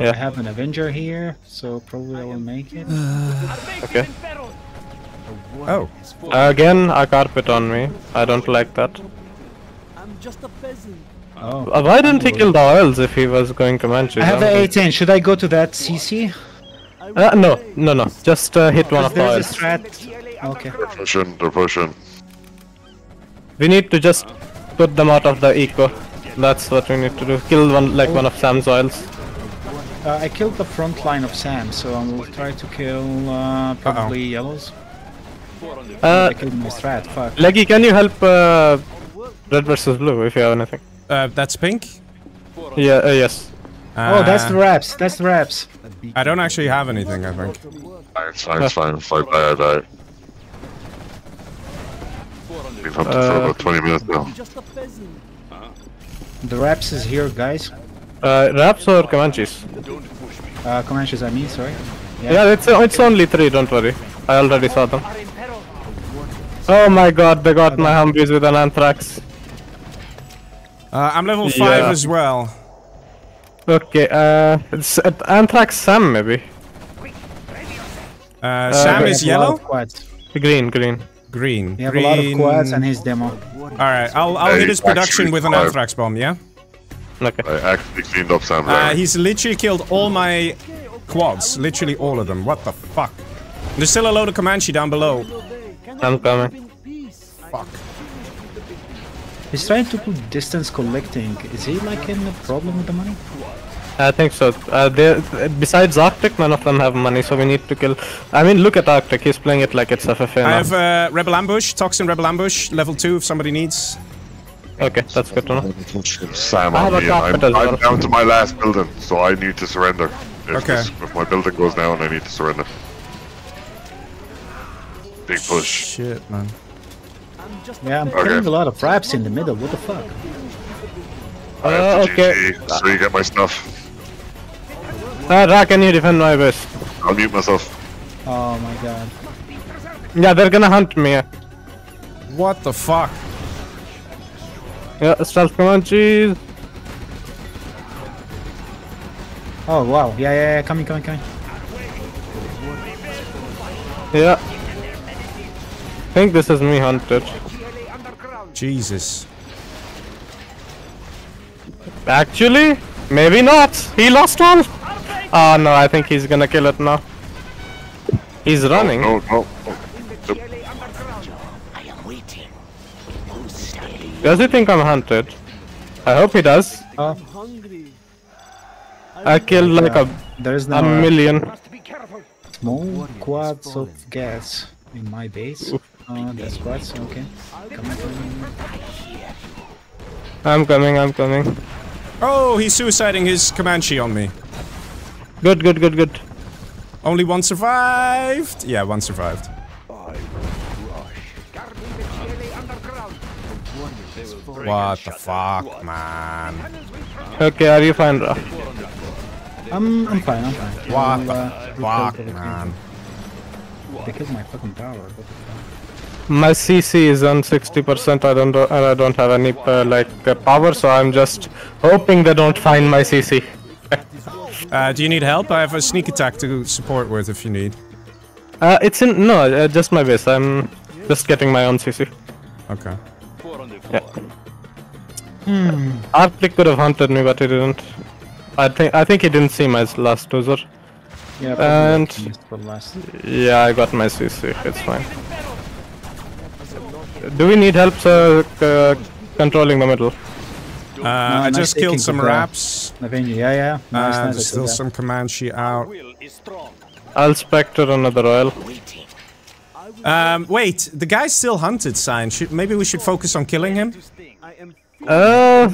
Yeah. I have an Avenger here, so probably I will make it. Okay. Oh. Again, a carpet on me. I don't like that. I'm just a peasant. Oh. Uh, why didn't he kill the oils if he was going Comanches? I have an eighteen, should I go to that C C? Uh, no, no, no. Just uh, hit one of ours. Okay. They're pushing, they're pushing. We need to just put them out of the eco. That's what we need to do. Kill one, like oh. one of Sam's oils. Uh, I killed the front line of Sam, so I will try to kill uh, probably uh -oh. yellows. Uh, I killed my strat. Fuck. Leggy, can you help uh, Red versus Blue if you have anything? Uh, that's pink. Yeah. Uh, yes. Uh, oh, that's the wraps. That's the wraps. I don't actually have anything, I think. It's fine, it's fine, it's fine, I die. We've hunted uh, for about twenty minutes now. The Raps is here, guys. Uh, Raps or Comanches? Uh, Comanches, I mean, sorry. Yeah, yeah it's, uh, it's only three, don't worry. I already saw them. Oh my god, they got my Humvees with an Anthrax. Uh, I'm level five yeah. as well. Okay, uh, it's at Anthrax Sam, maybe. Uh, Sam uh, is yellow? Green, green. Green. We have green. a lot of quads and his demo. Alright, I'll, I'll hit his production with an anthrax bomb, yeah? Okay. I actually cleaned up Sam. Uh, he's literally killed all my quads. Literally all of them. What the fuck? There's still a load of Comanche down below. I'm coming. Fuck. He's trying to do distance collecting. Is he like in a problem with the money? I think so. Uh, besides Arctic, none of them have money, so we need to kill. I mean, look at Arctic. He's playing it like it's F F A now. I have uh, Rebel Ambush, Toxin Rebel Ambush, level two if somebody needs. Okay, that's good to know. Sam on me. I'm, I'm down to my last building, so I need to surrender. If, okay. this, if my building goes down, I need to surrender. Big push. Shit, man. Yeah, I'm okay. killing a lot of fraps in the middle. What the fuck? I have uh, okay. G T, so you get my stuff. Uh, Ra, can you defend my base? I'll mute myself. Oh my god. Yeah, they're gonna hunt me. What the fuck? Yeah, stealth Comanches. Oh wow, yeah, yeah, yeah, coming, coming, coming. Yeah. I think this is me hunted. Jesus. Actually, maybe not. He lost one. Oh no, I think he's gonna kill it now. He's running. Oh, no, no, no. Nope. Does he think I'm hunted? I hope he does. Uh, I killed like yeah, a, there is no a million. Small quads of gas in my base. Uh, that's quads, okay. Coming, coming. I'm coming, I'm coming. Oh, he's suiciding his Comanche on me. Good, good, good, good. Only one survived. Yeah, one survived. What the fuck, man? Okay, are you fine, Ra? I'm, I'm fine, I'm fine. What the uh, fuck, man? They killed my fucking tower. What the fuck? My C C is on sixty percent. I don't, and I don't have any uh, like uh, power, so I'm just hoping they don't find my C C. Uh, do you need help? I have a sneak attack to support with if you need. Uh, it's in... no, uh, just my base. I'm just getting my own C C. Okay. Yeah. Hmm. Arctic could have hunted me, but he didn't. I think I think he didn't see my last user. Yeah, and... last. Yeah, I got my C C. It's fine. Do we need help uh, uh, controlling the middle? Uh, no, I nice just killed some raps. Yeah, yeah. Nice, uh, nice there's still some Comanche out. I'll spectre another oil. Um, wait, the guy still hunted, Sign. Should, maybe we should focus on killing him? Uh,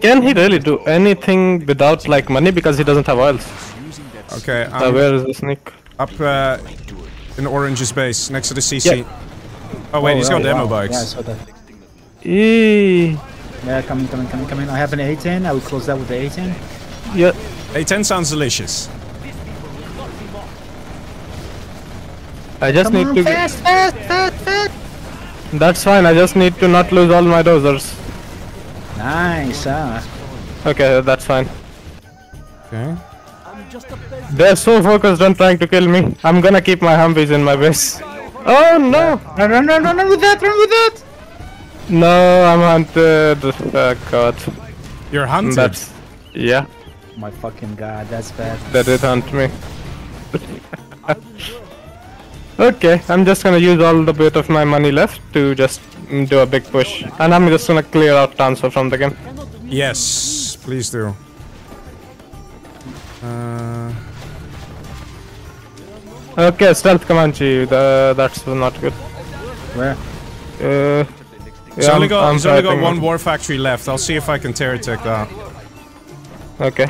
can he really do anything without, like, money? Because he doesn't have oils. Okay, I'm so where is the sneak? Up uh, in Orange's base, next to the C C. Yeah. Oh, wait, oh, he's got yeah, demo wow. bikes. Yeah, I saw that. Eee. Yeah, come in, come in, come in, come in. I have an A ten, I will close that with the A ten. Yeah. A ten sounds delicious. I just come need on, to... Fast, fast, fast, fast! That's fine, I just need to not lose all my dozers. Nice, huh? Okay, that's fine. Okay. They're so focused on trying to kill me. I'm gonna keep my Humvees in my base. Oh no! Run, run, run, run, run with that, run with that! No, I'm hunted. Oh god. You're hunted? That's, yeah. My fucking god, that's bad. They did hunt me. Okay, I'm just gonna use all the bit of my money left to just do a big push. And I'm just gonna clear out Tanso from the game. Yes, please do. Uh... Okay, stealth Comanche. The, that's not good. Where? Uh... He's yeah, only got, he's only got one war factory left. I'll see if I can tear attack that. Okay.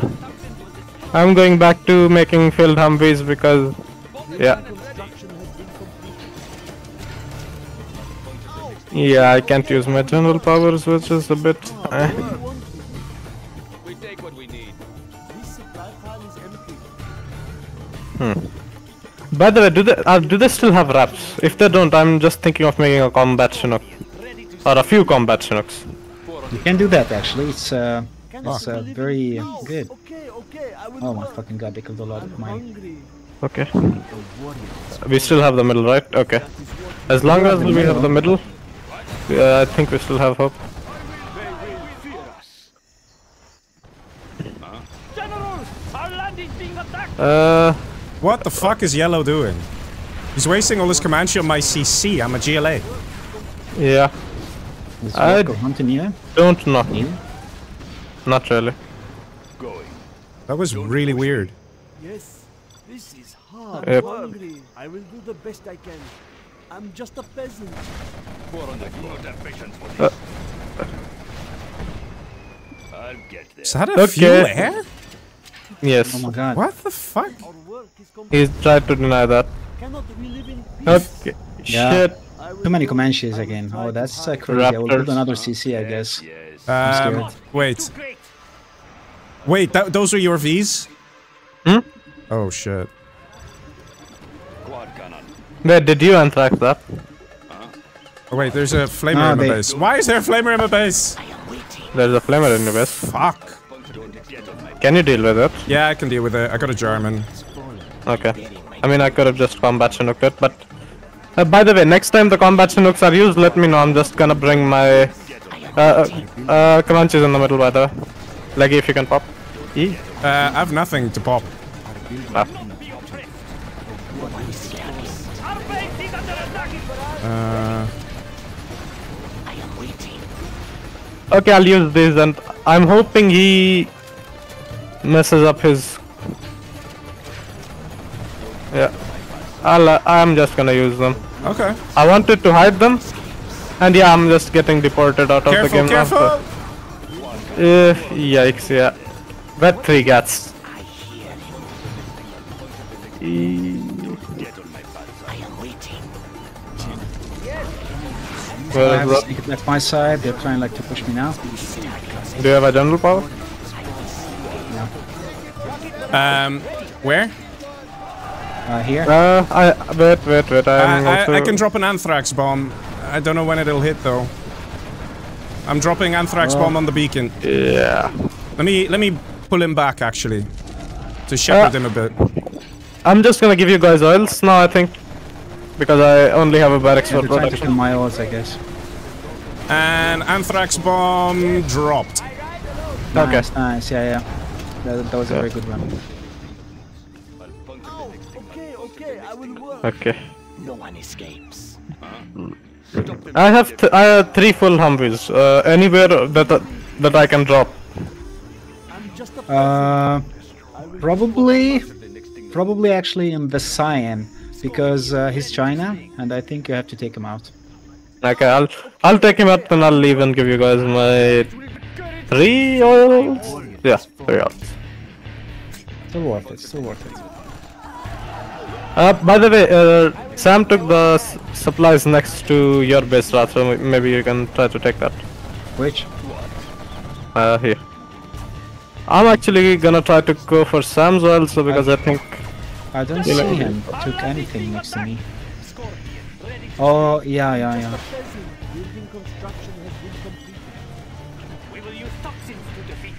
I'm going back to making field Humvees because... yeah. Yeah, I can't use my general powers, which is a bit... hmm. By the way, do they, uh, do they still have wraps? If they don't, I'm just thinking of making a combat Chinook. Or a few combat Chinooks. You can do that actually, it's uh, it's uh, very good. Oh my fucking god, they killed a lot of mine. Okay. We still have the middle, right? Okay. As long as we have the middle, uh, I think we still have hope. Uh, what the fuck is Yellow doing? He's wasting all his command on my C C. I'm a G L A. Yeah. Does I go hunting here? Don't know. Here? Not really. Going. That was don't really weird. Yes, this is hard. Yep. I will do the best I can. I'm just a peasant. Uh. I'll get there. Is that a okay. Fuel air? Yes. Oh my god. What the fuck? He's tried to deny that. Okay. Yeah. Shit. Too many Comanches again. Oh, that's uh, crazy. Raptors. I will build another C C, I guess. Um, I'm scared. Wait. Wait, that, those are your Vs? Hmm? Oh, shit. Wait, did you untrack that? Oh, wait, there's a flamer ah, in my base. Why is there a flamer in my base? There's a flamer in your base. Fuck. Can you deal with it? Yeah, I can deal with it. I got a German. Okay. I mean, I could have just combat Chinook it, but... Uh, by the way, next time the combat Chinooks are used, let me know. I'm just gonna bring my... Uh, uh, uh Comanches in the middle, by the way. Leggy, if you can pop. E? Uh, I have nothing to pop. Ah. Uh... Okay, I'll use this, and I'm hoping he... messes up his... Yeah. I'll, uh, I'm just gonna use them. Okay. I wanted to hide them. And yeah, I'm just getting deported out careful, of the game careful. After. Uh, yikes, yeah. But three guts. E well, I have a sneak attack my side. They're trying like to push me now. Do you have a general power? Um, where? Uh, here. Uh, I wait, wait, wait. I'm uh, also I, I can drop an anthrax bomb. I don't know when it'll hit though. I'm dropping anthrax oh. bomb on the beacon. Yeah. Let me let me pull him back actually, to shepherd uh, him a bit. I'm just gonna give you guys oils now, I think, because I only have a barracks yeah, for production. Trying to my oils, I guess. And anthrax bomb dropped. Nice, okay. Nice. Yeah, yeah. That, that was yeah. a very good one. Oh, okay, okay, I will work. Okay. No one escapes. I have th I have three full Humvees. Uh, anywhere that uh, that I can drop. Uh, probably, probably actually in Visayan because uh, he's China, and I think you have to take him out. Okay, I'll I'll take him out and I'll leave and give you guys my three oils. Yeah, three oils. Still worth it, still worth it. Uh, by the way, uh, Sam took the s supplies next to your base, Ra, so maybe you can try to take that. Which? Uh, here. I'm actually gonna try to go for Sam's also because I, I think... I don't see know. him took anything next to me. Oh, yeah, yeah,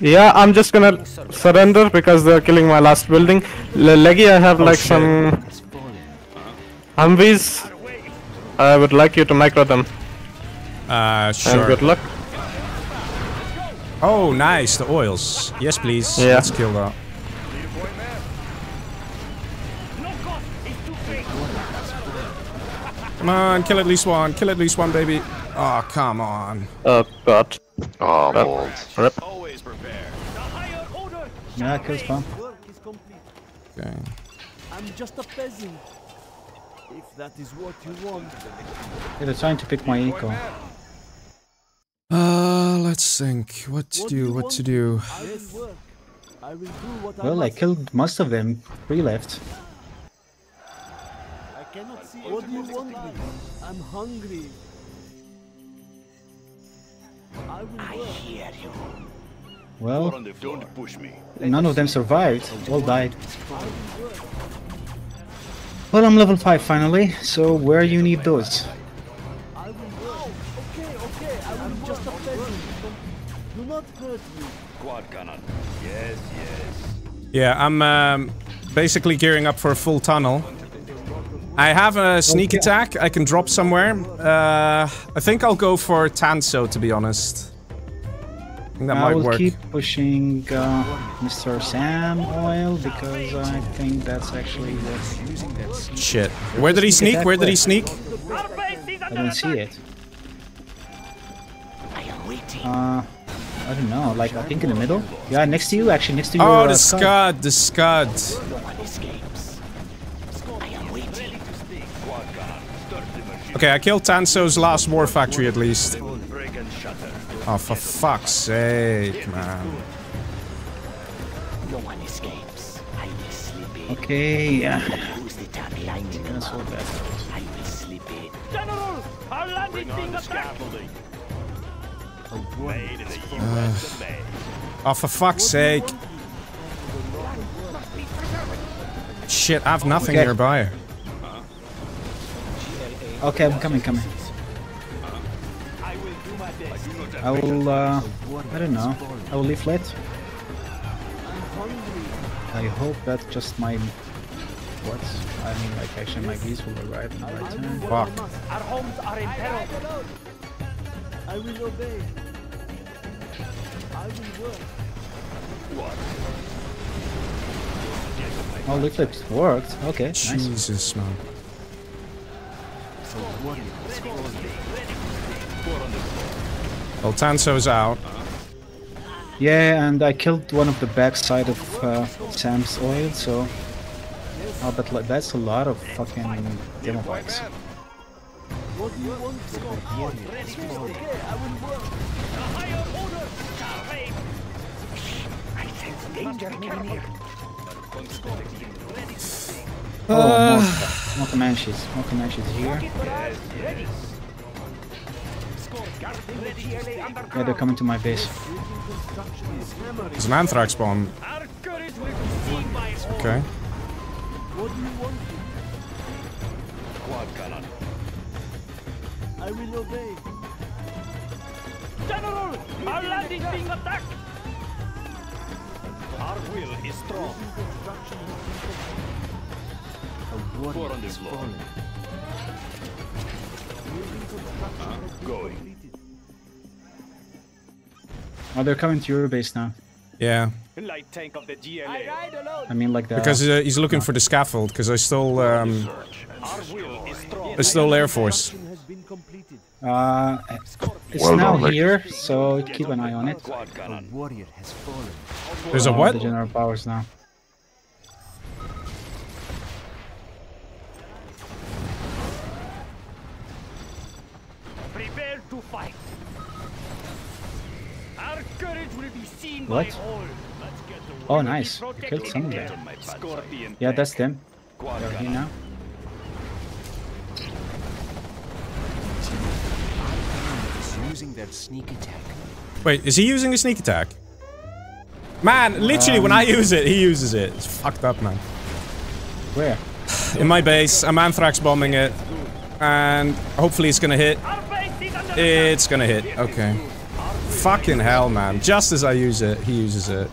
yeah. Yeah, I'm just gonna surrender because they're killing my last building. Le Leggy, I have oh, like shit. some Humvees. I would like you to micro them. Uh, sure. And good luck. Oh, nice, the oils. Yes, please. Yeah. Let's kill that. Come on, kill at least one. Kill at least one, baby. Oh, come on. Oh, God. Oh, God. Rip. Yeah, kills bomb. Okay. I'm just a peasant. If that is what you want. Yeah, they're trying to pick my eco. Uh, let's think. What to what do? What want? to do? I will work. I will do what well, I, I killed most of them. Three left. I cannot see. What do you want? I'm hungry. I will I work. hear you. Well, don't push me. None of them survived, all died. Well, I'm level five finally, so where you need those? I will work. Okay, okay, I will just a peasant. Do not hurt me. Quad cannon. Yes, yes. Yeah, I'm um, basically gearing up for a full tunnel. I have a sneak okay. attack. I can drop somewhere. Uh, I think I'll go for Tanso, to be honest. I think that I might will work. keep pushing uh, Mister Sam oil because I think that's actually worth using that. Shit. Where did he sneak? Where did he sneak? I don't see it. Uh, I don't know. Like, I think in the middle? Yeah, next to you, actually. Next to you. Oh, your, the uh, scud. The scud. Okay, I killed Tanso's last war factory at least. Oh, for fuck's sake, man. No one escapes. I will sleep in. Okay, yeah. That's all bad. I will sleep in. General, our landing being attacked. Oh, for fuck's sake. Shit, I have nothing okay. nearby. Okay, I'm coming, coming. I will, uh, I don't know, I will leave flat. I hope that just my, what, I mean, like, actually my geese will arrive in the right time. Fuck. Our homes are in peril. I will obey. I will work. What? Oh, looks like it worked. Okay, Jesus, nice. Jesus, man. Well, Tanso's out. Yeah, and I killed one of the backside of uh, Sam's oil, so... Oh, but like, that's a lot of fucking demo bikes. Oh, uh, more, more Comanches, more Comanches here. Yeah, they're coming to my base. There's an anthrax bomb. Okay. I will obey. General, our land is being attacked. Our will is strong. War on this floor. Going. Oh, they're coming to your base now. Yeah. Light tank of the G L A. I mean, like that. Because uh, he's looking no. for the scaffold. Because I stole. Um, I stole Air Force. Uh, it's well now done, here, Nick. So keep an eye on it. There's a what? Oh, the general powers now. To fight. Our courage will be seen what? By all. Let's get the oh, nice. You killed some of them. Yeah, that's them. They're here now. Using that sneak attack. Wait, is he using the sneak attack? Man, literally um, when I use it, he uses it. It's fucked up, man. Where? In my base. I'm anthrax bombing it. And hopefully it's gonna hit. It's gonna hit. Okay. Fucking hell, man. Just as I use it, he uses it.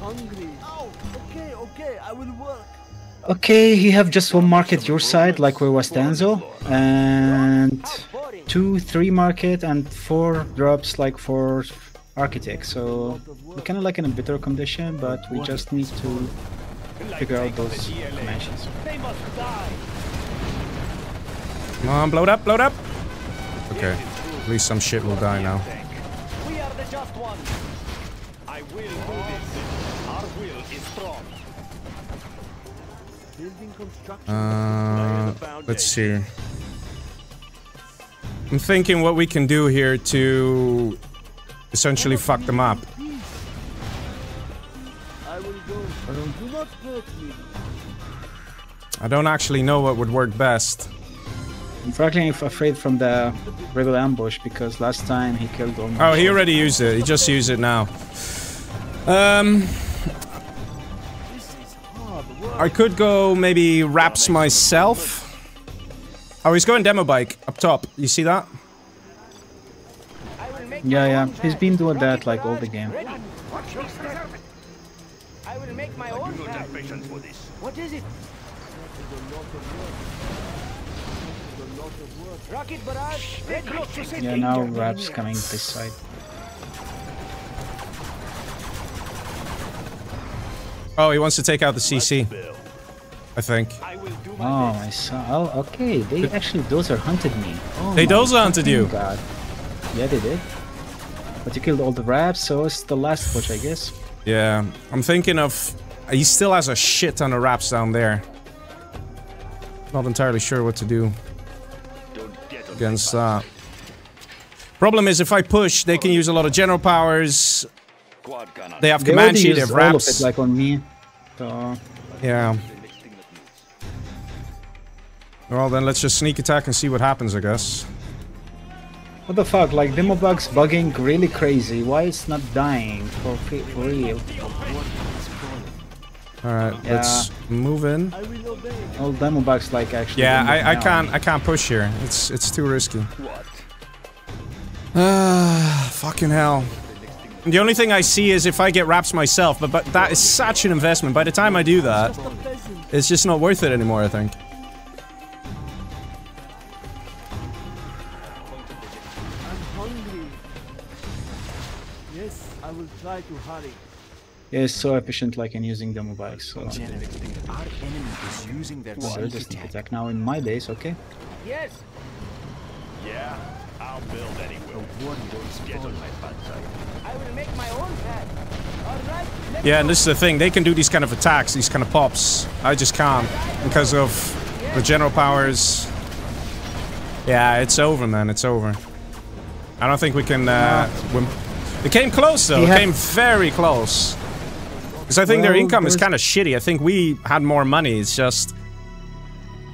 Okay, he have just one market your side, like where was Tanso, and two, three market, and four drops, like for Architect. So we're kind of like in a bitter condition, but we just need to figure out those dimensions. Come on, blow it up, blow it up. Okay. At least some shit will die now. We are the just ones. I will do this. Our will is strong. Building construction. Uh, let's see. I'm thinking what we can do here to essentially fuck them up. I will go. Do not hurt me. I don't actually know what would work best. I'm frankly afraid from the regular ambush because last time he killed almost. Oh, he already used it. He just used it now. Um, I could go maybe wraps myself. Oh, he's going demo bike up top. You see that? Yeah, yeah. He's been doing that like all the game. I will make my own. What is it? Rocket barrage. Yeah, now Rap's coming this side. Oh, he wants to take out the C C, I think. Oh, I saw. Oh, okay. They actually dozer hunted me. Oh, they dozer hunted you. God. Yeah, they did. But you killed all the Raps, so it's the last push, I guess. Yeah, I'm thinking of. He still has a shit ton of Raps down there. Not entirely sure what to do against that. Uh... Problem is, if I push, they can use a lot of general powers. They have Comanche, they have Raps. They use all of it, like on me. So... Yeah. Well, then let's just sneak attack and see what happens, I guess. What the fuck? Like, Demobug's bugging really crazy. Why it's not dying for, for real? Alright, yeah. Let's move in. All Demobug's like actually. Yeah, I, I can't I can't push here. It's it's too risky. What? Ah, fucking hell. The only thing I see is if I get Raps myself, but but that is such an investment. By the time I do that, it's just not worth it anymore, I think. To hurry. Yeah, it's so efficient, like in using demo bikes. So. Yeah. Our enemy is using their well, I just attack. attack now in my base, okay? Yes. Yeah, I'll build anywhere. Get on my backside. I will make my own path. All right. Let's yeah, and this is the thing. They can do these kind of attacks, these kind of pops. I just can't because of the general powers. Yeah, it's over, man. It's over. I don't think we can. Uh, win It came close though, it came very close. Because I think well, their income is kind of shitty. I think we had more money, it's just...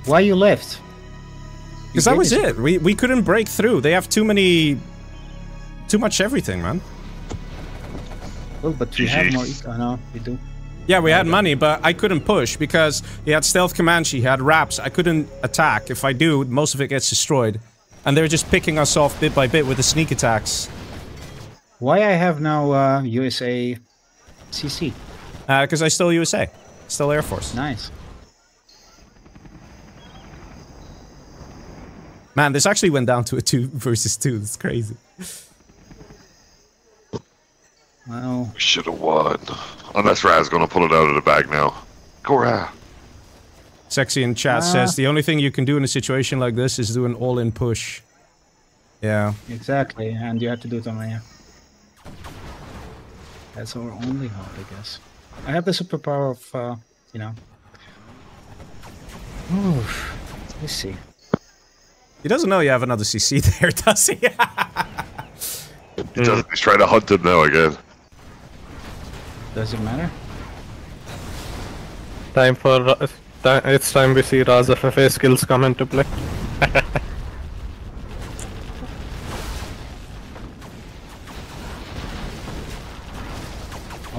Why you left? Because that was it. We, we couldn't break through. They have too many... Too much everything, man. Well, but we have more... Oh, no, we do. Yeah, we had money, but I couldn't push because he had Stealth Comanche, he had Raps. I couldn't attack. If I do, most of it gets destroyed. And they're just picking us off bit by bit with the sneak attacks. Why I have now uh, U S A C C? Because uh, I still U S A, still Air Force. Nice. Man, this actually went down to a two versus two. That's crazy. Well, we should have won. Unless Ra's gonna pull it out of the bag now. Go Ra. Sexy in chat uh, says the only thing you can do in a situation like this is do an all-in push. Yeah. Exactly, and you have to do it on Raya. That's our only hope, I guess. I have the superpower of, uh, you know... Oof. Let's see. He doesn't know you have another C C there, does he? He doesn't. He's trying to hunt him now again. Does it matter? Time for... Uh, th it's time we see Ra's F F A skills come into play.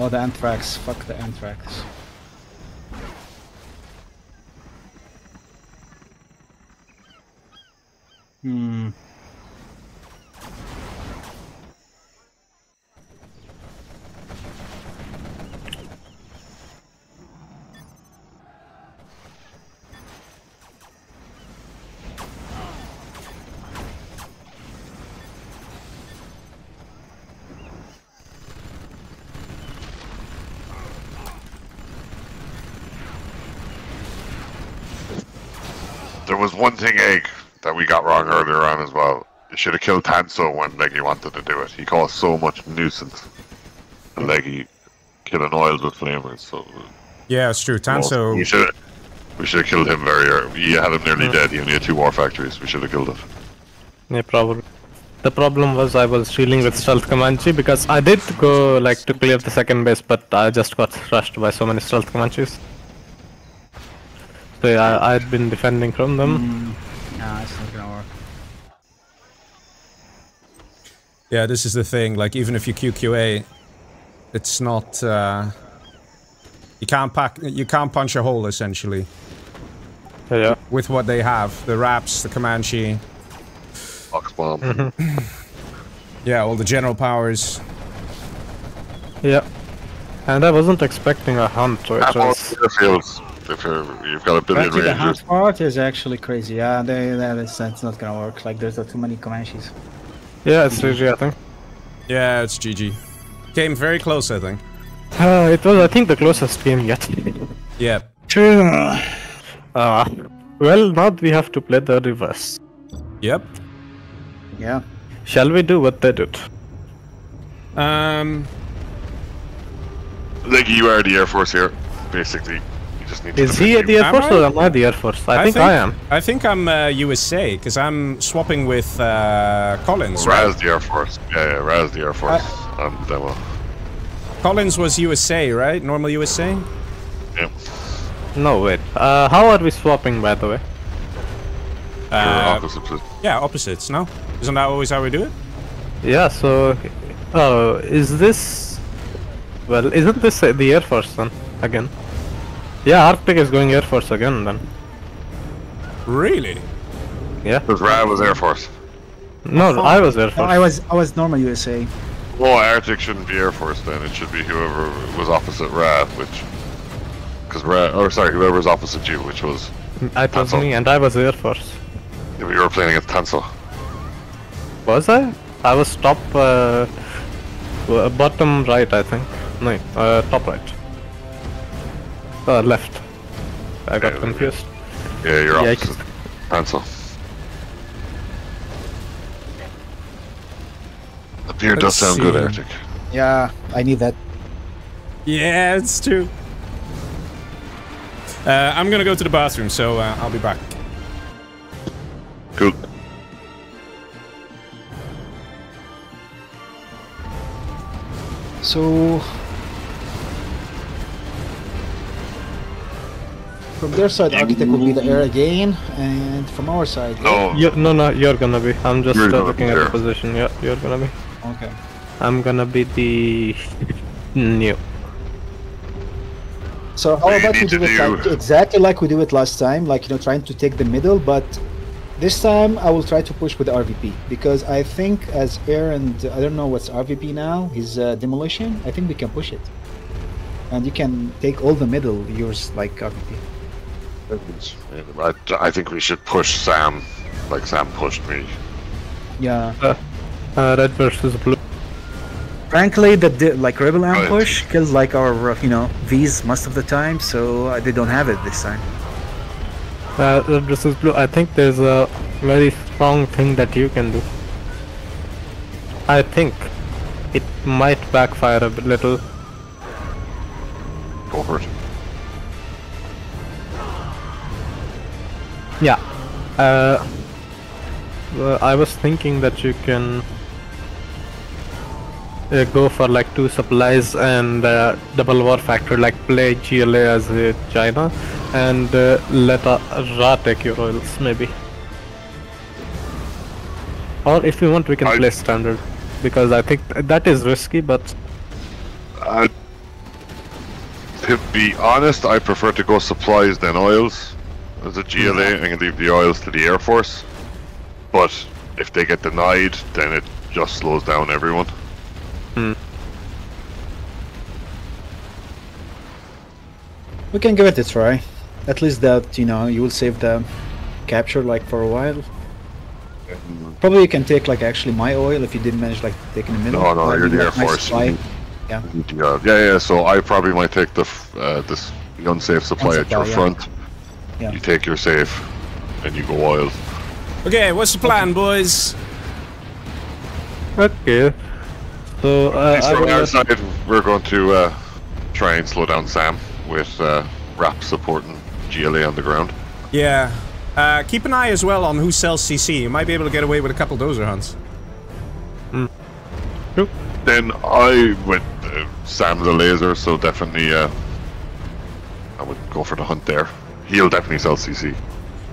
Oh, the Anthrax. Fuck the Anthrax. Hmm. There was one thing, Egg, that we got wrong earlier on as well. You should have killed Tanso when Leggy wanted to do it. He caused so much nuisance. And Leggy killing oils with flamers, so... Yeah, it's true. Tanso... We should we should have killed him very early. He had him nearly yeah. dead. He only had two war factories. We should have killed him. Yeah, probably. The problem was I was dealing with Stealth Comanche because I did go, like, to clear the second base, but I just got rushed by so many Stealth Comanches. So yeah, I, I'd been defending from them. Mm. Nah, it's not gonna work. Yeah, this is the thing, like, even if you Q Q A, it's not, uh... You can't pack, you can't punch a hole, essentially. Yeah. With what they have, the Raps, the Comanche... Fox Bomb. Yeah, all the general powers. Yeah. And I wasn't expecting a hunt, so it was... If you've got a billion rangers. The hunt part is actually crazy. Yeah, they, that is, that's not gonna work. Like, there's too many Comanches. Yeah, it's G G, I think. Yeah, it's G G. Came very close, I think. Uh, it was, I think, the closest game yet. Yeah. True. Uh, well, now we have to play the reverse. Yep. Yeah. Shall we do what they did? Um. Like, you are the Air Force here, basically. You just need to Is he at the Air Force am or I? am I the Air Force? I, I think, think I am. I think I'm uh, U S A, because I'm swapping with uh, Collins. Well, Ra's right? the Air Force. Yeah, yeah, Ra's the Air Force. I... Um, demo. Collins was U S A, right? Normal U S A? Yep. No, wait. Uh, how are we swapping, by the way? Uh, opposites. Yeah, opposites, no? Isn't that always how we do it? Yeah, so... Oh, is this... Well, isn't this uh, the Air Force then? Again? Yeah, Arctic is going Air Force again then. Really? Yeah. Because Ra was Air Force. No, oh, I was Air Force. No, I was I was normal U S A. Well, Arctic shouldn't be Air Force then. It should be whoever was opposite Ra, which... Because Ra... Or sorry, whoever was opposite you, which was... I was me, and I was Air Force. Yeah, but you were playing against Tanso. Was I? I was top... Uh, bottom right, I think. No, uh, top right. Uh, left. I got yeah, confused. Yeah, you're yeah, opposite. Tanso. The beer Let's does sound see. good, Arctic. Yeah, I need that. Yeah, it's true. Uh, I'm gonna go to the bathroom, so uh, I'll be back. Cool. So... From their side, Architect will be the air again, and from our side... No, you, no, no, you're gonna be. I'm just uh, looking at the position. Yeah, you're gonna be. Okay. I'm gonna be the... new. So how about we do it like, exactly like we do it last time, like, you know, trying to take the middle, but this time I will try to push with the R V P, because I think as Aaron, I don't know what's R V P now, his uh, demolition, I think we can push it. And you can take all the middle, yours like R V P. I, I think we should push Sam, like Sam pushed me. Yeah. Uh, uh, red versus blue. Frankly, the like Rebel Amp push kills like our, you know, V's most of the time, so uh, they don't have it this time. Uh, Red versus Blue, I think there's a very strong thing that you can do. I think it might backfire a little. Go for it. Yeah. Uh, well, I was thinking that you can... Uh, go for like two supplies and uh, double war factor, like play G L A as uh, China and uh, let uh, Ra take your oils maybe. Or if you want we can I... play standard, because I think th that is risky, but... Uh, to be honest, I prefer to go supplies than oils as a G L A. Mm-hmm. I can leave the oils to the Air Force, but if they get denied then it just slows down everyone. Hmm. We can give it a try. At least that, you know, you will save the capture like for a while. Probably you can take like actually my oil if you didn't manage like taking a minute. No, no, you're the Air Force. Yeah. yeah, yeah, yeah. So I probably might take the f uh, this unsafe supply at your front. Yeah. You take your safe, and you go oil. Okay, what's the plan, boys? Okay. So, uh, so on our side, we're going to uh, try and slow down Sam with uh, Rap supporting G L A on the ground. Yeah. Uh, keep an eye as well on who sells C C. You might be able to get away with a couple dozer hunts. Mm. True. Then I would... Uh, Sam's a laser, so definitely... Uh, I would go for the hunt there. He'll definitely sell C C.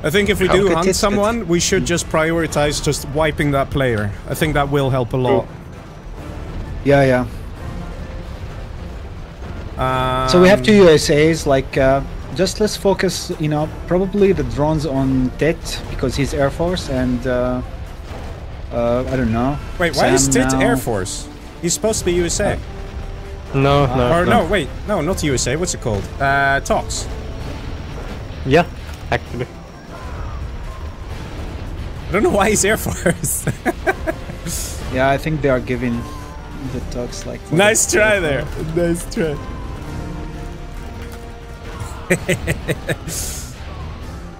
I think if we do hunt someone, we should just prioritize just wiping that player. I think that will help a lot. True. Yeah, yeah. Um, so we have two U S As, like, uh, just let's focus, you know, probably the drones on Tet, because he's Air Force, and, uh, uh, I don't know. Wait, Sam why is Tet now... Air Force? He's supposed to be U S A. No, uh, no. Or no, no, wait, no, not U S A, what's it called? Uh, Talks. Yeah, actually. I don't know why he's Air Force. Yeah, I think they are giving the talks like... Nice try there. Nice try.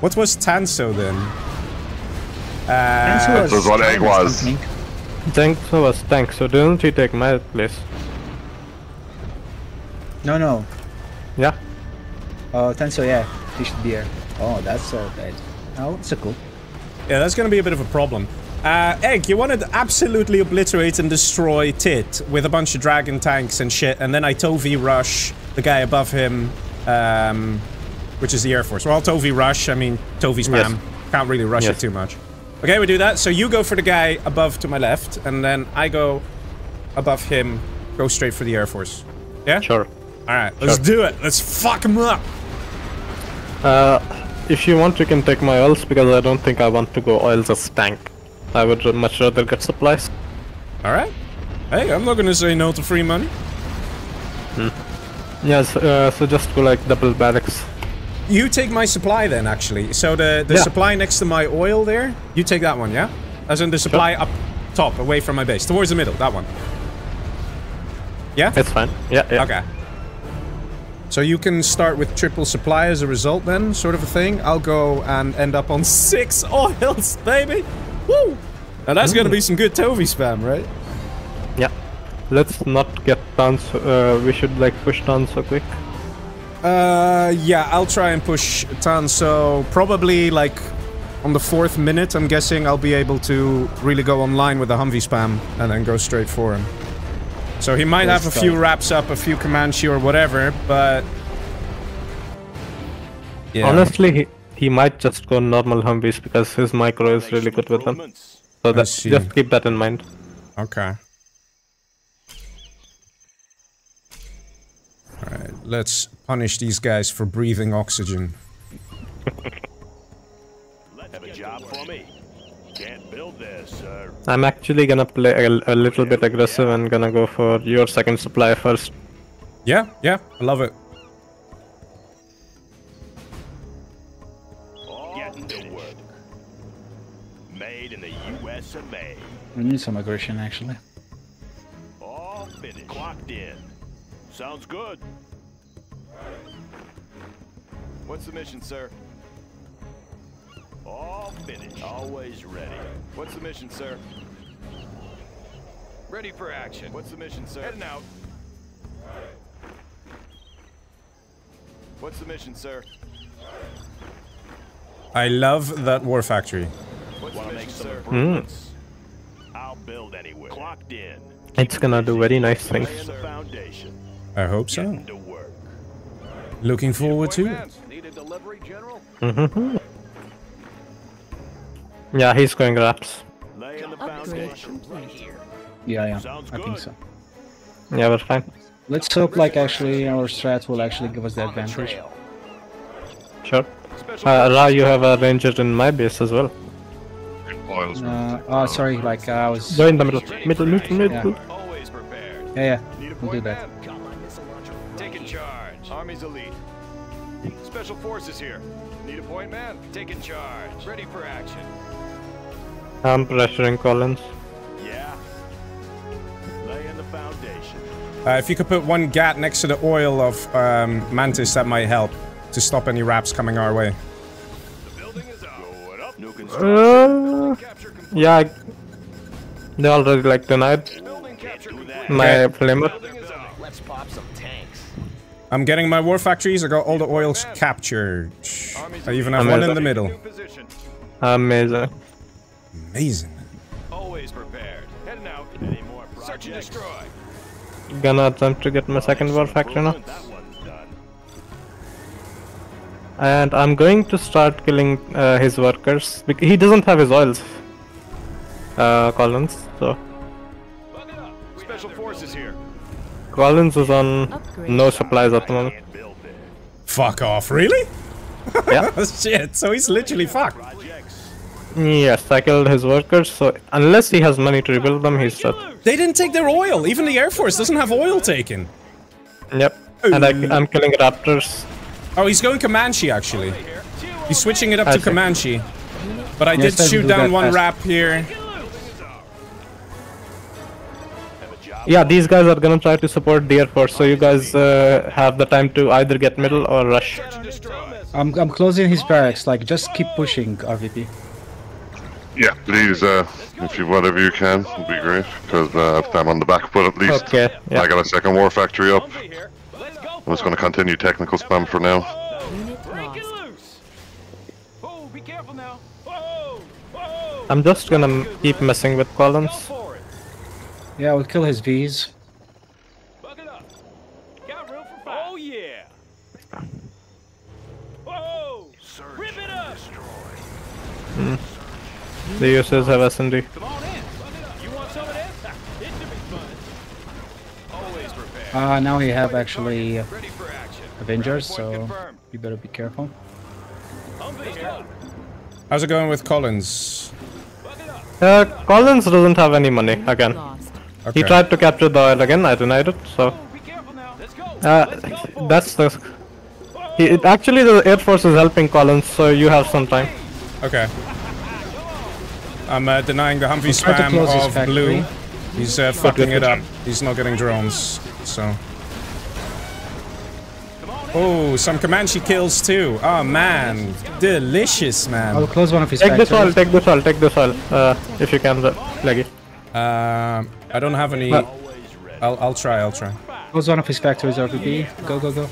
What was Tanso then? Uh, Tanso was, was what Egg was. Tanso was tank, so don't you take my place? No, no. Yeah. Oh, uh, Tanso, yeah. He should be here. Oh, that's so bad. Oh, so cool. Yeah, that's gonna be a bit of a problem. Uh, Egg, you wanted to absolutely obliterate and destroy Tit with a bunch of dragon tanks and shit, and then I Tovey rush the guy above him, um, which is the Air Force. Well, Tovey rush, I mean, Tovey spam. Yes. Can't really rush yes. it too much. Okay, we do that. So you go for the guy above to my left, and then I go above him, go straight for the Air Force. Yeah? Sure. Alright, sure. Let's do it. Let's fuck him up. Uh, if you want, you can take my oils, because I don't think I want to go oils as tank. I would much rather get supplies. Alright. Hey, I'm not gonna say no to free money. Hmm. Yes, uh, so just go like double barracks. You take my supply then, actually. So the, the yeah. supply next to my oil there, you take that one, yeah? As in the supply sure. up top, away from my base, towards the middle, that one. Yeah? That's fine. Yeah, yeah. Okay. So you can start with triple supply as a result then, sort of a thing. I'll go and end up on six oils, baby! Woo! Now that's mm. gonna be some good Tovey spam, right? Yeah. Let's not get done, so, uh, we should like push down so quick. Uh, yeah, I'll try and push Tanso. Probably like on the fourth minute, I'm guessing I'll be able to really go online with the Humvee spam and then go straight for him. So he might First have a time. few wraps up, a few Comanche or whatever, but... Yeah. Honestly, he, he might just go normal Humvees because his micro is really good with them. So that, just keep that in mind. Okay. Alright, let's punish these guys for breathing oxygen. Let's have a job for me. Can't build this, uh... I'm actually gonna play a, a little bit aggressive and gonna go for your second supply first. Yeah, yeah, I love it. Getting to work. Made in the U S of A. We need some aggression, actually. All finished. Clocked in. Sounds good. What's the mission, sir? All finished. Always ready. What's the mission, sir? Ready for action. What's the mission, sir? Heading out. What's the mission, sir? I love that war factory. What's the mission, sir? Mm. I'll build anywhere. Clocked in. It's gonna do very nice things. I hope so. Looking forward to it. Mm-hmm. Yeah, he's going laps. Yeah, yeah, I think so. Yeah, we're fine. Let's hope, like, actually, our strat will actually give us the advantage. Sure. Uh, Ra, you have a ranger in my base as well. Uh, oh, sorry, like, I was... Go in the middle. Middle, middle, middle. Yeah, yeah, yeah. We'll do that. Army's elite. Special forces here. Need a point man? Taking charge. Ready for action. I'm pressuring Collins. Yeah. Lay in the foundation. Uh, if you could put one gat next to the oil of um, Mantis, that might help to stop any raps coming our way. The building is up. Going up. New construction. Uh, yeah. I, they already like denied my flamer. Let's pop some tanks. I'm getting my war factories, I got all the oils captured. I even have Amazing. one in the middle. Amazing. Amazing. Always prepared. Heading out. Any more Search and destroy. Gonna attempt to get my second war factory now. And I'm going to start killing uh, his workers. He doesn't have his oils. Uh, Collins, so... Special forces here. Collins is on Upgrade. no supplies at the moment. Fuck off, really? Yeah. Shit, so he's literally fucked. Yes, I killed his workers, so unless he has money to rebuild them, he's dead. They didn't take their oil! Even the Air Force doesn't have oil taken! Yep, Ooh. and I, I'm killing Raptors. Oh, he's going Comanche, actually. He's switching it up Perfect. to Comanche. But I yes, did shoot do down one fast. Rap here. Yeah, these guys are gonna try to support the air force, so you guys uh, have the time to either get middle or rush. I'm, I'm closing his barracks, like, just keep pushing, R V P. Yeah, please, uh, if you, whatever you can, would be great, because uh, I'm on the back foot at least. Okay, yeah. I got a second war factory up. I'm just gonna continue technical spam for now. I'm just gonna keep messing with Collins. Yeah, we'll kill his V's. Buck it up. Got room for five. Oh yeah. Whoa! Search Rip it up. Destroy. Mm. The users have S and D. Come on in. Buck it up. You want some of this? It should be fun. Always prepare. Uh, now we have actually uh, Avengers, so you better be careful. How's it going with Collins? Uh, Collins doesn't have any money again. Okay. He tried to capture the oil again, I denied it, so... Uh, that's the... He, it, actually, the Air Force is helping Collins, so you have some time. Okay. I'm uh, denying the Humvee spam of Blue. He's uh, fucking it up. He's not getting drones, so... Oh, some Comanche kills too. Oh man, delicious man. I'll close one of his factories. Take this all, take this all, take this all, uh, if you can, Leggy. Um, I don't have any... No. I'll, I'll try, I'll try. Close one of his factories, R V P. Go, go, go.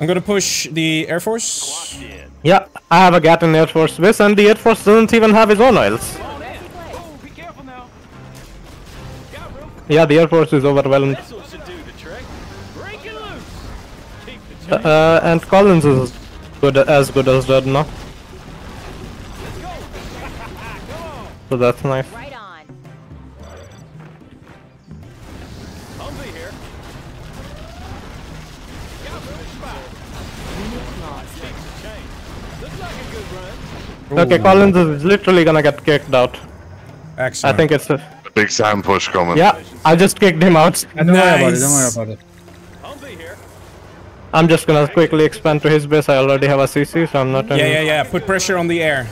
I'm gonna push the Air Force. Yeah, I have a gap in Air Force base, and the Air Force doesn't even have his own oils. Yeah, the Air Force is overwhelmed. Uh, and Collins is good, as good as dead now. So that's nice. Right on. Okay, Collins is literally gonna get kicked out. Excellent. I think it's a big Sam push coming. Yeah, I just kicked him out. Don't nice. worry about it. Don't worry about it. I'm just gonna quickly expand to his base. I already have a C C, so I'm not... Yeah, yeah, yeah. Put pressure on the air.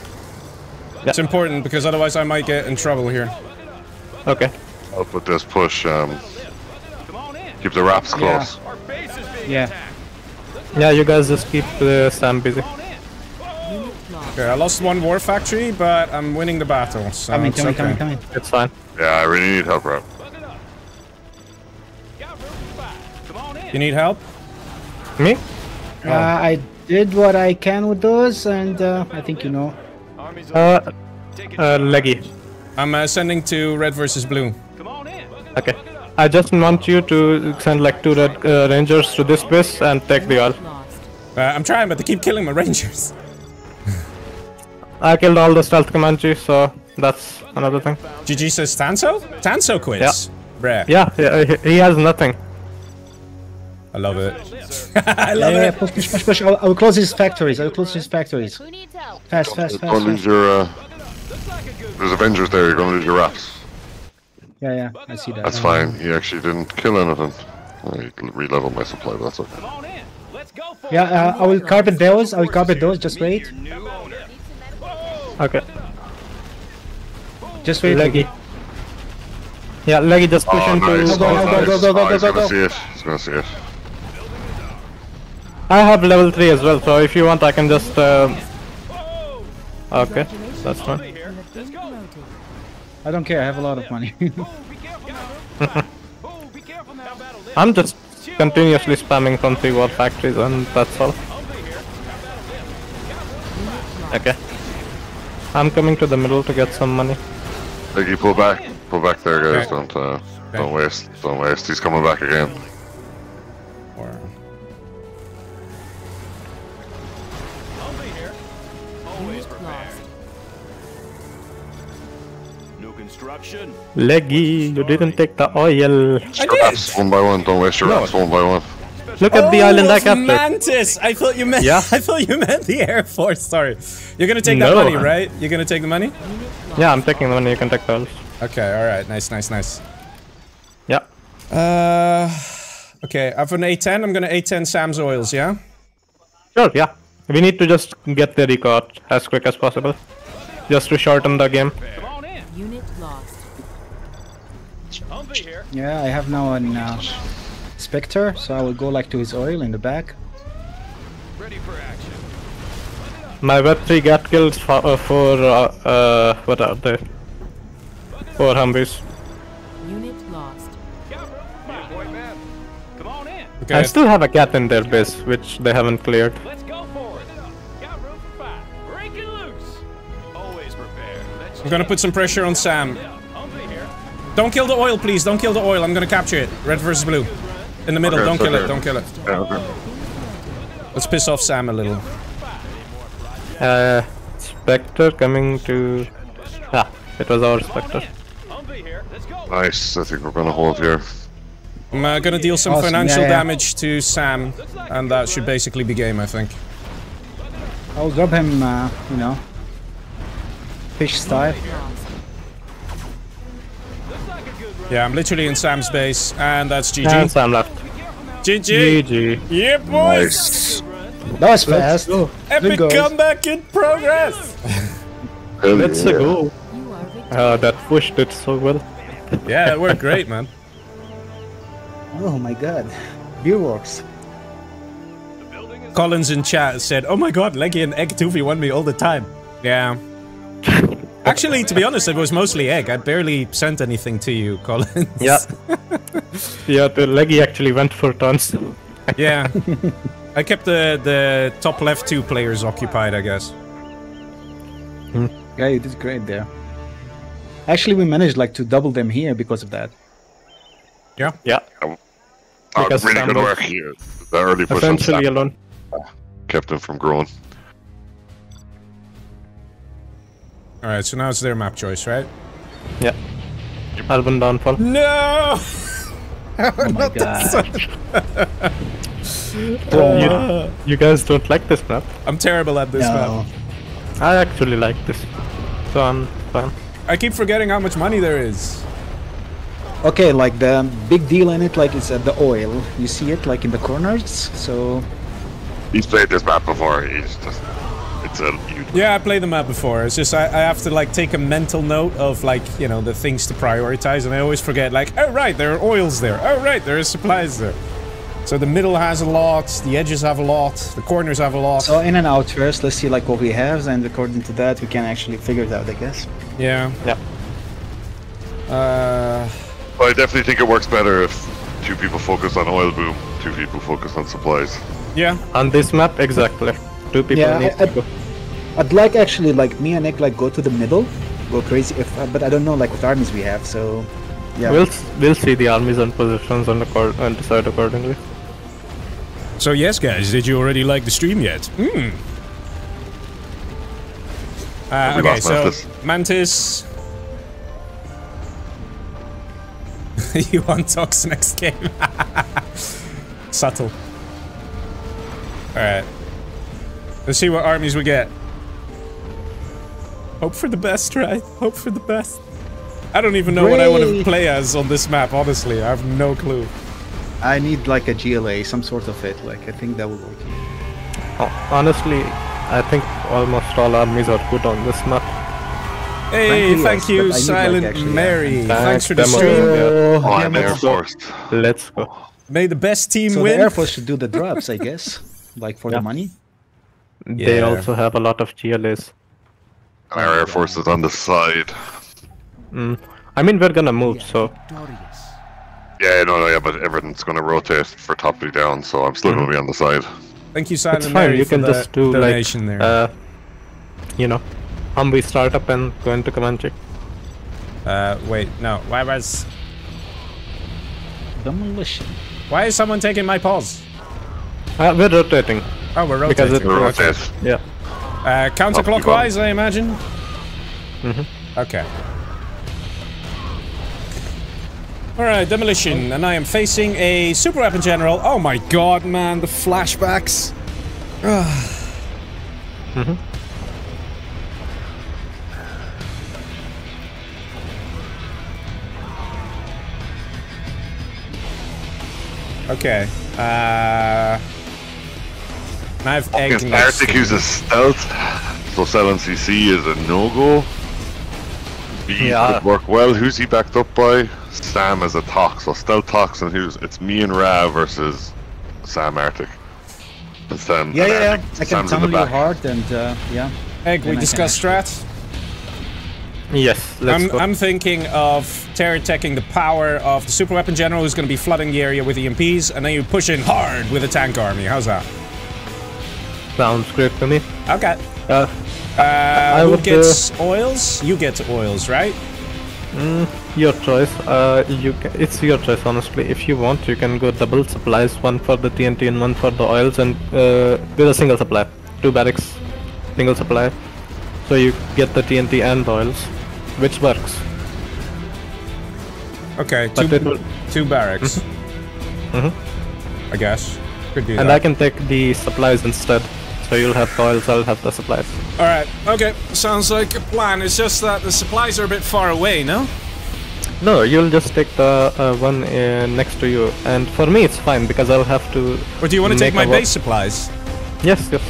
Yeah. It's important, because otherwise I might get in trouble here. Okay. I'll put this push, um... keep the wraps close. Yeah. Yeah, yeah you guys just keep uh, Sam busy. Okay, I lost one war factory, but I'm winning the battle, so coming, it's coming, okay. coming, coming. It's fine. Yeah, I really need help, bro. You need help? Me? Uh, oh. I did what I can with those, and uh, I think you know. Uh, uh Leggy. I'm uh, sending to Red versus Blue. Okay. I just want you to send like two Red uh, Rangers to this base and take the oil. Uh, I'm trying, but they keep killing my Rangers. I killed all the stealth Comanche, so that's another thing. G G says Tanso? Tanso quits. Yeah. Bruh. Yeah, yeah, he has nothing. I love it. I love yeah, it. Yeah, push, push, push, push. I'll, I'll close his factories. I'll close his factories. Fast, fast, fast. Don't lose your. Uh, there's Avengers there. You're gonna lose your wraps. Yeah, yeah. I see that. That's fine. He actually didn't kill anything. I re-leveled my supply, but that's okay. Yeah, uh, I will carpet those. I will carpet those. Just wait. Okay. Just wait, Leggy. Yeah, Leggy, just push oh, into. Nice. Go, go, go, go, go, go, oh, go, go, go. He's gonna see it. He's gonna see it. I have level three as well, so if you want I can just... Uh... Okay, that's fine. I don't care, I have a lot of money. I'm just continuously spamming from three war factories and that's all. Okay. I'm coming to the middle to get some money. Like you pull back, pull back there guys, okay. don't, uh, okay. don't waste, don't waste, he's coming back again. Leggy, you didn't take the oil. I did. One by one, don't waste your wraps. No. One by one. Look at oh, the island I captured. Mantis, I thought you meant. Yeah. I thought you meant the Air Force. Sorry. You're gonna take no. that money, right? You're gonna take the money. Yeah, I'm taking the money. You can take the oil. Okay. All right. Nice. Nice. Nice. Yeah. Uh. Okay. I have an A ten. I'm gonna A ten Sam's oils. Yeah. Sure. Yeah. We need to just get the record as quick as possible, just to shorten the game. Come on in. Unit lost. Here. Yeah, I have now an uh, Spectre, so I will go like to his oil in the back. Ready for action. My web three got kills for, uh, for uh, uh, what are they? Four Humvees. Unit lost. Come on in. Okay. I still have a cat in their base, which they haven't cleared. Let's go for it. Got room for five. Break it loose. Always prepare. Let's I'm gonna put some pressure on Sam. Don't kill the oil, please. Don't kill the oil. I'm gonna capture it. Red versus blue. In the middle. Okay, don't kill okay. it. Don't kill it. Yeah, okay. Let's piss off Sam a little. Uh, Spectre coming to... Ah, it was our Spectre. Nice. I think we're gonna hold here. I'm uh, gonna deal some awesome. financial yeah, yeah. damage to Sam, and that should basically be game, I think. I'll grab him, uh, you know, fish style. Yeah, I'm literally in Sam's base, and that's G G. And Sam left. G G. G G. Yeah, boys. Nice. That was fast. Epic comeback in progress. Let's yeah. go. Uh, that pushed it so well. Yeah, that worked great, man. Oh my god, beer works. Collins in chat said, "Oh my god, Leggy and Egg two v one me all the time." Yeah. Actually, to be honest, it was mostly Egg. I barely sent anything to you, Collins. Yeah. Yeah, the Leggy actually went for tons. Yeah. I kept the, the top left two players occupied, I guess. Yeah, you did great there. Actually, we managed like to double them here because of that. Yeah. Yeah. Oh, because really good work here. The early push essentially alone. Kept them from growing. Alright, so now it's their map choice, right? Yeah. Urban Downfall. No! Oh my god. uh, you, you guys don't like this map? I'm terrible at this no. map. I actually like this. So I'm fine. I keep forgetting how much money there is. Okay, like the big deal in it, like it's at the oil. You see it like in the corners, so... He's played this map before, he's just... Yeah, I played the map before. It's just I, I have to like take a mental note of like, you know, the things to prioritize, and I always forget like, oh right, there are oils there. Oh right, there are supplies there. So the middle has a lot, the edges have a lot, the corners have a lot. So in and out first, let's see like what we have, and according to that we can actually figure it out, I guess. Yeah. Yeah. Uh well, I definitely think it works better if two people focus on oil boom, two people focus on supplies. Yeah. On this map, exactly. Two people yeah, need I'd, to go. I'd like actually like me and Nick like go to the middle, go crazy. If uh, but I don't know like what armies we have, so yeah. We'll we'll see the armies and positions and, accord and decide accordingly. So yes, guys, did you already like the stream yet? Hmm. Uh, okay, so Mantis. Mantis. You want talks next game? Subtle. All right. Let's see what armies we get. Hope for the best, right? Hope for the best. I don't even know Great. what I want to play as on this map, honestly. I have no clue. I need like a G L A, some sort of it. Like, I think that will work. Oh, honestly, I think almost all armies are good on this map. Hey, Frankly, thank yes, you, Silent like, actually, Mary. Yeah. Thanks, Thanks for the stream. Oh, oh, I'm Air Force. Let's go. May the best team so win. So the Air Force should do the drops, I guess. Like, for yeah. the money. They yeah. also have a lot of G L As. Our Air Force is on the side. Mm. I mean, we're gonna move, so... Yeah, no, no, yeah, but everything's gonna rotate for top to down, so I'm still mm. gonna be on the side. Thank you, Silent It's fine, Mary, you can just do, like, there. Uh, you know, Humvee startup and go into Comanche. Uh, wait, no, why was... Demolition. Why is someone taking my pause? Uh, we're rotating. Oh, we're rotating. Because it rotates. Yeah. Uh, counterclockwise, I imagine. Mm-hmm. Okay. All right, demolition, and I am facing a super weapon general. Oh my god, man, the flashbacks. Mm-hmm. Okay. Uh. And I've egged against Arctic uses stealth, so seven C C is a no-go. B yeah. could work well. Who's he backed up by? Sam is a Tox, so Stealth Talks, and who's it's me and Ra versus Sam Arctic. And Sam yeah, and yeah, Arctic. I can tunnel you hard and uh, yeah. Egg, we discussed strat. Yes, let's I'm, go. I'm thinking of terror-attacking the power of the super weapon general who's going to be flooding the area with E M Ps, and then you push in hard with a tank army. How's that? Sounds great to me. Okay. Uh, uh, I who would, gets uh, oils? You get oils, right? Mm, your choice. Uh, you ca it's your choice, honestly. If you want, you can go double supplies, one for the T N T and one for the oils, and uh, with a single supply. Two barracks, single supply. So you get the T N T and the oils. Which works. Okay, two, will... two barracks. Mm-hmm. I guess. Could do and that. I can take the supplies instead. So you'll have the oils, I'll have the supplies. Alright, okay. Sounds like a plan. It's just that the supplies are a bit far away, no? No, you'll just take the uh, one uh, next to you. And for me it's fine because I'll have to... Or do you want to take my base supplies? Yes, yes.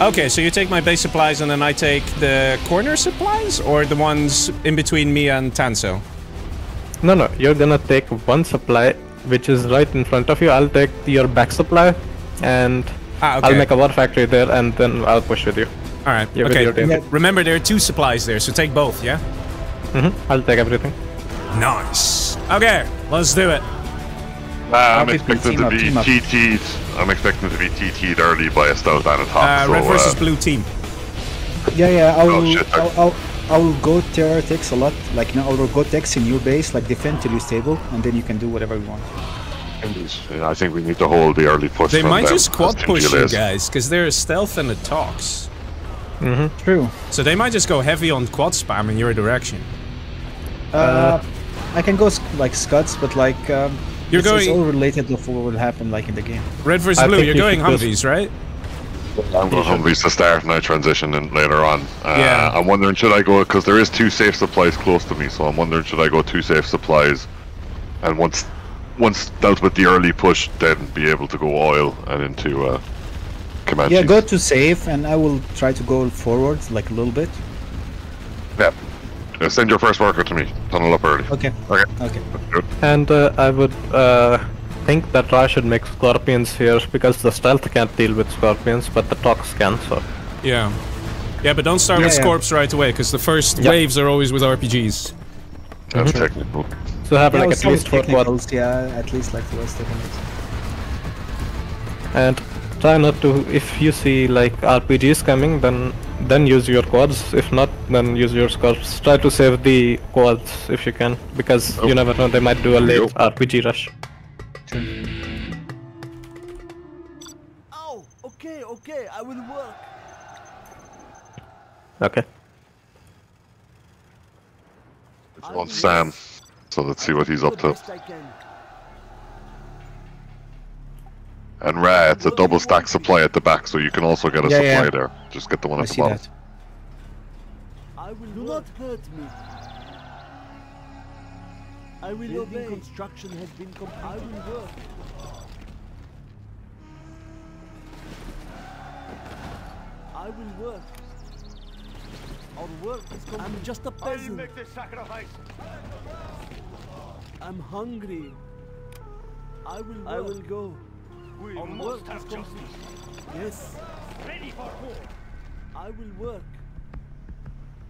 Okay, so you take my base supplies and then I take the corner supplies? Or the ones in between me and Tanso? No, no, you're gonna take one supply which is right in front of you. I'll take your back supply and ah, okay. I'll make a war factory there and then I'll push with you. Alright, okay. Remember there are two supplies there, so take both, yeah? Mm-hmm, I'll take everything. Nice. Okay, let's do it. Uh, I'm expecting to be T T'd. I'm expecting to be T T'd early by a stealth and a top. Uh, so, red versus uh, blue team. Yeah, yeah. I will. Oh, shit, I'll, I'll, I'll go terror attacks a lot. Like now, I'll go attacks in your base. Like defend till you're stable, and then you can do whatever you want. I think we need to hold the early push. They from might them, just quad push you guys because they're a stealth and a tox. Mm-hmm. True. So they might just go heavy on quad spam in your direction. Uh, uh I can go like scuds, but like. Um, You're it's, going. It's all related to what will happen, like in the game. Red versus blue. You're going Humvees, right? I'm going Humvees to start, and I transition in later on. Uh, yeah. I'm wondering should I go because there is two safe supplies close to me, so I'm wondering should I go two safe supplies, and once, once dealt with the early push, then be able to go oil and into uh, Comanche. Yeah, go to safe, and I will try to go forward like a little bit. Yeah. Send your first worker to me. Tunnel up early. Okay. Okay. Okay. And uh, I would uh, think that Ra should make scorpions here because the stealth can't deal with scorpions, but the tox can. So. Yeah. Yeah, but don't start yeah, with yeah. scorps right away because the first yep. waves are always with R P Gs. That's mm-hmm. technical. So have yeah, like at least four quarters. Yeah, at least like the rest of them. And try not to. If you see like R P Gs coming, then. Then use your quads. If not, then use your scorps. Try to save the quads if you can, because oh. you never know, they might do a late oh. R P G rush. Oh, okay, okay, I will work. Okay. It's on Sam, so let's see what he's up to. And Ra, it's a double stack supply at the back, so you can also get a yeah, supply yeah. there. Just get the one I at the bottom. That. I will do not hurt me. I will obey. Construction has been completed. I will work. I will work. Our work is complete. I'm just a peasant. I will make the sacrifice. I'm hungry. I will work. I will go. We must have justice. Yes. Ready for war. I will work.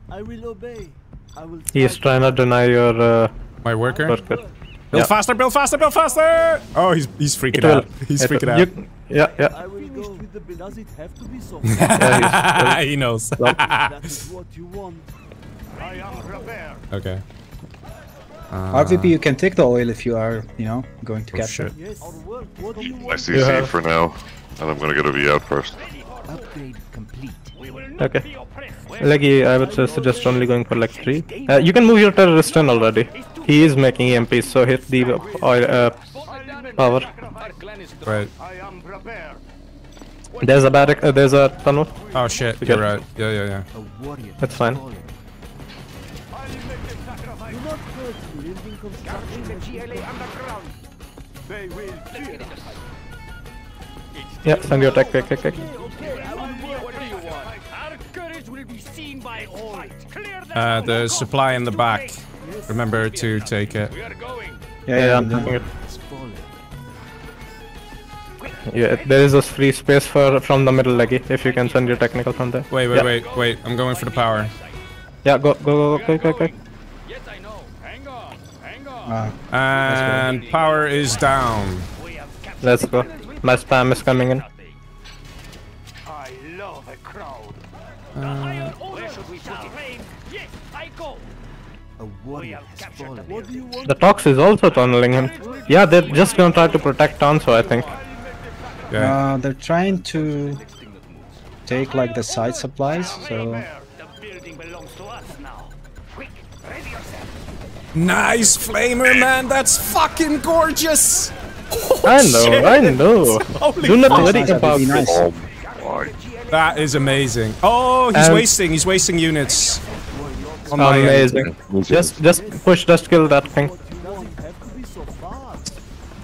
I will obey. I will. He is trying to deny your. Uh, My worker. worker. Build yeah. faster! Build faster! Build faster! Oh, he's he's freaking it out. Will. He's it freaking will. out. You, yeah, yeah. I will go. Does it have to be so? yeah, he knows. That is what you want. I am prepared. Okay. Uh, R V P, you can take the oil if you are, you know, going to oh, capture. Yes. I see C for now, and I'm gonna get a V out first. Upgrade complete. Okay. Leggy, I would suggest only going for like three. Uh, you can move your terrorist in already. He is making E M Ps, so hit the oil uh, power. Right. There's a barrack. Uh, there's a tunnel. Oh shit! You're right. Yeah, yeah, yeah. That's fine. They will kill us. Yeah, send your attack, quick, quick, quick. Uh, the supply in the back. Remember to take it. Yeah, yeah, I'm taking it. Yeah, there is a free space for from the middle, Leggy, if you can send your technical from there. Wait, wait, yeah. wait, wait, I'm going for the power. Yeah, go, go, go, go, go, go. Yes, I know. Hang on, hang on. And power is down. Let's go. My spam is coming in. I love a crowd. Uh, Where should we put it? Yes, I go. The Tox is also tunneling him. Yeah, they're just gonna try to protect Tanso, I think. Yeah. Uh, they're trying to take like the side supplies, so... Nice flamer, man! That's fucking gorgeous! Oh, I know, shit. I know! Do not worry about nice. Oh, that is amazing. Oh, he's um, wasting, he's wasting units. Amazing. Just just push, just kill that thing.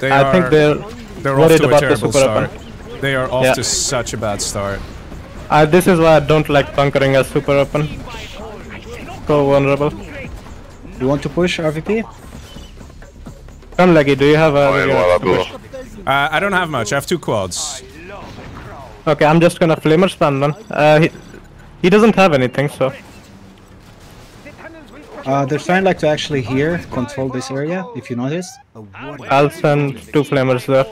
They I are, think they're, they're off to a terrible start. Weapon. They are off yeah. to such a bad start. Uh, this is why I don't like bunkering as super weapon. So vulnerable. You want to push R V P? Come Leggy, do you have a... Oh, yeah, well, uh, I don't have much, I have two quads. Okay, I'm just gonna flamer spam then. Uh, he, he doesn't have anything, so... Uh, they're trying like to actually here control this area, if you notice. I'll send two flamers there.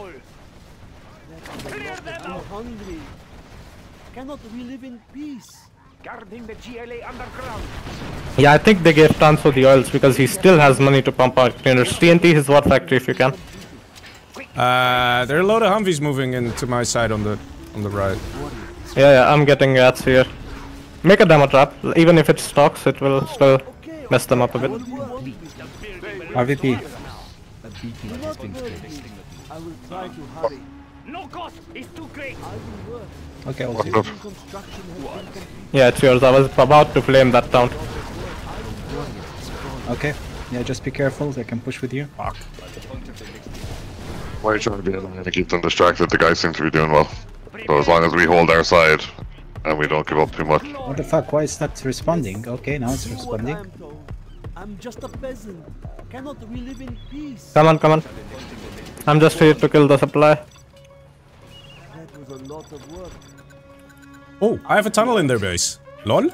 Yeah, I think they gave Tanso the oils because he still has money to pump out containers. T N T his what factory if you can. Uh, there are a lot of Humvees moving into my side on the on the right. Yeah, yeah, I'm getting ads here. Make a demo trap, even if it stocks, it will still mess them up a bit. R V P. Okay, I'll see. Yeah, it's yours. I was about to flame that town. Okay. Yeah, just be careful. They can push with you. Fuck. Why are you trying to be alive to keep them distracted? The guys seem to be doing well. So as long as we hold our side and we don't give up too much. What the fuck? Why is that responding? Okay, now it's responding. I'm just a peasant. Cannot we live in peace? Come on, come on. I'm just here to kill the supply. That was a lot of work. Oh, I have a tunnel in their base. Lol.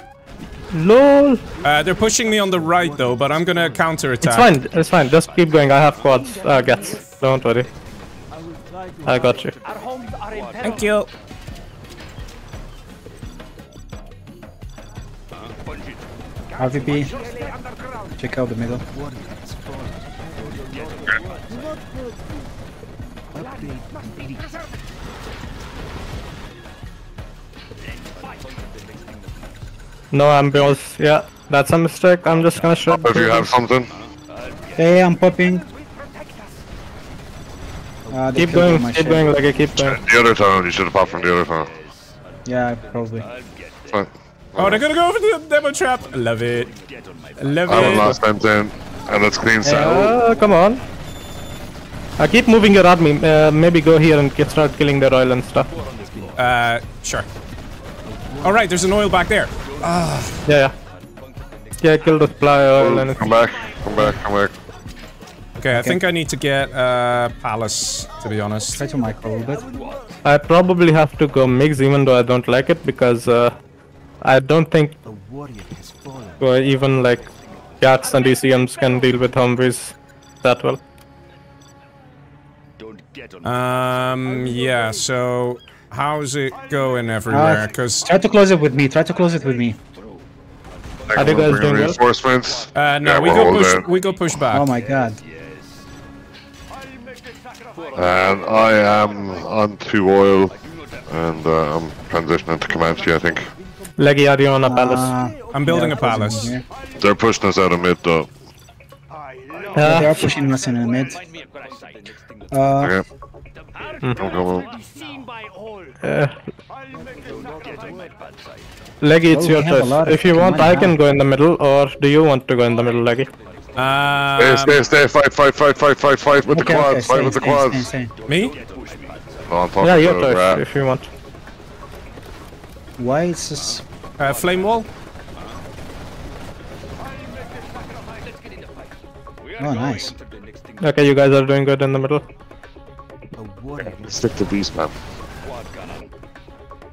Lol. Uh, they're pushing me on the right though, but I'm gonna counter attack. It's fine. It's fine. Just keep going. I have quads. Uh, gets. Don't worry. I got you. Thank you. R V P, check out the middle. No ambulance, yeah, that's a mistake. I'm just gonna shoot. If you have something. Hey, I'm popping. Uh, keep going, keep ship. going, like I keep going. The other town, you should have popped from the other town. Yeah, probably. Fine. Oh, they're gonna go for the demo trap! I love it. I love it. I'm last time down. And let's clean Sam. Uh, come on. I keep moving your army. Uh, maybe go here and start killing the oil and stuff. Uh, sure. Alright, there's an oil back there. Ah. Yeah, yeah. Yeah, kill the supply oil and... Come back, come back, come back. Okay, I okay. think I need to get uh, Palace, to be honest. Try to micro a little bit. I probably have to go mix, even though I don't like it, because... Uh, I don't think uh, even like Yats and D C Ms can deal with Humvees that well. Um, yeah, so how's it going everywhere? Cause uh, try to close it with me, try to close it with me. Are you guys doing reinforcements? Uh, no, yeah, we, go push, we go push back. Oh my god. And I am on two oil and uh, I'm transitioning to Comanche, I think. Leggy, are you on a palace? Uh, I'm building yeah, a palace. They're pushing us out of mid though. Uh, they are pushing us in the mid. Uh, okay. Mm. Go uh, Leggy, it's oh, your choice. If you want, I can go in the middle, or do you want to go in the middle, Leggy? Uh, stay, stay, stay, fight, fight, fight, fight, fight, fight with okay, the quads, okay, stay, fight with stay, the quads. Stay, stay, stay. Me? Well, I'm talking yeah, you to Ra. If you want. Why is this? Uh, flame wall. Oh, nice. Okay, you guys are doing good in the middle. Stick to beast, man.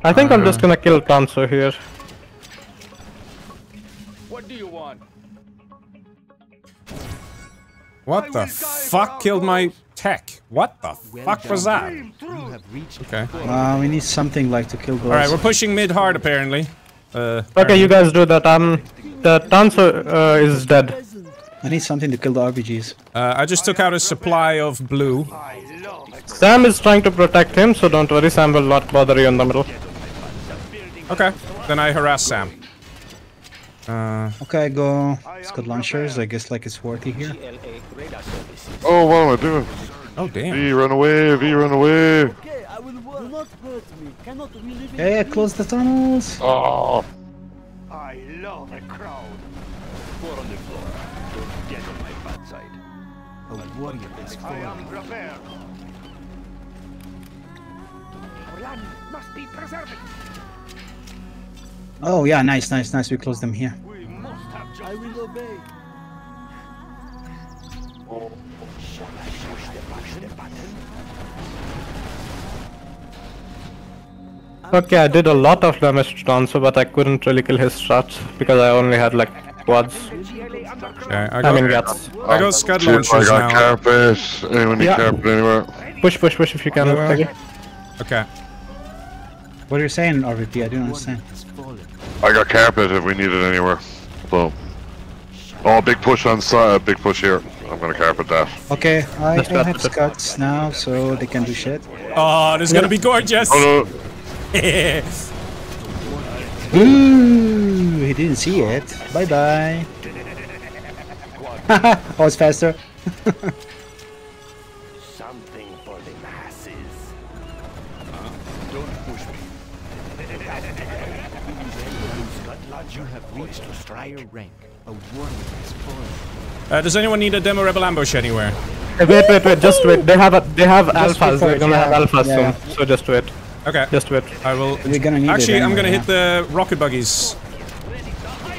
I think uh, I'm just gonna kill Tanso here. What do you want? What the fuck killed my tech? What the fuck was that? Okay. Uh, we need something like to kill those. Alright, we're pushing mid hard apparently. Uh, okay, you guys do that. Um, the Tanso uh, is dead. I need something to kill the R P Gs. Uh, I just took out a supply of blue. Sam is trying to protect him, so don't worry, Sam will not bother you in the middle. Okay, then I harass Sam. Uh, okay, I go. It's got launchers, I guess like it's worthy here. Oh, what am I doing? Oh, damn. V, run away, V, run away. Okay, I will not hurt me. Cannot relive it. Hey, close the tunnels. Oh. I love a crowd. Four on the floor. Don't get on my bad side. A warrior is I am prepared. Land must be preserved. Oh yeah, nice, nice, nice. We close them here. We must have justice. I will obey. Oh, shall I push the push the button? Okay, I did a lot of damage to Tanso, but I couldn't really kill his shots because I only had like quads. Yeah, I, I mean gats. I got scud launchers now. I got carpet. Anyone need yeah. carpet anywhere? Push, push, push if you can. Okay. Okay. What are you saying, R V P? I don't understand. I got carpet if we need it anywhere. So. Oh, big push on side, big push here. I'm gonna carpet that. Okay, I, I have scuds now, so they can do shit. Oh, this is yeah. gonna be gorgeous! Oh, no. Ooh, he didn't see it. Bye bye. Haha, oh, it's faster. Rank. A uh, does anyone need a demo rebel ambush anywhere? Hey, wait, wait, wait, just wait. They have a, they have just alphas. They're gonna yeah. have alphas yeah. soon, so just wait. Okay, just wait. I will. We're gonna need Actually, it anyway, I'm gonna yeah. hit the rocket buggies.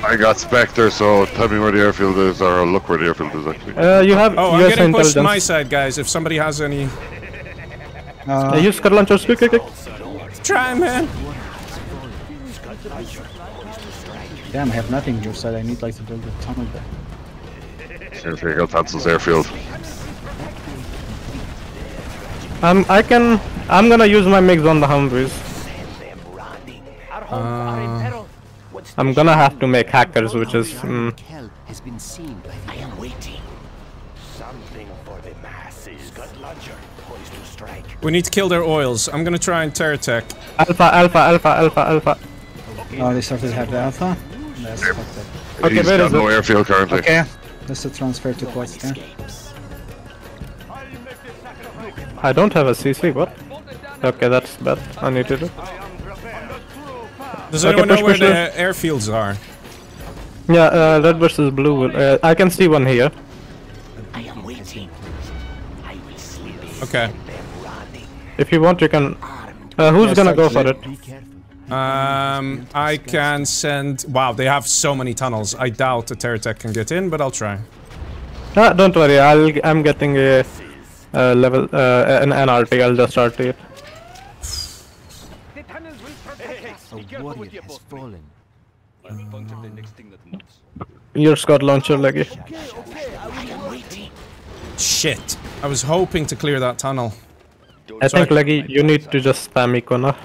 I got Spectre, so tell me where the airfield is, or look where the airfield is actually. Uh, you have. Oh, I'm getting pushed to my side, guys. If somebody has any. Uh, use scud launchers, quick, quick, quick. Try, man. Damn, I have nothing on your side. I need like to build a tunnel there. Seriously, I got Tanso's airfield. Um, I can... I'm gonna use my mix on the Humvees. Uh, I'm gonna have to make hackers, which is... Mm. I am waiting. Something for the masses. Got launcher poised to strike. We need to kill their oils. I'm gonna try and terror tech. Alpha, alpha, alpha, alpha, alpha. Oh, they started to have the alpha? That's yep. fucked up. Okay, where is no it? Airfield currently. Okay, that's a transfer to quest, yeah. I don't have a C C, what? Okay, that's bad. I need to do. Does okay, anyone push, know where push, the push. airfields are? Yeah, uh, red versus blue. Uh, I can see one here. I am waiting. I will sleep. Okay. If you want, you can... Uh, who's yes, gonna go for it? Um, I can send... Wow, they have so many tunnels. I doubt the Terratech can get in, but I'll try. Ah, don't worry, I'll, I'm getting a, a level... Uh, an, an R T, I'll just R T it. A warrior has fallen. Uh, Your Scott launcher, Leggy. Shit, I was hoping to clear that tunnel. I Sorry. think, Leggy, you need to just spam Icona.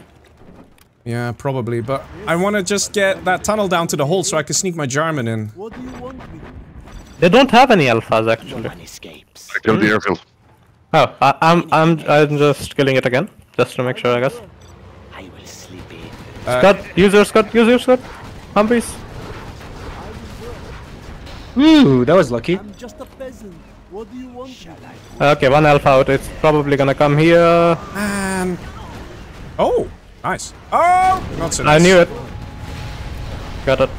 Yeah, probably, but I want to just get that tunnel down to the hole so I can sneak my Jarman in. What do you want? They don't have any alphas actually. No one escapes. I killed the airfield. Oh, I, I'm I'm I'm just killing it again, just to make sure, I guess. I will sleep in. Scott, use your Scott, use your Scott. Humvees. Ooh, that was lucky. I'm just a peasant. What do you want? Okay, one alpha out. It's probably gonna come here. Um. Oh. Nice. Oh! Not so nice. I knew it. Got it.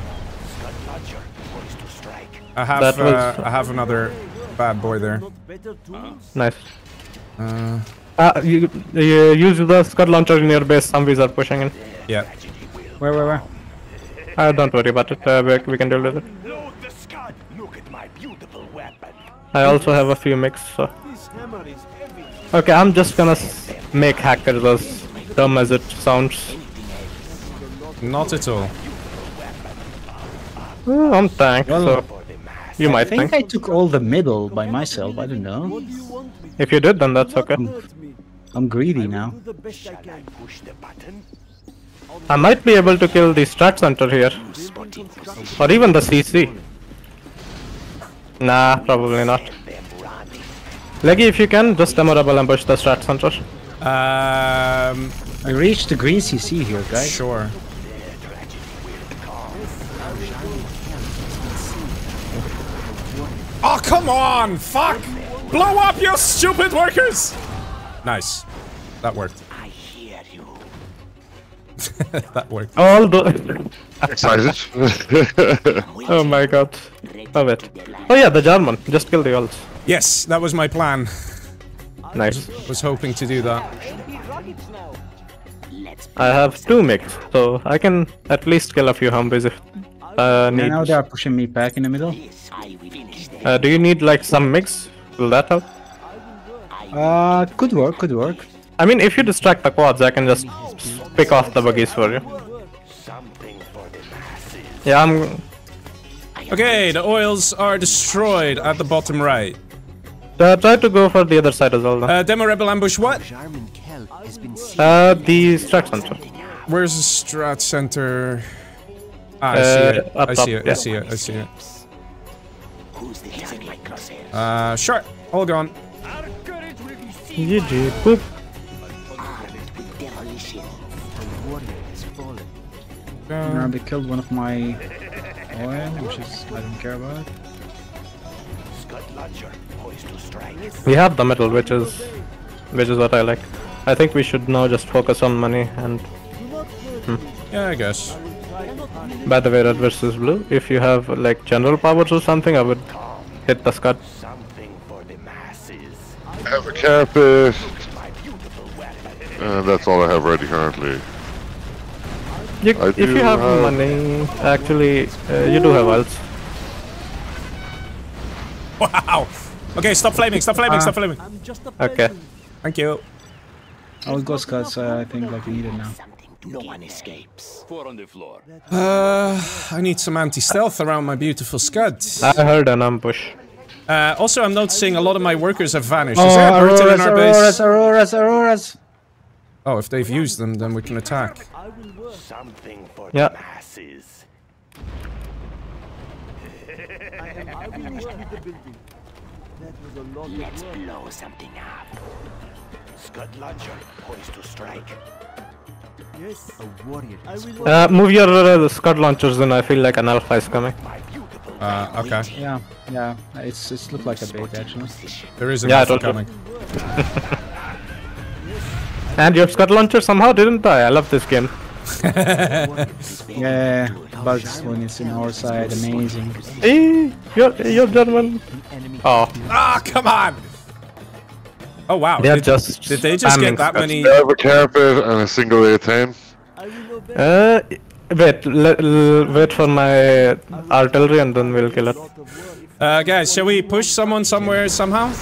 I have, that was... uh, I have another bad boy there. Uh, nice. Uh, Uh, you, you use the Scud launcher in your base, zombies are pushing in. Yeah. Where, where, where? Uh, don't worry about it, uh, we, we can deal with it. Load the Scud. Look at my beautiful weapon. I also have a few mix, so... Okay, I'm just gonna make hackers as dumb as it sounds. Not at all. Well, I'm tank, well, so... You I might think tank. I took all the middle by myself, I don't know. If you did, then that's okay. I'm, I'm greedy now. I might be able to kill the strat center here. Or even the C C. Nah, probably not. Leggy, if you can, just demorable ambush the strat center. Um, I reached the green C C here, guys. Sure. Oh, come on! Fuck! Blow up, you stupid workers! Nice. That worked. I hear you. That worked. All the... Excited. Oh my god. Love it. Oh yeah, the German. Just kill the alts. Yes, that was my plan. Nice. Was hoping to do that. I have two mix, so I can at least kill a few zombies if... Uh, need... Now they are pushing me back in the middle. Uh, do you need like some mix? Will that help? Uh, could work, could work. I mean, if you distract the quads, I can just pick off the buggies for you. Yeah, I'm... Okay, the oils are destroyed at the bottom right. Uh, try to go for the other side as well, though. Uh, Demo Rebel ambush what? Uh, the strat center. Where's the strat center? Ah, I, uh, see up, I, see up, yeah. I see it, I see it, I see it. Uh, sure. All gone. G G. Poop. Um, they killed one of my oil, which is I don't care about. We have the metal, which is which is what I like. I think we should now just focus on money and. Hmm. Yeah, I guess. By the way, Red versus Blue. If you have like general powers or something, I would. Hit the Scud. I have a carpet. And that's all I have ready currently. You, I if you have, have money, actually, uh, you do have ults. Wow! Okay, stop flaming, stop flaming, uh, stop flaming. Okay. Thank you. I'll go Scuds, uh, I think, like we need it now. No one escapes. Four on the floor. Uh, I need some anti-stealth around my beautiful Scud. I heard an ambush. Uh, also, I'm noticing a lot of my workers have vanished. Oh, Is there a Brutal in our base? Auroras, Auroras, Auroras. Oh, if they've used them, then we can attack. Something for yeah. the masses. Let's blow something up. Scud launcher poised to strike. Yes. A warrior. Uh, move your uh, Scud launchers, and I feel like an alpha is coming. Uh, okay. Yeah, yeah. It's it's looked like a bait actually. There is an yeah, alpha coming. And your Scud launcher somehow didn't die. I love this game. Yeah, bugs when it's in our side, amazing. Hey, you're you're German. Oh. Ah, oh, come on. Oh wow! Did, just did they just get that many? They have a carpet and a single A ten. Uh, wait, wait for my artillery and then we'll kill it. Uh, guys, shall we push someone somewhere somehow?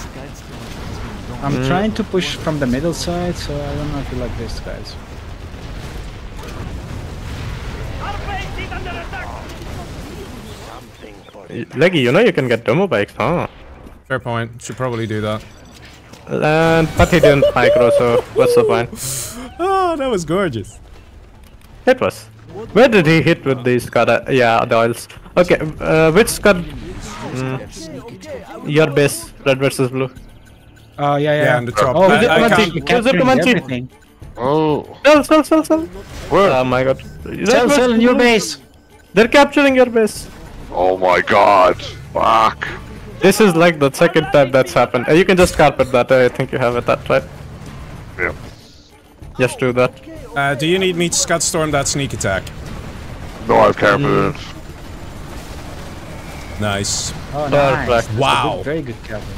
I'm mm. trying to push from the middle side, so I don't know if you like this, guys. Leggy, you know you can get demo bikes, huh? Fair point. Should probably do that. And, but he didn't micro, so what's the point? Oh, that was gorgeous. It was. Where did he hit with these Scud? Uh, yeah, the oils. Okay, uh, which Scud? Mm. Your base, Red versus Blue. Oh, uh, yeah, yeah, yeah. On the top. Oh, is it Comanche? Oh. Sell, sell, sell, sell. Where? Oh my god. Sell, sell in your base. They're capturing your base. Oh my god. Fuck. This is like the second time that's happened. You can just carpet that, I think you have it that, right? Yeah. Just do that. Uh, do you need me to Scud storm that sneak attack? No, I've carpeted it. Nice. Oh, nice. Wow. Good, very good carpet.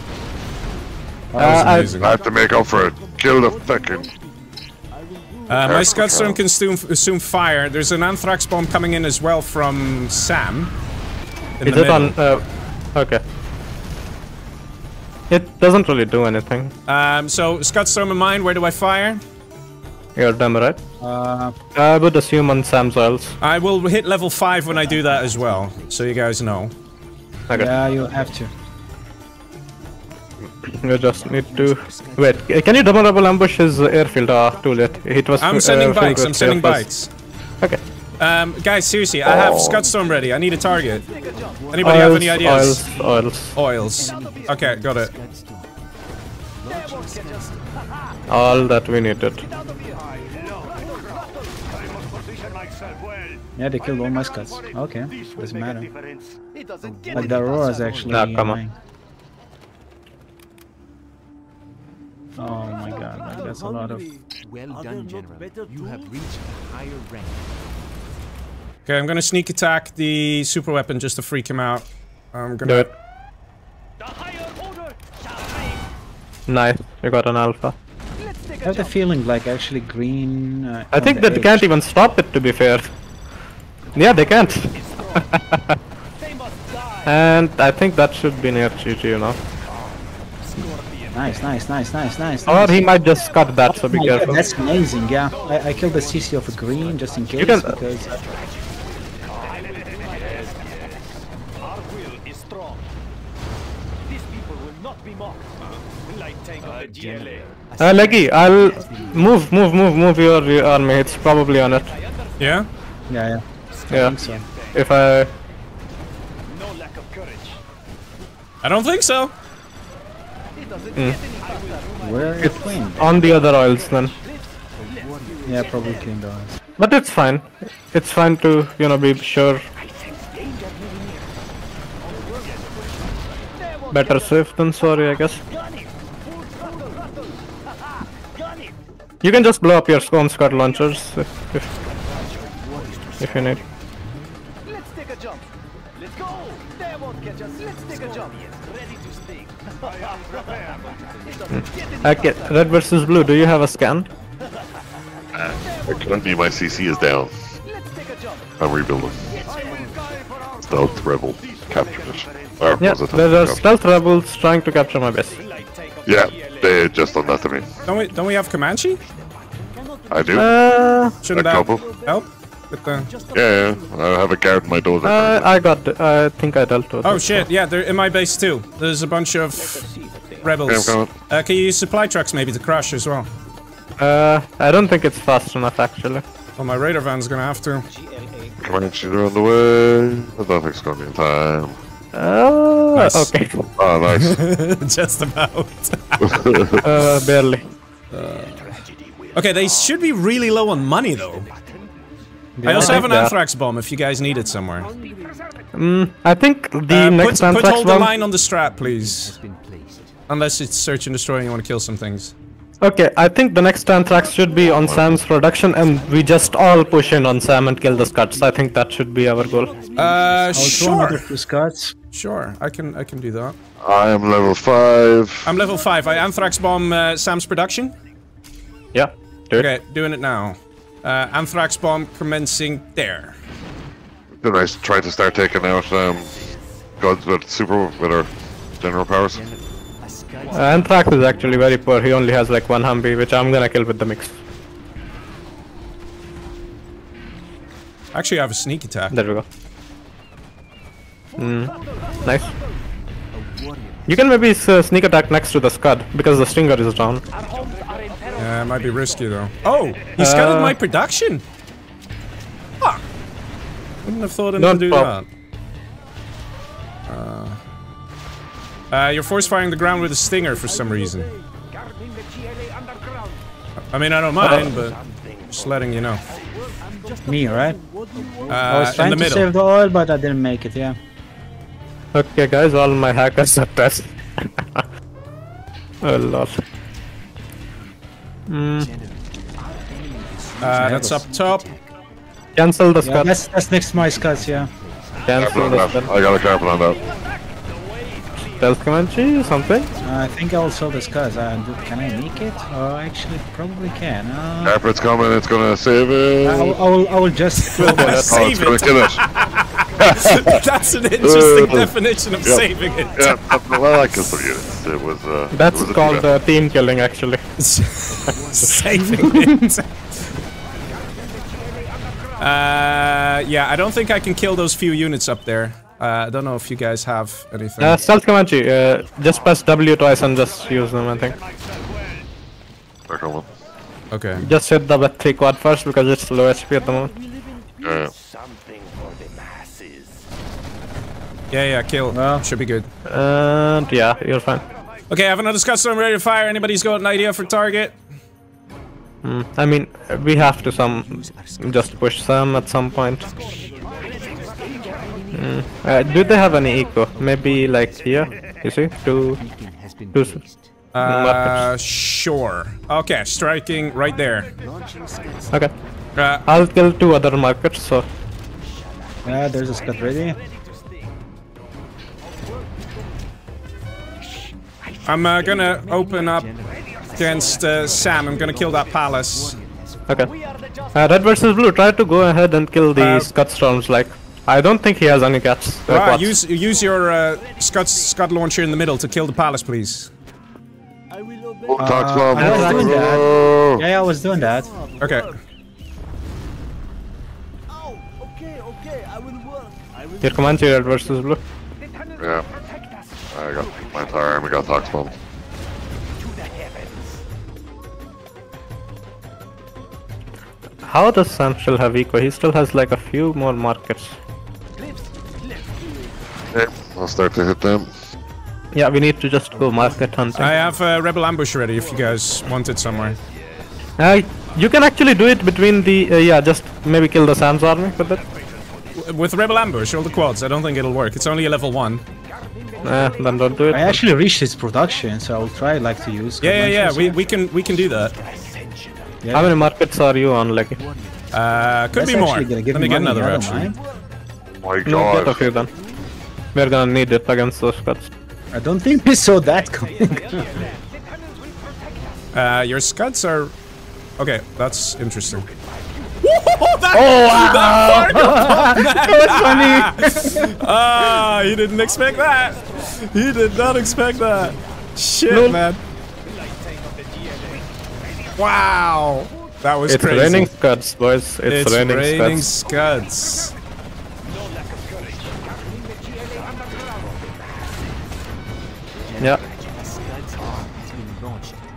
That was uh, amazing. I have to make up for it. Kill the fucking. Uh, my scout storm can assume fire. There's an anthrax bomb coming in as well from Sam. In it the did on. Uh, okay. It doesn't really do anything. Um. So scout storm in mind. Where do I fire? You're dumb, right? Uh, I would assume on Sam's elves. I will hit level five when I do that as well, so you guys know. Okay. Yeah, you have to. You just need to... Wait, can you double double ambush his airfield? Ah, too late. It was I'm sending uh, bikes, I'm sending bikes. Okay. Um, guys, seriously, I have oh. Scudstorm ready. I need a target. Anybody oils, have any ideas? Oils, oils. Oils. Okay, got it. All that we needed. Yeah, they killed all my scuds. Okay, doesn't matter. Like the Aurora's actually. Nah, come on. Oh my god, man, that's a lot of. Well done, General. You have reached a higher rank. Okay, I'm gonna sneak attack the super weapon just to freak him out. I'm gonna. Do it. Nice, we got an alpha. I have the feeling like actually green. Uh, I think that they can't even stop it, to be fair. Yeah, they can't. And I think that should be near G G, you know. Nice, nice, nice, nice, nice. Or he might just cut that, so be careful. That's amazing, yeah. I, I killed the C C of a green just in case. You can, uh, because... Uh, Leggy, I'll move, move, move, move your, your army. It's probably on it. Yeah? Yeah, yeah. Yeah. I think so. If I. No lack of courage. I don't think so. Mm. Where are you playing? On the other oils then. Yeah, probably clean the oils. But it's fine. It's fine to, you know, be sure. Better safe than sorry, I guess. You can just blow up your scone scud launchers if, if, if you need. Let's take a jump. Let's go. They won't catch us. Let's take a jump. Ready to stick. I am prepared. Okay, Red versus Blue, do you have a scan? Uh, it can't be, my C C is down. I'm rebuilding. Stealth rebel captured it. Or yeah, there are stealth rebels trying to capture my base. Yeah, they just done that to me. Don't we, don't we have Comanche? I do. Uh, Shouldn't a couple. Help? With the... Yeah, yeah, I have a guard in my door. Uh, I got it. I think I dealt with it. Oh shit, yeah, they're in my base too. There's a bunch of rebels. Yeah, uh, can you use supply trucks maybe to crash as well? Uh, I don't think it's fast enough actually. Well, my radar van's gonna have to. Comanche on the way. I don't think it's gonna be in time. Oh, nice. Okay. Oh, nice. Just about. uh, barely. Uh. Okay, they should be really low on money, though. Yeah, I also I have an anthrax bomb if you guys need it somewhere. Mm, I think the uh, next put, anthrax bomb... Put hold bomb... the line on the strat, please. Unless it's search and destroy and you want to kill some things. Okay, I think the next anthrax should be on Sam's production, and we just all push in on Sam and kill the Scuds. I think that should be our goal. Uh, sure. Sure, I can, I can do that. I am level five. I'm level five. I anthrax bomb uh, Sam's production. Yeah. Do okay, it. Doing it now. Uh, anthrax bomb commencing there. Then I try to start taking out um, gods with super with our general powers. Uh, Anthrax is actually very poor, he only has like one Humvee, which I'm gonna kill with the mix. Actually I have a sneak attack. There we go. Mm. Nice. You can maybe uh, sneak attack next to the scud, because the stringer is down. Yeah, it might be risky though. Oh! He scudded uh, my production! Fuck! Wouldn't have thought him to do pop. that. Uh... Uh, you're force firing the ground with a stinger for some reason. I mean, I don't mind, but just letting you know. Me, right? Uh, I was trying in the middle. to save the oil, but I didn't make it, yeah. Okay, guys, all my hackers are dead. A lot. Mm. Uh, that's up top. Cancel the scuds. Yeah, that's, that's next to my scuds, yeah. Cancel the scuds. I got a carpet on that. Stealth Comanche or something? Uh, I think I'll sell this cuz. Uh, can I make it? Oh, actually, probably can. Uh... Effort's coming, it's gonna save it. I'll, I'll, I'll just. Save oh, it's gonna kill us. That's an interesting definition of yep. saving it. Yeah, well, I killed some units. It was. Uh, That's it was called uh, team killing, actually. Saving it. Uh, yeah, I don't think I can kill those few units up there. Uh, I don't know if you guys have anything. Uh, Stealth Comanche, uh, just press W twice and just use them, I think. Okay. Just hit the three quad first because it's low H P at the moment. Yeah, yeah, yeah kill. Well, should be good. And yeah, you're fine. Okay, I have another custom ready to fire. Anybody's got an idea for target? Mm, I mean, we have to some just push Sam at some point. Mm. Uh, do they have any eco? Maybe like here, you see? Two, two uh, sure. Okay, striking right there. Okay. Uh, I'll kill two other markers, so... Uh, there's a scut ready. I'm uh, gonna open up against uh, Sam. I'm gonna kill that palace. Okay. Uh, Red versus Blue, try to go ahead and kill these uh, scut storms, like... I don't think he has any cats. Uh, Ra, use use your uh, Scud Scud launcher in the middle to kill the palace, please. Uh, I was doing that. Yeah, yeah, I was doing that. Okay. Oh, okay, okay. I will work. I will. Your command to Red versus Blue. Yeah. I got my entire army got Tox bomb. How does Sam still have eco? He still has like a few more markets. Yeah, I'll start to hit them. Yeah, we need to just go market hunting. I have a rebel ambush ready if you guys want it somewhere. Uh, you can actually do it between the... Uh, yeah, just maybe kill the Sam's army with it. With rebel ambush, all the quads, I don't think it'll work. It's only a level one. Uh, then don't do it. I actually reached its production, so I'll try like to use... Yeah, yeah, yeah, we, we, can, we can do that. Yeah. How many markets are you on, Lucky? Uh, could That's be more. Let me get another option. My god. Okay, then. We're gonna need it against those scuds. I don't think we saw that coming. uh, your scuds are... Okay, that's interesting. Oh, that, oh, wow! That was funny! Ah, uh, he didn't expect that! He did not expect that! Shit, no. man. Wow! That was it's crazy. It's raining scuds, boys. It's, it's raining, raining scuds. scuds. Yeah.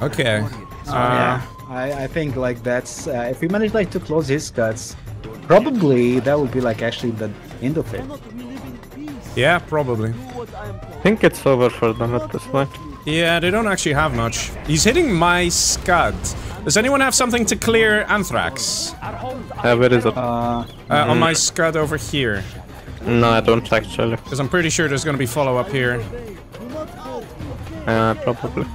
Okay. Uh, yeah. I, I think like that's... Uh, if we manage like to close his scuds, probably that would be like actually the end of it. Yeah, probably. I think it's over for them at this point. Yeah, they don't actually have much. He's hitting my scud. Does anyone have something to clear Anthrax? Uh, where is it? Uh, mm. uh, on my scud over here. No, I don't actually. Because I'm pretty sure there's going to be follow-up here. Uh, probably.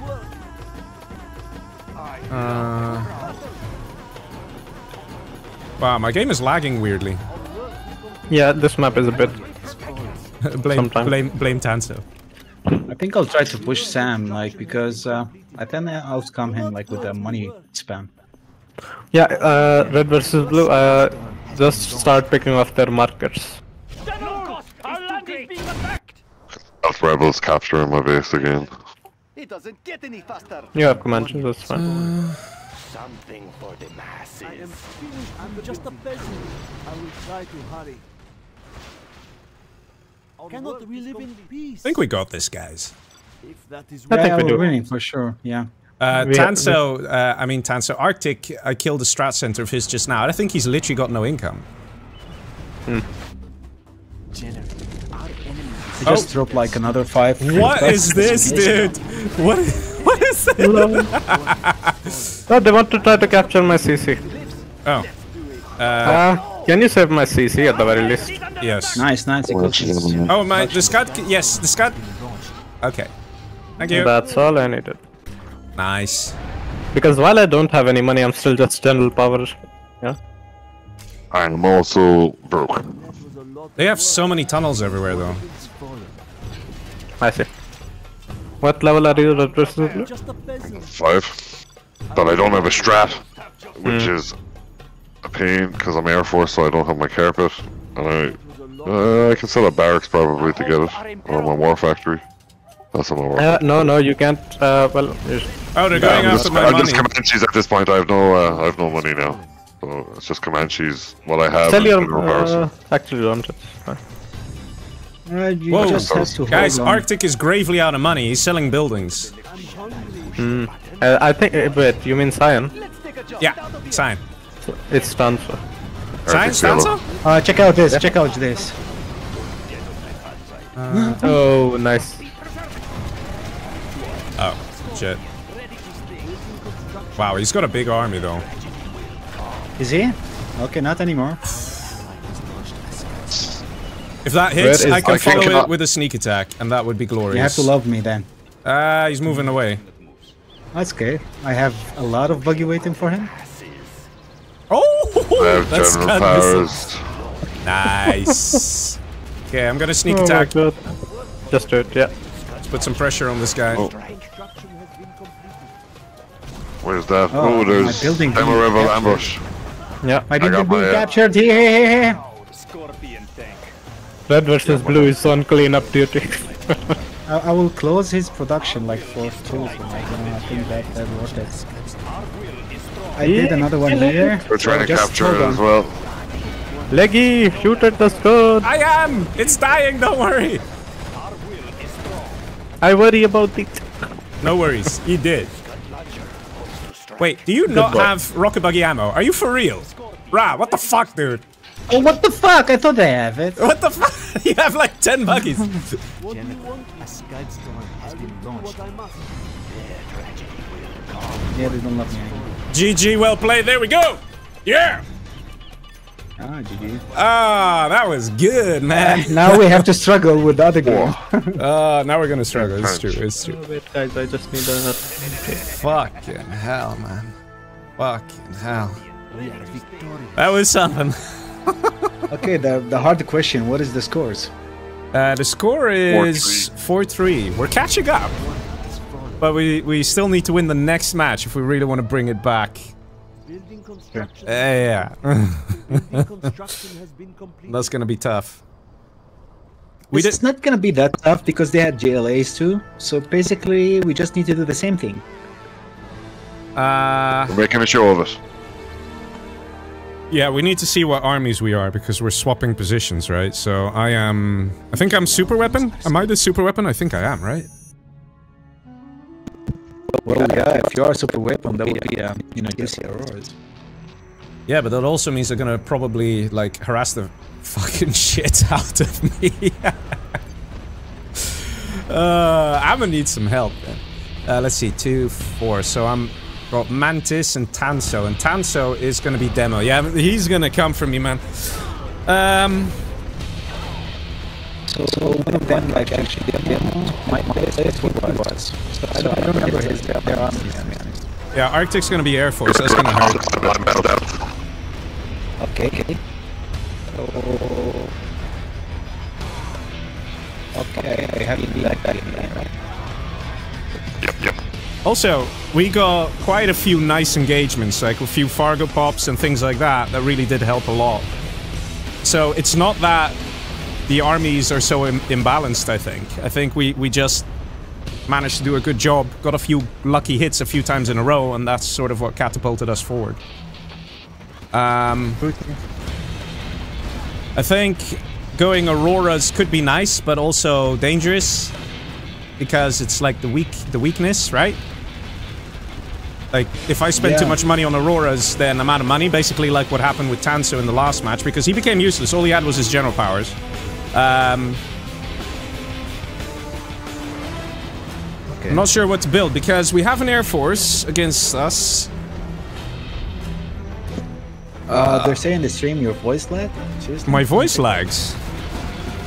Uh... Wow, my game is lagging weirdly. Yeah, this map is a bit... blame, blame, blame Tanso. I think I'll try to push Sam, like, because uh, I think I'll scam him, like, with the money spam. Yeah, uh, Red versus Blue, uh, just start picking off their markers. That's Rebels capturing my base again. It doesn't get any faster. You have Comanches, that's fine. Uh... Something for the masses. I am finished. I'm just a peasant. I will try to hurry. Cannot we live in peace? I think we got this, guys. If that is I think we do. We're winning for sure. Yeah. Uh, Tanso, uh, I mean Tanso Arctic. I killed a strat center of his just now. I think he's literally got no income. Hmm. I just oh. dropped like another five. What is this, dude? What? What is this? No, they want to try to capture my C C. Oh. Uh, uh, can you save my C C at the very least? Yes. Nice, nice. Oh, my, the scat, yes, the scat. Okay. Thank you. That's all I needed. Nice. Because while I don't have any money, I'm still just general power. Yeah. I'm also broke. They have so many tunnels everywhere, though. I see. What level are you, Red versus Blue? Five. But I don't have a strat, which mm. is a pain because I'm Air Force, so I don't have my carpet. And I, uh, I can set up barracks probably to get it, or my war factory. That's what my war. Uh, no, no, you can't. Uh, well, you oh, they're going yeah, after just, my I'm money. I'm just Comanches at this point. I have no, uh, I have no money now, so it's just Comanches. What I have. Sell is your, uh, actually, don't. Right, you Whoa. Just have to guys, hold on. Arctic is gravely out of money. He's selling buildings. Mm, uh, I think. Uh, wait, you mean Cyan? Yeah, Cyan. It's Tanso. Cyan, Tanso? Uh, check out this. Yeah. Check out this. Uh, oh, nice. Oh, shit. Wow, he's got a big army though. Is he? Okay, not anymore. If that hits, is, I can I follow it cannot. With a sneak attack, and that would be glorious. You have to love me then. Ah, uh, he's moving away. That's okay. I have a lot of buggy waiting for him. Oh! I have that's general powers. Nice. Okay, I'm gonna sneak oh attack. Just do it, yeah. Let's put some pressure on this guy. Oh. Where's that? Oh, oh there's Demo Rebel ambush. Yeah. My building being captured here. Red versus yeah, Blue is on cleanup duty. I, I will close his production like for two. Like, I think that that worked. I did another one here. We're trying so to capture it on. As well. Leggy, shoot at the stone. I am. It's dying. Don't worry. I worry about it. No worries. He did. Wait, do you Good not boy. Have rocket buggy ammo? Are you for real? Ra, what the fuck, dude? Oh, what the fuck? I thought I have it. What the fuck? You have like ten buggies. Yeah, they don't love me anymore. G G, well played. There we go. Yeah. Ah, G G. Ah, that was good, man. Now we have to struggle with the other game. Ah, uh, now we're gonna struggle. It's true. It's true. Oh, wait, guys, I just need a. Fucking hell, man. Fucking hell. That was something. Okay, the the hard question, what is the scores? Uh, the score is four three. We're catching up. But we, we still need to win the next match if we really want to bring it back. Building construction. Uh, yeah. Building construction has been completed. That's going to be tough. We it's not going to be that tough because they had J L As too. So basically, we just need to do the same thing. Uh, We're making a show of it. Yeah, we need to see what armies we are, because we're swapping positions, right? So, I am... I think I'm super weapon? Am I the super weapon? I think I am, right? Well, yeah, if you are super weapon, that would be, um, you know, this year, right? Yeah, but that also means they're gonna probably, like, harass the fucking shit out of me. uh, I'm gonna need some help, then. Uh, let's see, two, four, so I'm... Got Mantis and Tanso, and Tanso is gonna be demo. Yeah, he's gonna come for me, man. Um. So, so one of them like actually demo. My place what it was. So I don't remember his their army. Yeah, Arctic's gonna be Air Force. That's gonna hurt. Okay. Okay. So. Okay, I have to be like that. Yep. Yep. Also, we got quite a few nice engagements, like a few Fargo pops and things like that, that really did help a lot. So it's not that the armies are so im imbalanced, I think. I think we, we just managed to do a good job, got a few lucky hits a few times in a row, and that's sort of what catapulted us forward. Um, I think going Auroras could be nice, but also dangerous, because it's like the weak, the weakness, right? Like, if I spend yeah. too much money on Auroras, then I'm out of money. Basically, like what happened with Tanso in the last match, because he became useless. All he had was his general powers. Um, okay. I'm not sure what to build, because we have an Air Force against us. Uh, uh, they're saying in the stream your voice lag? Seriously? My voice lags?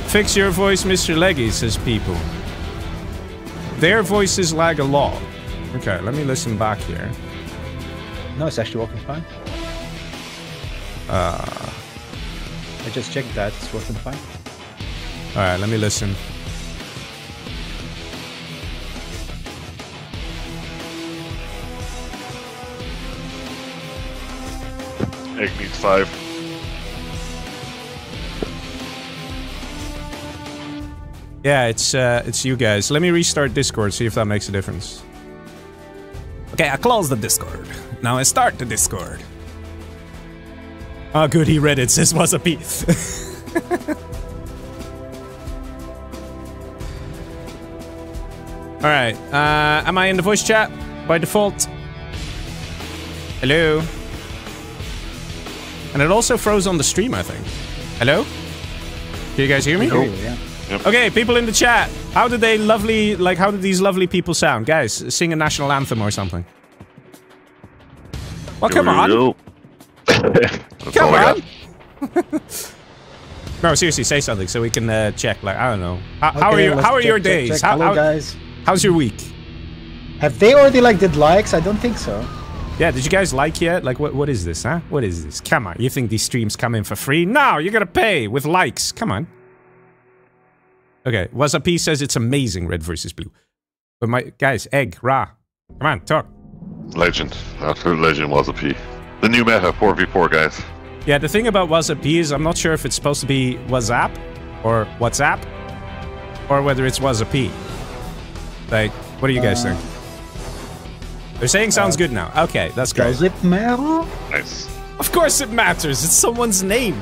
Fix your voice, Mister Leggy, says people. Their voices lag a lot. Okay, let me listen back here. No, it's actually working fine. Uh, I just checked that, it's working fine. Alright, let me listen. Egg needs five. Yeah, it's uh, it's you guys. Let me restart Discord, see if that makes a difference. Okay, I close the Discord. Now I start the Discord. Oh good, he read it. This was a piece. Alright, uh, am I in the voice chat by default? Hello? And it also froze on the stream, I think. Hello? Do you guys hear me? Cool. Yep. Okay, people in the chat, how did they lovely, like, how did these lovely people sound? Guys, sing a national anthem or something. Well, come on. Come on. No, seriously, say something so we can uh, check, like, I don't know. How, okay, how are you? How are check, your days? Check, check. How, Hello, how, guys. How's your week? Have they already, like, did likes? I don't think so. Yeah, did you guys like yet? Like, what? what is this, huh? What is this? Come on, you think these streams come in for free? No, you're gonna pay with likes. Come on. Okay, Wasapi says it's amazing, Red versus Blue. But my guys, Egg, Ra, come on, talk. Legend, absolute legend, Wasapi. The new meta, four v four, guys. Yeah, the thing about Wasapi is I'm not sure if it's supposed to be Wasap or WhatsApp, or whether it's Wasapi. Like, what do you guys uh, think? They're saying sounds uh, good now. Okay, that's great. Does it matter? Nice. Of course it matters. It's someone's name.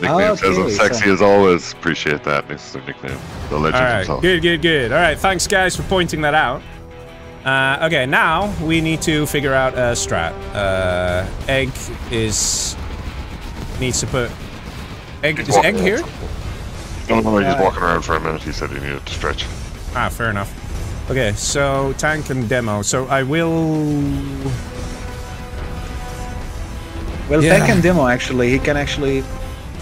Nickname oh, says okay, I'm sexy so. as always. Appreciate that, Mister Nickname. The legend All right, himself. Good, good, good. All right, thanks guys for pointing that out. Uh, okay, now we need to figure out a strat. Uh, egg is needs to put egg. He's is egg here? No, no, he's walking around for a minute. He said he needed to stretch. Ah, fair enough. Okay, so tank and demo. So I will. Well, yeah. tank and demo actually. He can actually.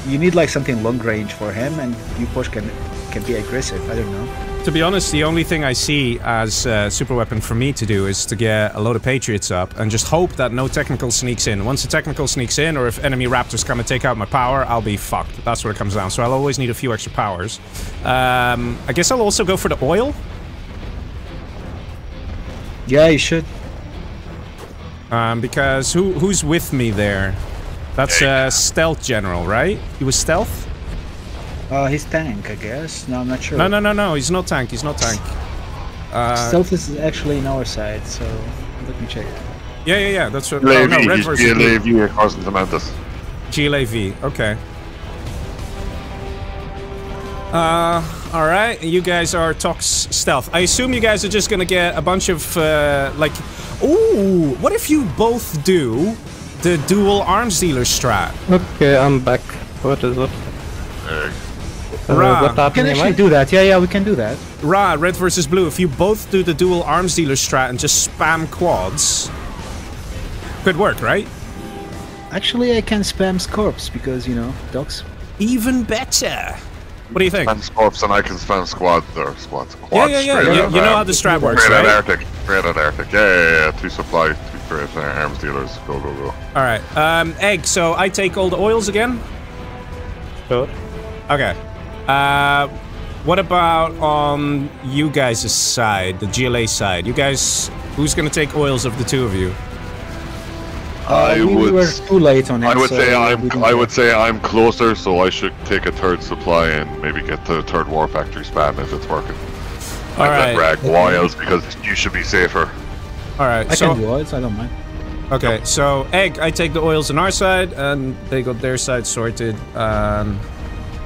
You need like something long range for him, and you push can can be aggressive. I don't know. To be honest, the only thing I see as a super weapon for me to do is to get a load of Patriots up and just hope that no technical sneaks in. Once the technical sneaks in, or if enemy Raptors come and take out my power, I'll be fucked. That's what it comes down. So I'll always need a few extra powers. Um, I guess I'll also go for the oil. Yeah, you should. Um, because who who's with me there? That's a uh, stealth general, right? He was stealth? Uh, he's tank, I guess. No, I'm not sure. No, no, no, no. He's not tank. He's not tank. Uh, stealth is actually in our side, so let me check. Yeah, yeah, yeah. That's what. L A V, oh, no, Red versus G L A V, you're causing the Mantis. G L A V, okay. Uh, alright, you guys are Tox Stealth. I assume you guys are just gonna get a bunch of, uh, like... Ooh, what if you both do... the dual arms dealer strat. Okay, I'm back. What is it? Uh, Ra, what can actually do that. Yeah, yeah, we can do that. Ra, Red versus Blue. If you both do the dual arms dealer strat and just spam quads, could work, right? Actually, I can spam Scorps because you know dogs. Even better. What do you think? Spam Scorps and I can spam squad or squad squad. Yeah, yeah, yeah. You, you know how the strat works, right? Straight at Arctic. Straight at Arctic. Yeah, yeah, yeah. Two supply. Arms dealers, go go go. All right, um, Egg. So I take all the oils again. Sure. Okay. Uh, what about on you guys' side, the G L A side? You guys, who's gonna take oils of the two of you? I uh, we would. Were too late on it, I would so say I'm. I would say I'm closer, so I should take a third supply and maybe get the third war factory spam if it's working. All right. Rag oils because you should be safer. All right, I so, can do oils, I don't mind. Okay, yep. So Egg, I take the oils on our side, and they got their side sorted. Um,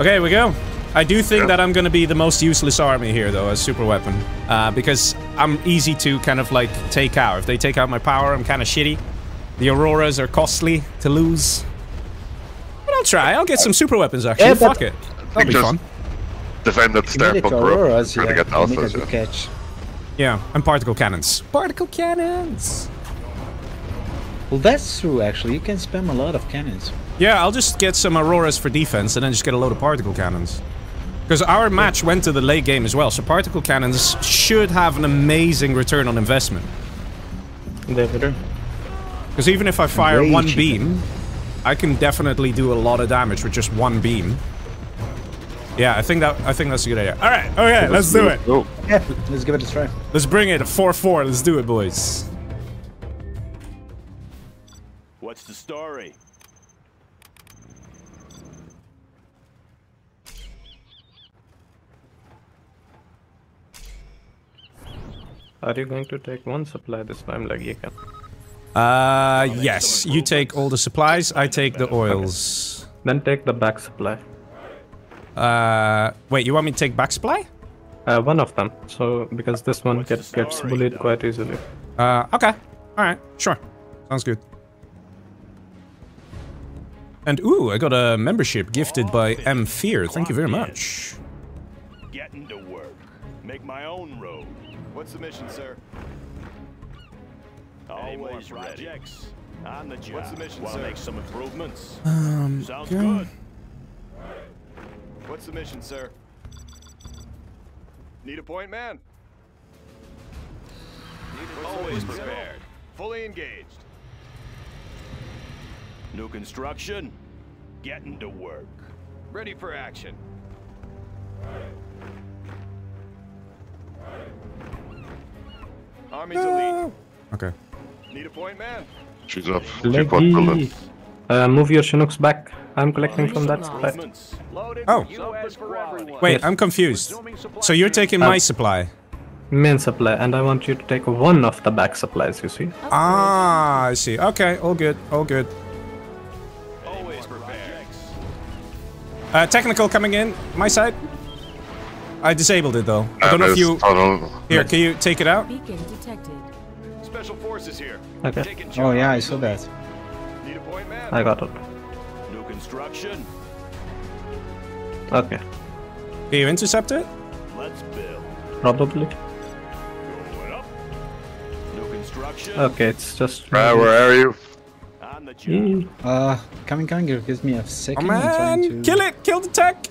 okay, we go. I do think yeah. that I'm going to be the most useless army here, though, as super weapon. Uh, because I'm easy to kind of, like, take out. If they take out my power, I'm kind of shitty. The Auroras are costly to lose. But I'll try. I'll get some super weapons, actually. Yeah, Fuck it. That'll be fun. Defend that stairbook group. Yeah, try to get the alphas, yeah. Catch. Yeah, and particle cannons. Particle cannons! Well, that's true, actually. You can spam a lot of cannons. Yeah, I'll just get some Auroras for defense and then just get a load of particle cannons. Because our match went to the late game as well, so particle cannons should have an amazing return on investment. Because even if I fire Rage. one beam, I can definitely do a lot of damage with just one beam. Yeah, I think that I think that's a good idea. All right, okay, let's, let's do it. Go. Yeah, let's give it a try. Let's bring it a four four. Let's do it, boys. What's the story? Are you going to take one supply this time, like you can? Uh, yes. You take all the supplies, I take the oils. Okay. Then take the back supply. Uh, wait, you want me to take back supply? Uh, one of them. So, because this one gets, gets bullied quite easily. Uh, okay. Alright, sure. Sounds good. And ooh, I got a membership gifted by M Fear. Thank you very much. Getting to work. Make my own road. What's the mission, sir? Always ready. On the job. What's the mission, sir? Make some improvements. Um, Sounds good. good. What's the mission, sir? Need a point, man. Need always prepared. Fully engaged. New construction. Getting to work. Ready for action. Army's elite. Okay. Need a point, man. She's up. Ladies. Uh, move your Chinooks back. I'm collecting from that supply. Oh. Wait, I'm confused. So you're taking uh, my supply? Main supply, and I want you to take one of the back supplies, you see? Ah, I see. Okay, all good, all good. Uh, technical coming in, my side. I disabled it though. I don't know if you... Here, can you take it out? Beacon detected. Special forces here. Okay. Oh yeah, I saw that. Need a point, man. I got it. New construction. Okay. Can you intercept it? Let's build. Probably. New construction. Okay, it's just... Ra, where are you? Mm. Uh, coming, coming, give me a second. Oh, man. To... Kill it! Kill the tech!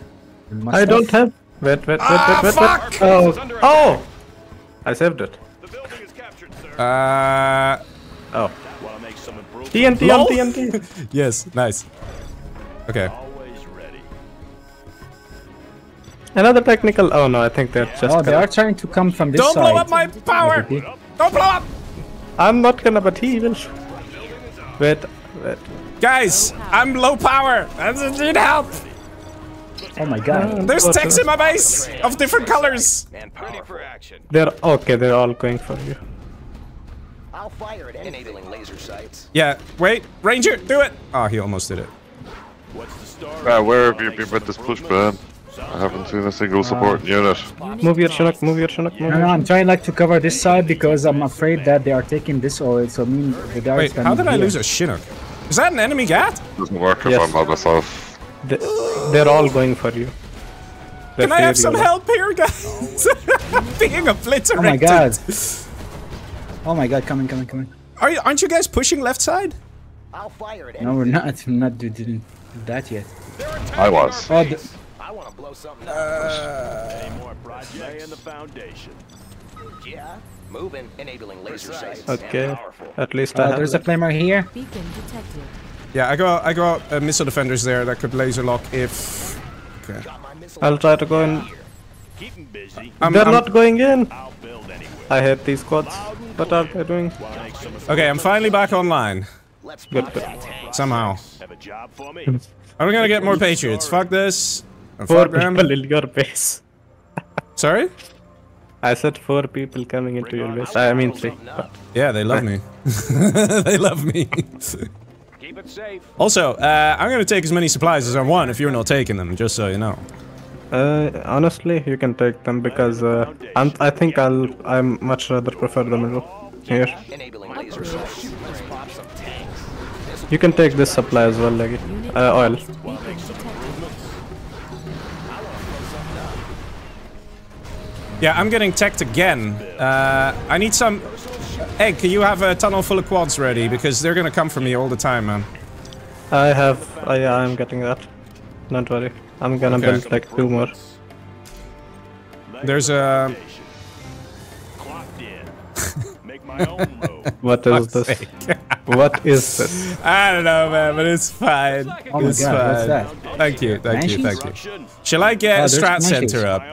I have. don't have... Wait, wait, wait, ah, wait, wait, wait. Oh! Oh! I saved it. The building is captured, sir. Uh... Oh. T N T on T N T! Yes, nice. Okay. Another technical... Oh no, I think they're just... Oh, they are trying to come from this side. Don't blow up my power! Don't blow up! I'm not gonna, but he will... Wait, wait. Guys, I'm low power! I need help! Oh my god. There's techs in my base of different colors! They're... okay, they're all going for you. I'll fire at enabling laser sights. Yeah, wait, Ranger, do it! Oh, he almost did it. Uh, where have you been with this push button? I haven't seen a single support uh, unit. Move your Chinook, move your Chinook, move no, no, I'm trying like to cover this side because I'm afraid that they are taking this oil, so I mean the guys Wait, how did I here. lose a Chinook? Is that an enemy gat? Doesn't work if yes. I'm by myself. They, they're all going for you. They're Can I have some help here, guys? I'm being obliterated. Oh my god. Oh my god, coming, coming, coming. Are you, aren't you guys pushing left side? I'll fire it. No, we're not. I'm not doing that yet. I was. Oh, the, I want to blow something up. Uh, Any more projects? Lay in the foundation. Yeah. Moving, enabling laser sights. Okay. At least uh, there's a claimer here. Beacon detected. Yeah, I got I got uh, missile defenders there that could laser lock if. Okay. I'll try to go in. Keep them busy. I'm, They're I'm... not going in. I'll build anywhere. I hate these squads. What are they doing? Okay, I'm finally back online. Let's Good. Somehow. Have a job for me. I'm gonna get more Patriots. Fuck this. Four people in your base. Sorry? I said four people coming into your base. I mean three. Yeah, they love me. They love me. Keep it safe. Also, uh, I'm gonna take as many supplies as I want if you're not taking them, just so you know. Uh, honestly, you can take them because uh, I'm, I think I'll. I'm much rather prefer the middle here. You can take this supply as well, Leggy. Uh, oil. Yeah, I'm getting teched again. Uh, I need some... Egg, can you have a tunnel full of quads ready? Because they're gonna come for me all the time, man. I have... Uh, yeah, I'm getting that. Don't worry. I'm gonna okay. build like two more. There's a... What is this? What is this? I don't know, man, but it's fine. Oh it's God, fine. Thank you, thank Manchies? you, thank you. Shall I get oh, a strat center up?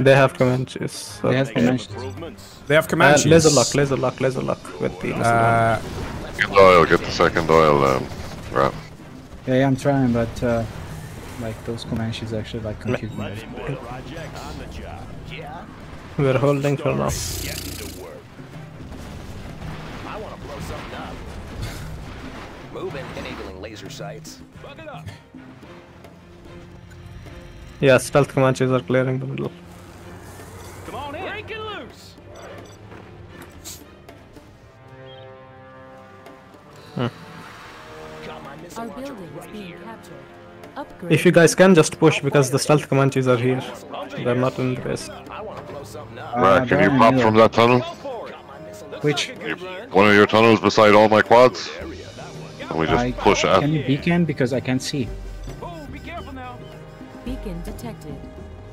They have Comanches. So they have Comanches. They have Comanches. Uh, laser lock, laser lock, laser lock with the. Uh, get the oil, get the second oil, um, right. Yeah, yeah, I'm trying, but uh, like those Comanches actually like confusing me. We're holding for now. blow something up. Moving, enabling laser sights. Fuck it up. Yeah, stealth Comanches are clearing the middle. Come on in. Break it loose. Hmm. Our building is being captured. Upgrade. If you guys can just push, because the stealth Comanches are here. They're not in the base. Ra, can you pop from that tunnel? Which? One of your tunnels beside all my quads? And we just I push out. Can you beacon? Because I can't see. Oh, be careful now. Beacon detected.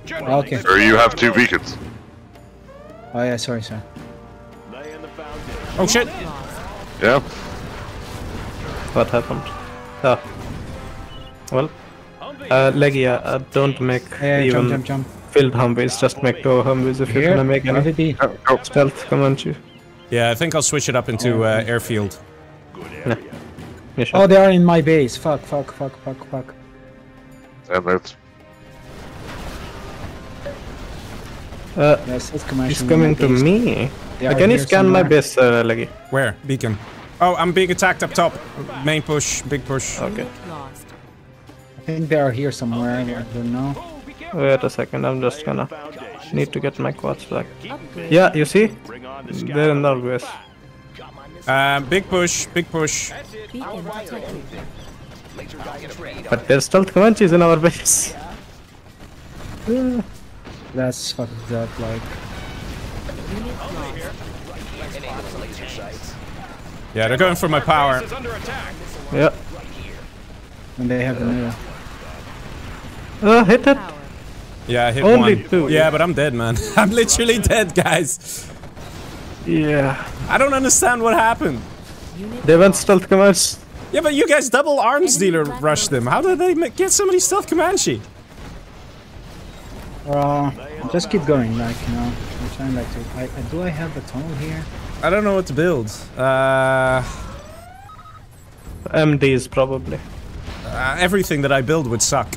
Okay. Or you have two beacons. Oh yeah, sorry, sir. Oh shit! Yeah? What happened? Ah. Well, uh, Legia, uh, don't make yeah, even jump, jump, jump. Field Humvees, just make two Humvees if Here? You're gonna make any oh. stealth Comanche. Yeah, I think I'll switch it up into uh, airfield. Nah. Oh, they are in my base. Fuck, fuck, fuck, fuck, fuck. Damn it. Uh, yes, he's coming to me. Can you scan somewhere. my base, uh, Leggy? Where? Beacon. Oh, I'm being attacked up top. Main push, big push. Okay. I think they are here somewhere. I don't know. Wait a second, I'm just gonna need to get my quads back. Yeah, you see? They're in our base. Uh, big push, big push. But there's stealth Comanches in our base. Yeah. That's fucked up, like. Yeah, they're going for my power. Yep. And they have the mirror. Uh, hit it! Yeah, I hit one. Only two. Yeah, but I'm dead, man. I'm literally dead, guys. Yeah. I don't understand what happened. They went stealth Comanche. Yeah, but you guys double arms dealer rushed them. How did they get so many stealth Comanche? Uh, just keep going, like, you know. I'm trying, like, to. I, I, do I have a tunnel here? I don't know what to build. Uh. M Ds, probably. Uh, everything that I build would suck.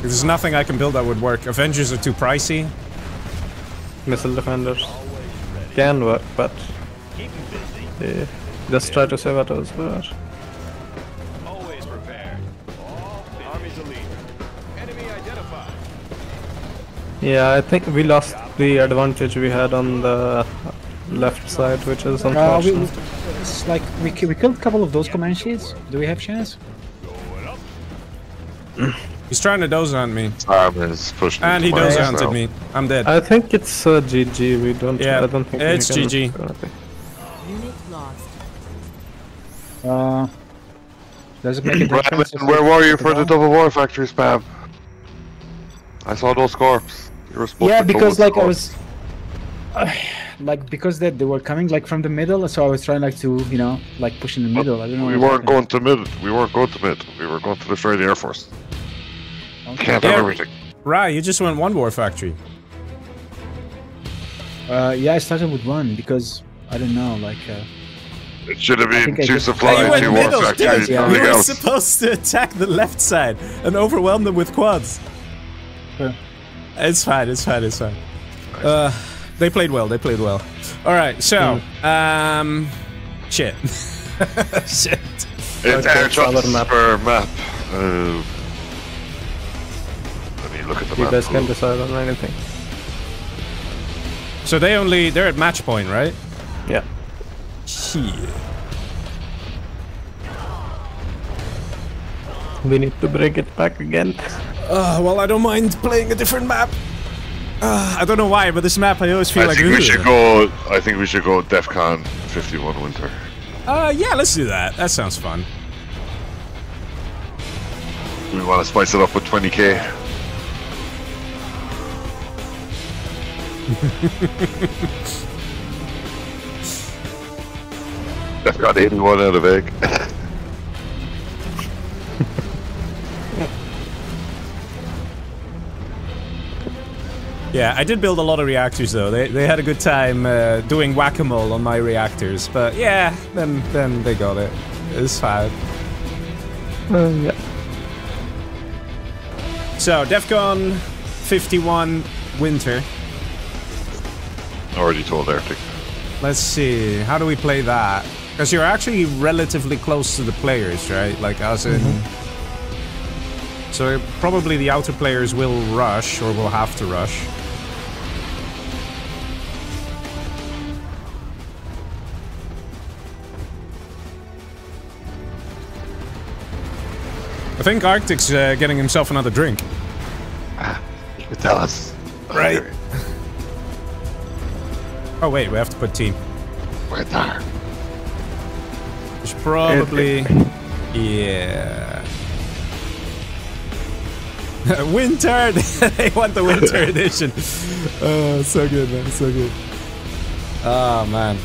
There's nothing I can build that would work. Avengers are too pricey. Missile defenders can work, but they just try to save at us. But always prepared. All armies elite. Enemy identified. Yeah, I think we lost the advantage we had on the left side, which is unfortunate. Uh, we, it's like we we killed a couple of those Comanches. Do we have chance? He's trying to doze hunt me. Um, and he doze hunted me. I'm dead. I think it's uh, G G. We don't. Yeah, I don't think it's we can... G G. Unit lost. Uh, does it make a difference? Where were you for the double war factory spam? I saw those corpses. You were supposed yeah, to because like I was, uh, like because that they, they were coming like from the middle, so I was trying like to you know like push in the middle. But I don't know. We weren't happened. going to mid. We weren't going to mid. We were going to destroy the air force. Can't have everything. Right, you just went one war factory. Uh, yeah, I started with one because I don't know, like. Uh, it should have been two supply, two war factories. Yeah. We were supposed to attack the left side and overwhelm them with quads. Sure. It's fine. It's fine. It's fine. Nice. Uh, they played well. They played well. All right. So, mm. um, shit. Shit. It's okay, air shots per map. Uh, Look at the you guys can decide on anything. So they only they're at match point, right? Yeah. Shit. We need to break it back again. Uh, well, I don't mind playing a different map. Uh, I don't know why, but this map I always feel I like. I think we should go. I think we should go Defcon fifty-one Winter. Uh, yeah, let's do that. That sounds fun. We want to spice it up with twenty K. I've got eighty-one out of Egg. Yeah, I did build a lot of reactors though. They they had a good time uh, doing whack-a-mole on my reactors, but yeah, then then they got it. It's fine. Uh, yeah. So Defcon fifty-one Winter. Already told Arctic. Let's see, how do we play that? Because you're actually relatively close to the players, right? Like, as in... Mm-hmm. So probably the outer players will rush, or will have to rush. I think Arctic's uh, getting himself another drink. Ah, you could tell us. Right. Oh wait, we have to put team. We're there. It's probably... Yeah. Winter! They want the winter edition. Oh, so good, man. So good. Oh, man.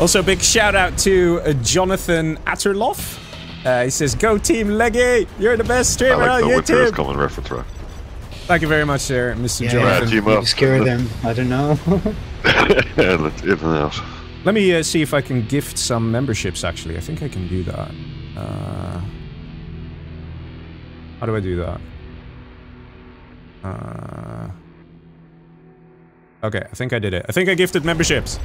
Also, big shout out to uh, Jonathan Atterloff. Uh, he says, go Team Leggy! You're the best streamer like on YouTube! Common reference, right? Thank you very much, sir, Mister Yeah, Jonathan. Yeah, you scare them. I don't know. Yeah, let's even out. Let me uh, see if I can gift some memberships, actually. I think I can do that. Uh, how do I do that? Uh, okay, I think I did it. I think I gifted memberships.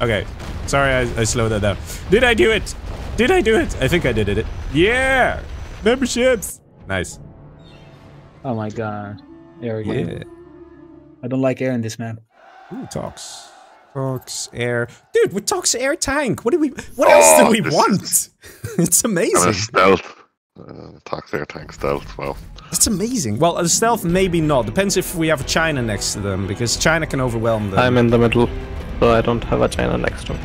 Okay. Sorry, I, I slowed that down. Did I do it? Did I do it? I think I did it. Yeah! Memberships! Nice. Oh my god. Air again. Yeah. I don't like air in this map. Ooh, talks. Talks, air. Dude, we talks air tank. What do we what oh, else do we want? Is... It's amazing. Stealth. Uh, talks air tank stealth, well. That's amazing. Well, uh, stealth maybe not. Depends if we have China next to them, because China can overwhelm them. I'm in the middle, so I don't have a China next to me.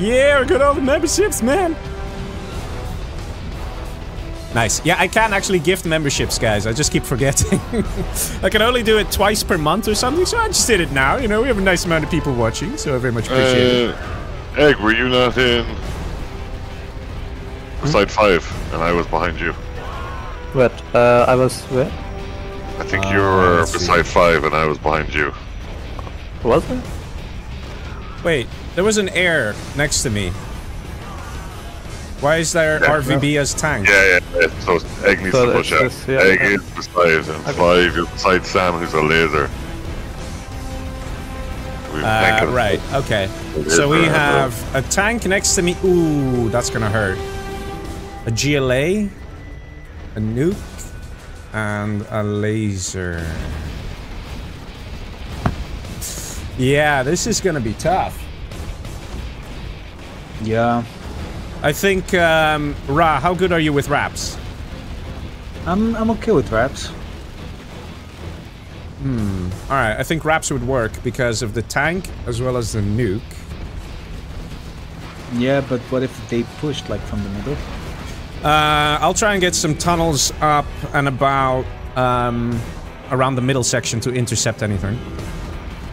Yeah, we got all the memberships, man! Nice. Yeah, I can actually gift memberships, guys. I just keep forgetting. I can only do it twice per month or something, so I just did it now. You know, we have a nice amount of people watching, so I very much appreciate uh, it. Egg, were you not in... Hmm? Side five, and I was behind you. What? Uh, I was where? I think uh, you were beside see. five, and I was behind you. Was I? Wait. There was an air next to me. Why is there yeah, R V B no. as tank? Yeah, yeah, yeah. So Egg needs so to push out. Yeah, Egg yeah. is beside and okay. five is beside Sam, who's a laser. We uh, right, okay. Laser so we have a tank next to me. Ooh, that's gonna hurt. A G L A, a nuke, and a laser. Yeah, this is gonna be tough. Yeah. I think, um, Ra, how good are you with wraps? I'm, I'm okay with wraps. Hmm. Alright, I think wraps would work because of the tank as well as the nuke. Yeah, but what if they pushed, like, from the middle? Uh, I'll try and get some tunnels up and about, um, around the middle section to intercept anything.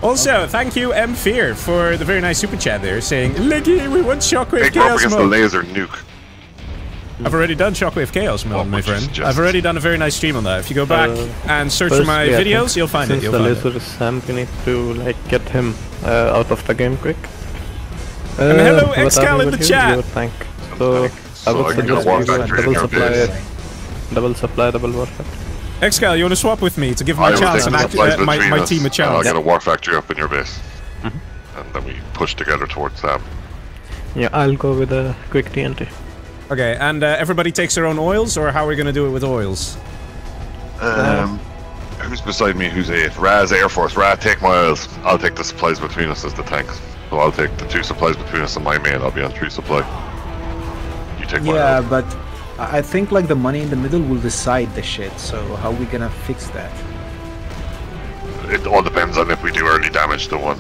Also, okay. Thank you, M. Fear, for the very nice super chat there, saying, Liggy, we want Shockwave Big Chaos Mode. The laser nuke. I've already done Shockwave Chaos Mode, well, my friend. Just... I've already done a very nice stream on that. If you go back uh, and search first, for my yeah, videos, you'll find it. You'll the find laser it. Sam, you need to like get him uh, out of the game quick. Uh, and hello, Xcal in the chat. Tank. So, so I would suggest double supply, double supply, double war factory. Xcal, you want to swap with me to give my, chance and act, uh, my, my team a chance? I'll get a war factory up in your base. Mm-hmm. And then we push together towards Sam. Yeah, I'll go with a quick T N T. Okay, and uh, everybody takes their own oils, or how are we going to do it with oils? Um, who's beside me? Who's eight? Ra's Air Force. Ra, take my oils. I'll take the supplies between us as the tanks. So I'll take the two supplies between us and my main. I'll be on three supply. You take my yeah, oils. Yeah, but... I think like the money in the middle will decide the shit, so how are we gonna fix that? It all depends on if we do early damage to one.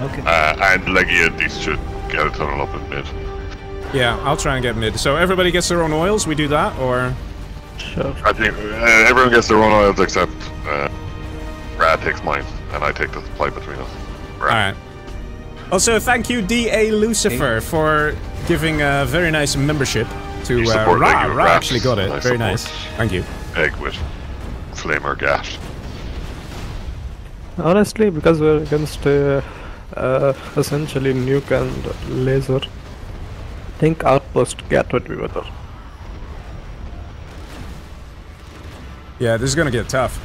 Okay. Uh, and Leggy and these should get a tunnel up in mid. Yeah, I'll try and get mid. So everybody gets their own oils, we do that, or...? Sure. I think uh, everyone gets their own oils except... Uh, Brad takes mine, and I take the supply between us. Alright. Also, thank you D A Lucifer for giving a very nice membership. To, uh, Ra, Ra actually got it. Very nice. Thank you. Egg with flame or gas. Honestly, because we're against uh, uh, essentially nuke and laser, I think outpost get would be better. Yeah, this is gonna get tough.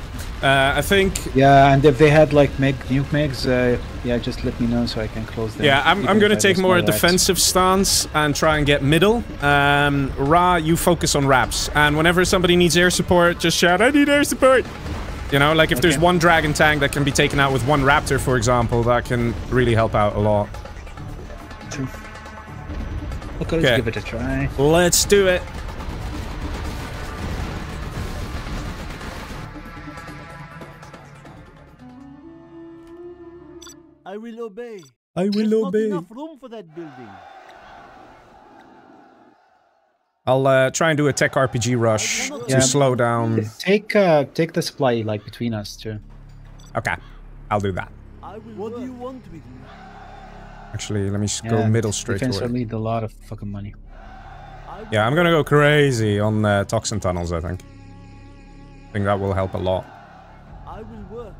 Uh, I think... Yeah, and if they had, like, make nuke megs, uh, yeah, just let me know so I can close them. Yeah, I'm, I'm going to take more a defensive stance and try and get middle. Um, Ra, you focus on wraps. And whenever somebody needs air support, just shout, I need air support! You know, like, if okay. there's one dragon tank that can be taken out with one raptor, for example, that can really help out a lot. True. Okay, let's okay. give it a try. Let's do it! I will obey. I will There's obey. There's not enough room for that building. I'll uh, try and do a tech R P G rush to yeah. slow down. Take uh, take the supply like between us too. Okay, I'll do that. I will what do you want with me? Actually, let me just yeah, go middle straight. Defense will need a lot of fucking money. Yeah, I'm gonna go crazy on uh, toxin tunnels. I think. I think that will help a lot. I will work.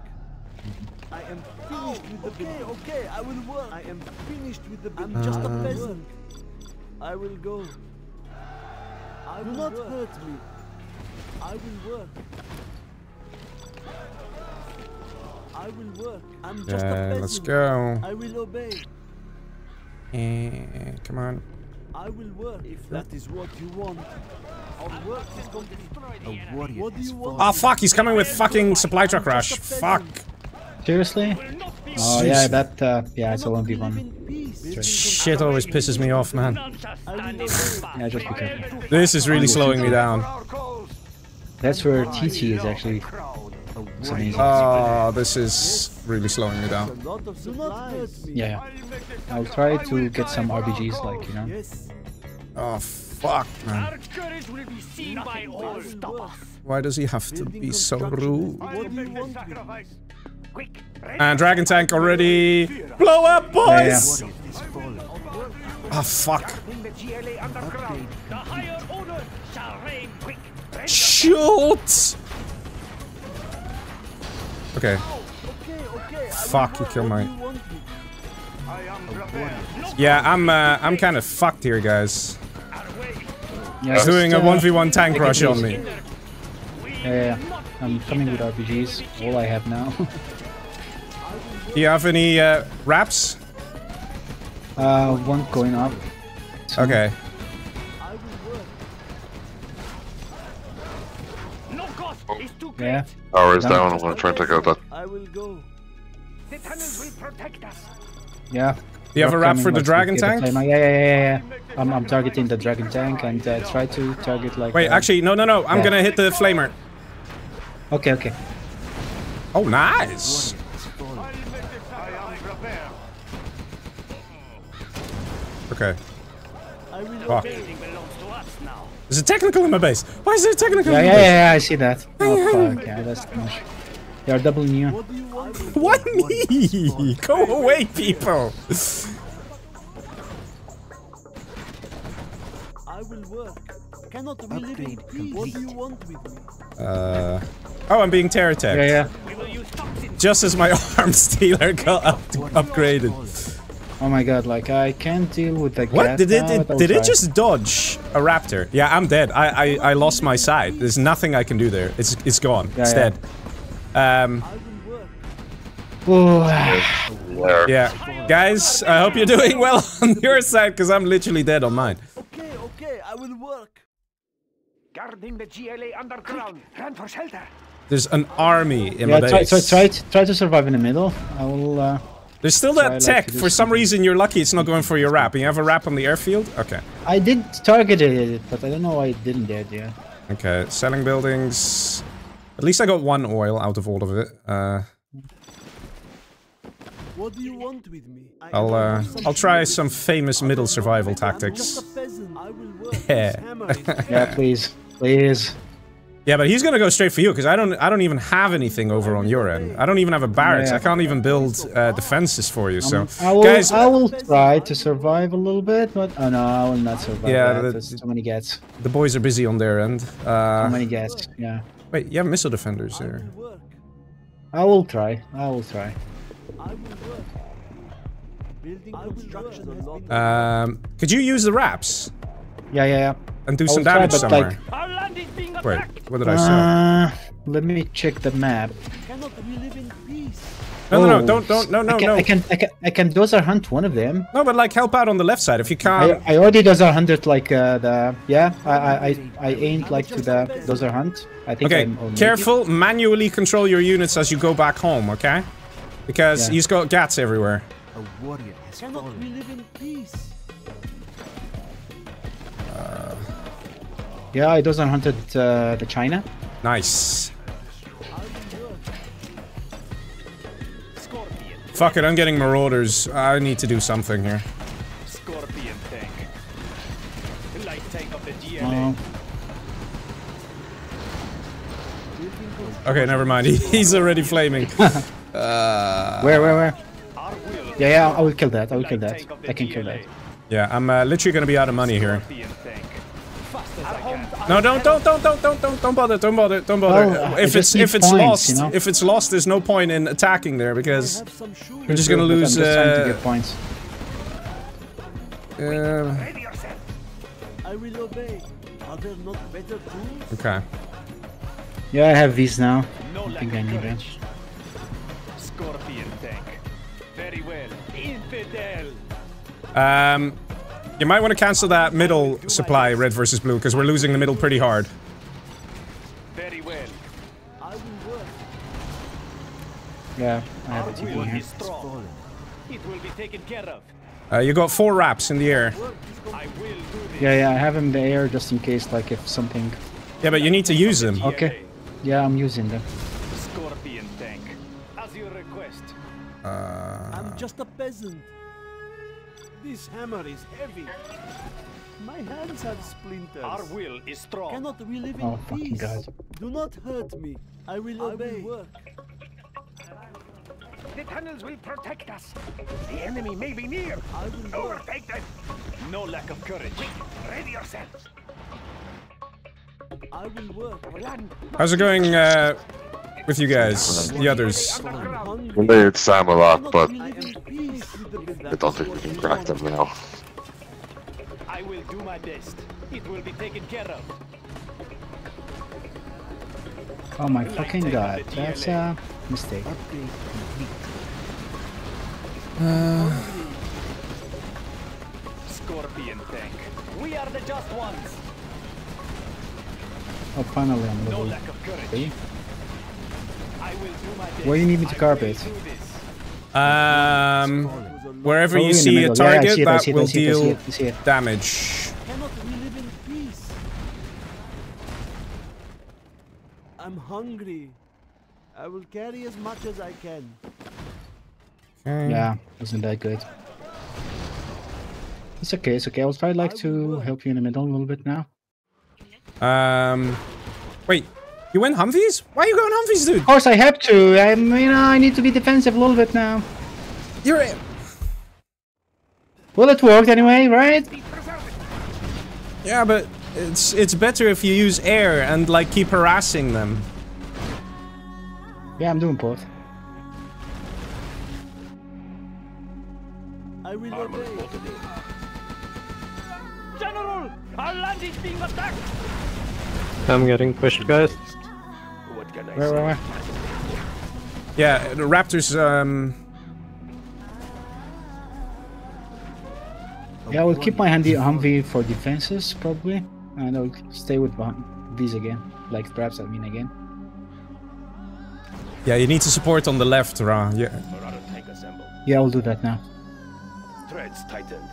I am finished with the building. Okay, okay, I will work. I am finished with the building. I'm just a peasant. I will go. I will not hurt me. I will work. I will work. I'm just a peasant. Let's go. I will obey. Uh, come on. I will work if that is what you want. Our work is going to destroy the enemy. What do you want? Oh fuck, he's coming with fucking supply truck rush. Fuck. Seriously? Oh yeah, that uh, yeah, it's a one v one. Shit always pisses me off, man. Yeah, just be careful. This is really slowing me down. That's where T T is actually. Oh, this is really slowing me down. Yeah, I'll try to get some R B Gs, like, you know. Oh fuck, man. Why does he have to be so rude? And Dragon Tank already... Blow up, boys! Yeah, yeah. Oh, fuck. Shoot! Okay. Fuck, he killed my... Yeah, I'm, uh, I'm kind of fucked here, guys. Yeah, he's doing a one v one tank rush on me. Yeah, yeah, I'm coming with R P Gs. All I have now. Do you have any uh, wraps? Uh, one going up. Two. Okay. Yeah. Tower is down. I'm gonna try and take out that. I will go. The tunnels will protect us. Yeah. Do you have a wrap for the dragon tank? Yeah, yeah, yeah, yeah. I'm, I'm targeting the dragon tank and uh, try to target like. Wait, uh, actually, no, no, no. I'm yeah. gonna hit the flamer. Okay, okay. Oh, nice. Okay. Fuck. There's a technical in my base. Why is there a technical yeah, in my yeah, base? Yeah, yeah, I see that. Oh, fuck. Yeah, that's nice. They are doubling you. Why me? Go away, people! I will work. Cannot really read. What do you want with me? Uh. Oh, I'm being terror attacked. Yeah, yeah. Just as my arm stealer got up upgraded. Oh my god, like, I can't deal with that. What? Did it, it did it just dodge a raptor? Yeah, I'm dead. I, I, I lost my sight. There's nothing I can do there. It's it's gone. Yeah, it's yeah. dead. Um, yeah. Guys, I hope you're doing well on your side, because I'm literally dead on mine. Okay, okay, I will work. Guarding the G L A underground. Run for shelter. There's an army in yeah, my base. Try, try, try, try to survive in the middle. I will... Uh... There's still that so tech. Like for some reason, you're lucky it's not going for your wrap. You have a wrap on the airfield? Okay. I did target it, but I don't know why it didn't there, yeah. Okay, selling buildings. At least I got one oil out of all of it. Uh, what do you want with me? I'll uh, I'll try some famous middle survival tactics. Yeah. Yeah, please, please. Yeah, but he's gonna go straight for you because I don't. I don't even have anything over on your end. I don't even have a barracks. Yeah. I can't even build uh, defenses for you. So, um, I will, guys, I will try to survive a little bit, but oh no, I will not survive. Yeah, that. The, too many gets. The boys are busy on their end. Uh, too many gets. Yeah. Wait, you have missile defenders there. I will try. I will try. Um, could you use the wraps? Yeah, yeah, yeah. And do some damage somewhere. Like, wait, what did I say? Let me check the map. Cannot we live in peace? No, oh. no, no, don't, don't, no, no, I can, no. I can, I can, I can dozer hunt one of them. No, but like help out on the left side if you can't. I, I already dozer hunted like uh, the, yeah, I, I, I, I aimed like to the dozer hunt. I think okay, I'm careful, manually control your units as you go back home, okay? Because yeah. he's got gats everywhere. A warrior has cannot fallen. We live in peace? Uh, yeah, I dozer hunted uh, the China. Nice. Fuck it, I'm getting marauders. I need to do something here. Scorpion tank. Light tank of the D L A. Oh. Okay, never mind. He's already flaming. uh, where, where, where? Yeah, yeah, I will kill that. I will kill that. I can kill that. Yeah, I'm uh, literally gonna be out of money here. No, don't, don't, don't, don't, don't, don't, don't bother, don't bother, don't bother. Oh, if it's if it's points, lost, you know? if it's lost, there's no point in attacking there because we're just gonna lose. I'm just uh, trying to get points. Uh, I will obey. Are there not better tools? Okay. Yeah, I have these now. No I think I need them. Scorpion tank. Very well. Infidel. Um. You might want to cancel that middle supply, red versus blue, because we're losing the middle pretty hard. Very well. I will work. Yeah, I have it here. It will be taken care of. Uh, you got four wraps in the air. I will do this. Yeah, yeah, I have them in the air just in case, like if something. Yeah, but you need to use them. Okay. Yeah, I'm using them. Scorpion tank, as you request. Uh... I'm just a peasant. This hammer is heavy. My hands have splinters. Our will is strong. Cannot we live in oh, peace? God. Do not hurt me. I will I obey. Will work. The tunnels will protect us. The enemy may be near. I will overtake them. No lack of courage. Ready yourselves. I will work. How's it going uh, with you guys? The others? We need Sam a lot, but I don't think we can crack them now. I will do my best. It will be taken care of. Oh my fucking god, that's a mistake. Uh... Scorpion tank. We are the just ones. Oh, finally I'm no lack of courage. I will do my best. Where do you need me to carpet? Um, wherever you see a target, that will deal damage. Cannot we live in peace? I'm hungry. I will carry as much as I can. Okay. Yeah, isn't that good? It's okay, it's okay. I would probably like to help you in the middle a little bit now. Um, wait. You went Humvees? Why are you going Humvees, dude? Of course I have to. I mean, I need to be defensive a little bit now. You're in. Well, it worked anyway, right? Yeah, but it's it's better if you use air and like keep harassing them. Yeah, I'm doing both. I will obey. General, our land is being attacked. I'm getting pushed, guys. Where, where, where? Yeah, the raptors, um... yeah, I will keep my handy Humvee for defenses, probably. And I'll stay with these again. Like, perhaps, I mean, again. Yeah, you need to support on the left, Ra. Yeah, yeah, I'll do that now. Threads tightened.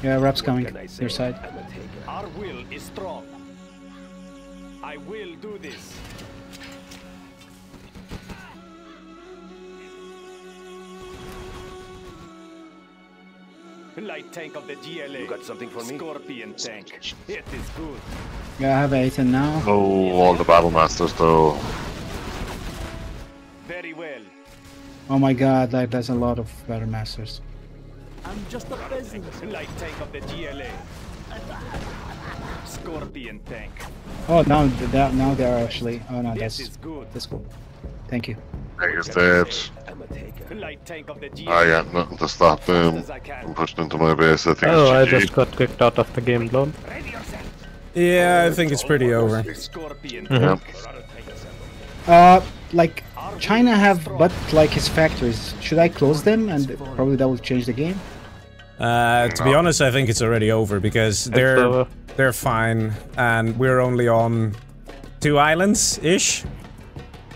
Yeah, Rap's coming. Your side. Our will is strong. I will do this. Light tank of the G L A. You got something for me? Scorpion tank. It is good. Yeah, I have Aten now. Oh, all the battle masters though. Very well. Oh my god, like that's a lot of battle masters. I'm just a peasant. Light tank of the G L A. Scorpion tank. Oh, now, now they are actually. Oh no, that's, that's cool. Thank you. Egg is dead. I got nothing to stop them. I'm pushed into my base. I think oh, it's G G. I just got kicked out of the game, Lord. Yeah, I think it's pretty over. Mm-hmm. Yeah. Uh, like, China have but like his factories. Should I close them and probably that will change the game? Uh, to no. be honest, I think it's already over because they're over. they're fine, and we're only on two islands ish.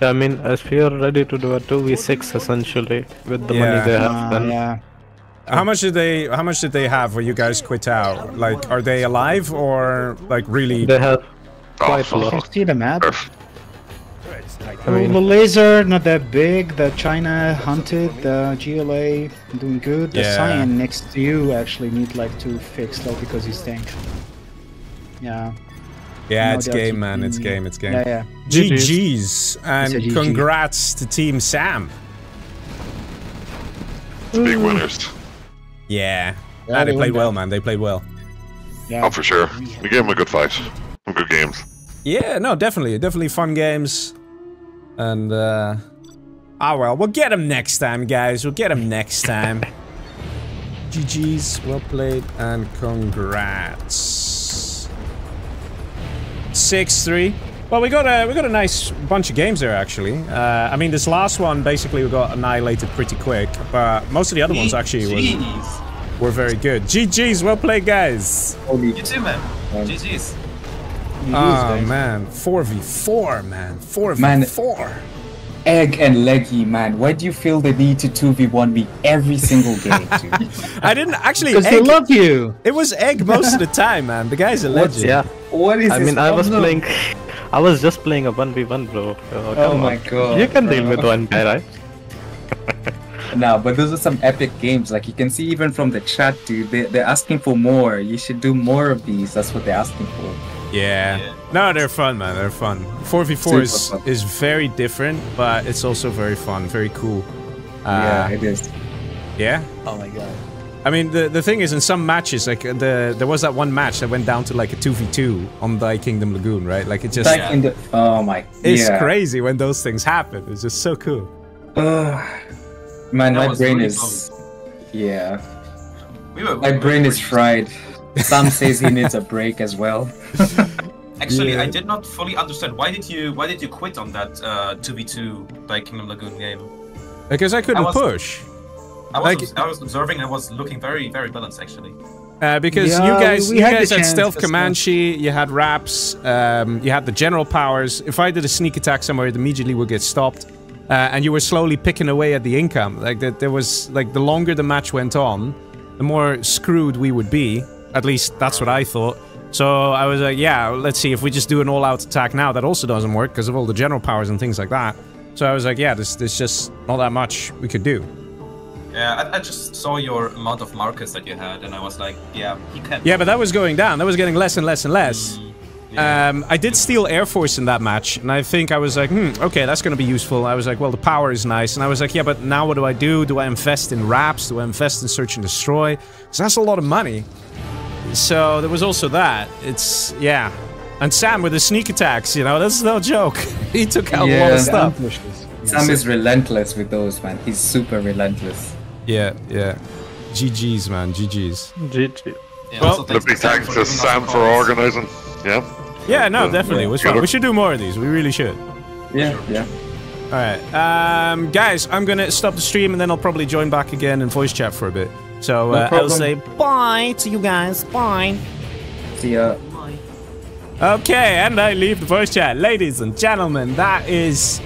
I mean, if you're ready to do a two v six essentially with the yeah. money they have, then. Uh, yeah. How much did they? How much did they have when you guys quit out? Like, are they alive or like really? They have quite a lot. fifty the map. I mean, the laser not that big. The China hunted. The G L A doing good. The yeah. Cyan next to you actually need like to fix, like because he's tank. Yeah. Yeah, no, it's game, man. It's game. It's game. Yeah, yeah. G Gs and G G. Congrats to Team Sam. Ooh. Big winners. Yeah. yeah ah, they, they played well, man. They played well. Yeah. Oh, for sure. We gave them a good fight. Some good games. Yeah, no, definitely. Definitely fun games. And, uh... ah, well, we'll get them next time, guys. We'll get them next time. G Gs, well played, and congrats. six three. Well, we got a we got a nice bunch of games there, actually. Uh, I mean, this last one basically we got annihilated pretty quick, but most of the other ones actually were, were very good. G Gs, well played, guys. You too, man. Um, G Gs. Oh man, four v four, man, four v four. Egg and Leggy, man, why do you feel the need to two v one me every single game, dude? I didn't actually. Because they love you. It was Egg most of the time, man. The guy's a legend. Yeah. What is? I mean, I was playing. I was just playing a one v one, bro. Oh, oh my god. You can bro. deal with one guy, right? No, but those are some epic games. Like, you can see even from the chat, dude, they, they're asking for more. You should do more of these. That's what they're asking for. Yeah. yeah. No, they're fun, man. They're fun. four v four is, fun. is very different, but it's also very fun. Very cool. Uh, yeah, it is. Yeah? Oh my god. I mean, the, the thing is, in some matches, like, the there was that one match that went down to, like, a two v two on Thy Kingdom Lagoon, right? Like, it just... Thy Kingdom... Oh, my... It's yeah. crazy when those things happen. It's just so cool. Uh, man, that my brain really is... Cold. Yeah. We were, my we brain is fried. Sam says he needs a break as well. Actually, yeah. I did not fully understand. Why did you Why did you quit on that uh, two v two Thy Kingdom Lagoon game? Because I couldn't I was, push. I was, like, I was observing, I was looking very, very balanced, actually. Uh, because yeah, you guys, you had, guys had Stealth Comanche, you had Raps, um, you had the General Powers. If I did a sneak attack somewhere, it immediately would get stopped. Uh, and you were slowly picking away at the income. Like, that, there was, like, the longer the match went on, the more screwed we would be. At least, that's what I thought. So, I was like, yeah, let's see, if we just do an all-out attack now, that also doesn't work, because of all the General Powers and things like that. So I was like, yeah, there's, there's just not that much we could do. Yeah, I, I just saw your amount of markers that you had, and I was like, yeah, he can't. Yeah, but that was going down. That was getting less and less and less. Mm, yeah. um, I did steal Air Force in that match, and I think I was like, hmm, okay, that's going to be useful. I was like, well, the power is nice. And I was like, yeah, but now what do I do? Do I invest in Raps? Do I invest in Search and Destroy? Because that's a lot of money. So there was also that. It's, yeah. And Sam with the sneak attacks, you know, that's no joke. He took out yeah. a lot of stuff. Sam is relentless with those, man. He's super relentless. Yeah, yeah. G Gs, man. G Gs. G G. Yeah, well, the big thanks to Sam for organizing. Yeah. Yeah, no, yeah, definitely. Yeah. Fun. We should do more of these. We really should. Yeah, yeah. All right. Um, guys, I'm going to stop the stream and then I'll probably join back again in voice chat for a bit. So uh, no I'll say bye to you guys. Bye. See ya. Bye. Okay, and I leave the voice chat. Ladies and gentlemen, that is...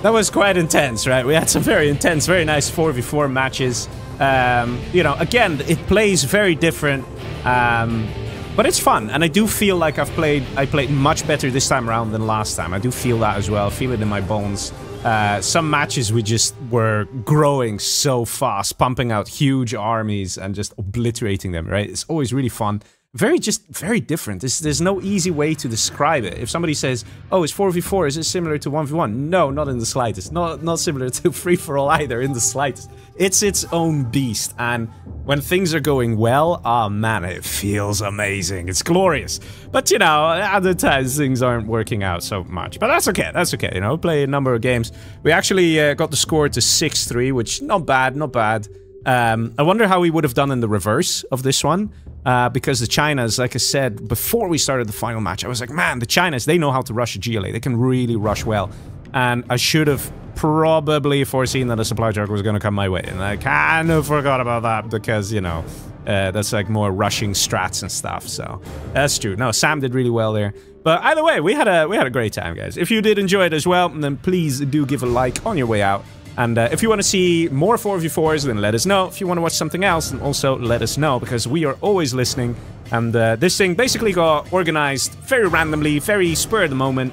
That was quite intense, right? We had some very intense, very nice four v four matches. Um, you know, again, it plays very different, um, but it's fun. And I do feel like I've played, I played much better this time around than last time. I do feel that as well. I feel it in my bones. Uh, some matches we just were growing so fast, pumping out huge armies and just obliterating them, right? It's always really fun. very just very different. There's, there's no easy way to describe it. If somebody says, oh, it's four v four, is it similar to one v one? No, not in the slightest. Not not similar to free-for-all either in the slightest. It's its own beast, and when things are going well, ah, oh man, it feels amazing. It's glorious. But, you know, other times things aren't working out so much. But that's okay, that's okay, you know, play a number of games. We actually uh, got the score to six three, which not bad, not bad. Um, I wonder how we would have done in the reverse of this one, uh, because the Chinas, like I said, before we started the final match, I was like, man, the Chinas, they know how to rush a G L A. They can really rush well. And I should have probably foreseen that a supply truck was going to come my way. And I kind of forgot about that because, you know, uh, that's like more rushing strats and stuff. So that's true. No, Sam did really well there. But either way, we had a, we had a great time, guys. If you did enjoy it as well, then please do give a like on your way out. And uh, if you want to see more four v fours, then let us know. If you want to watch something else, then also let us know, because we are always listening. And uh, this thing basically got organized very randomly, very spur of the moment.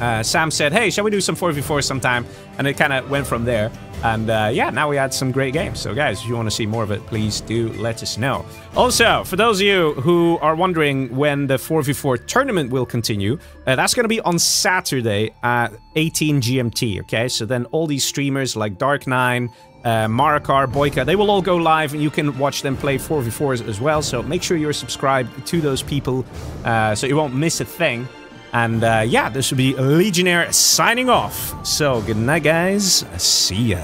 Uh, Sam said, hey, shall we do some four v four sometime? And it kind of went from there. And uh, yeah, now we had some great games. So guys, if you want to see more of it, please do let us know. Also, for those of you who are wondering when the four v four tournament will continue, uh, that's going to be on Saturday at eighteen G M T, okay? So then all these streamers like Dark nine, uh, Maricar, Boyka, they will all go live and you can watch them play four v fours as well. So make sure you're subscribed to those people uh, so you won't miss a thing. And uh, yeah, this will be Legionnaire signing off. So good night, guys. See ya.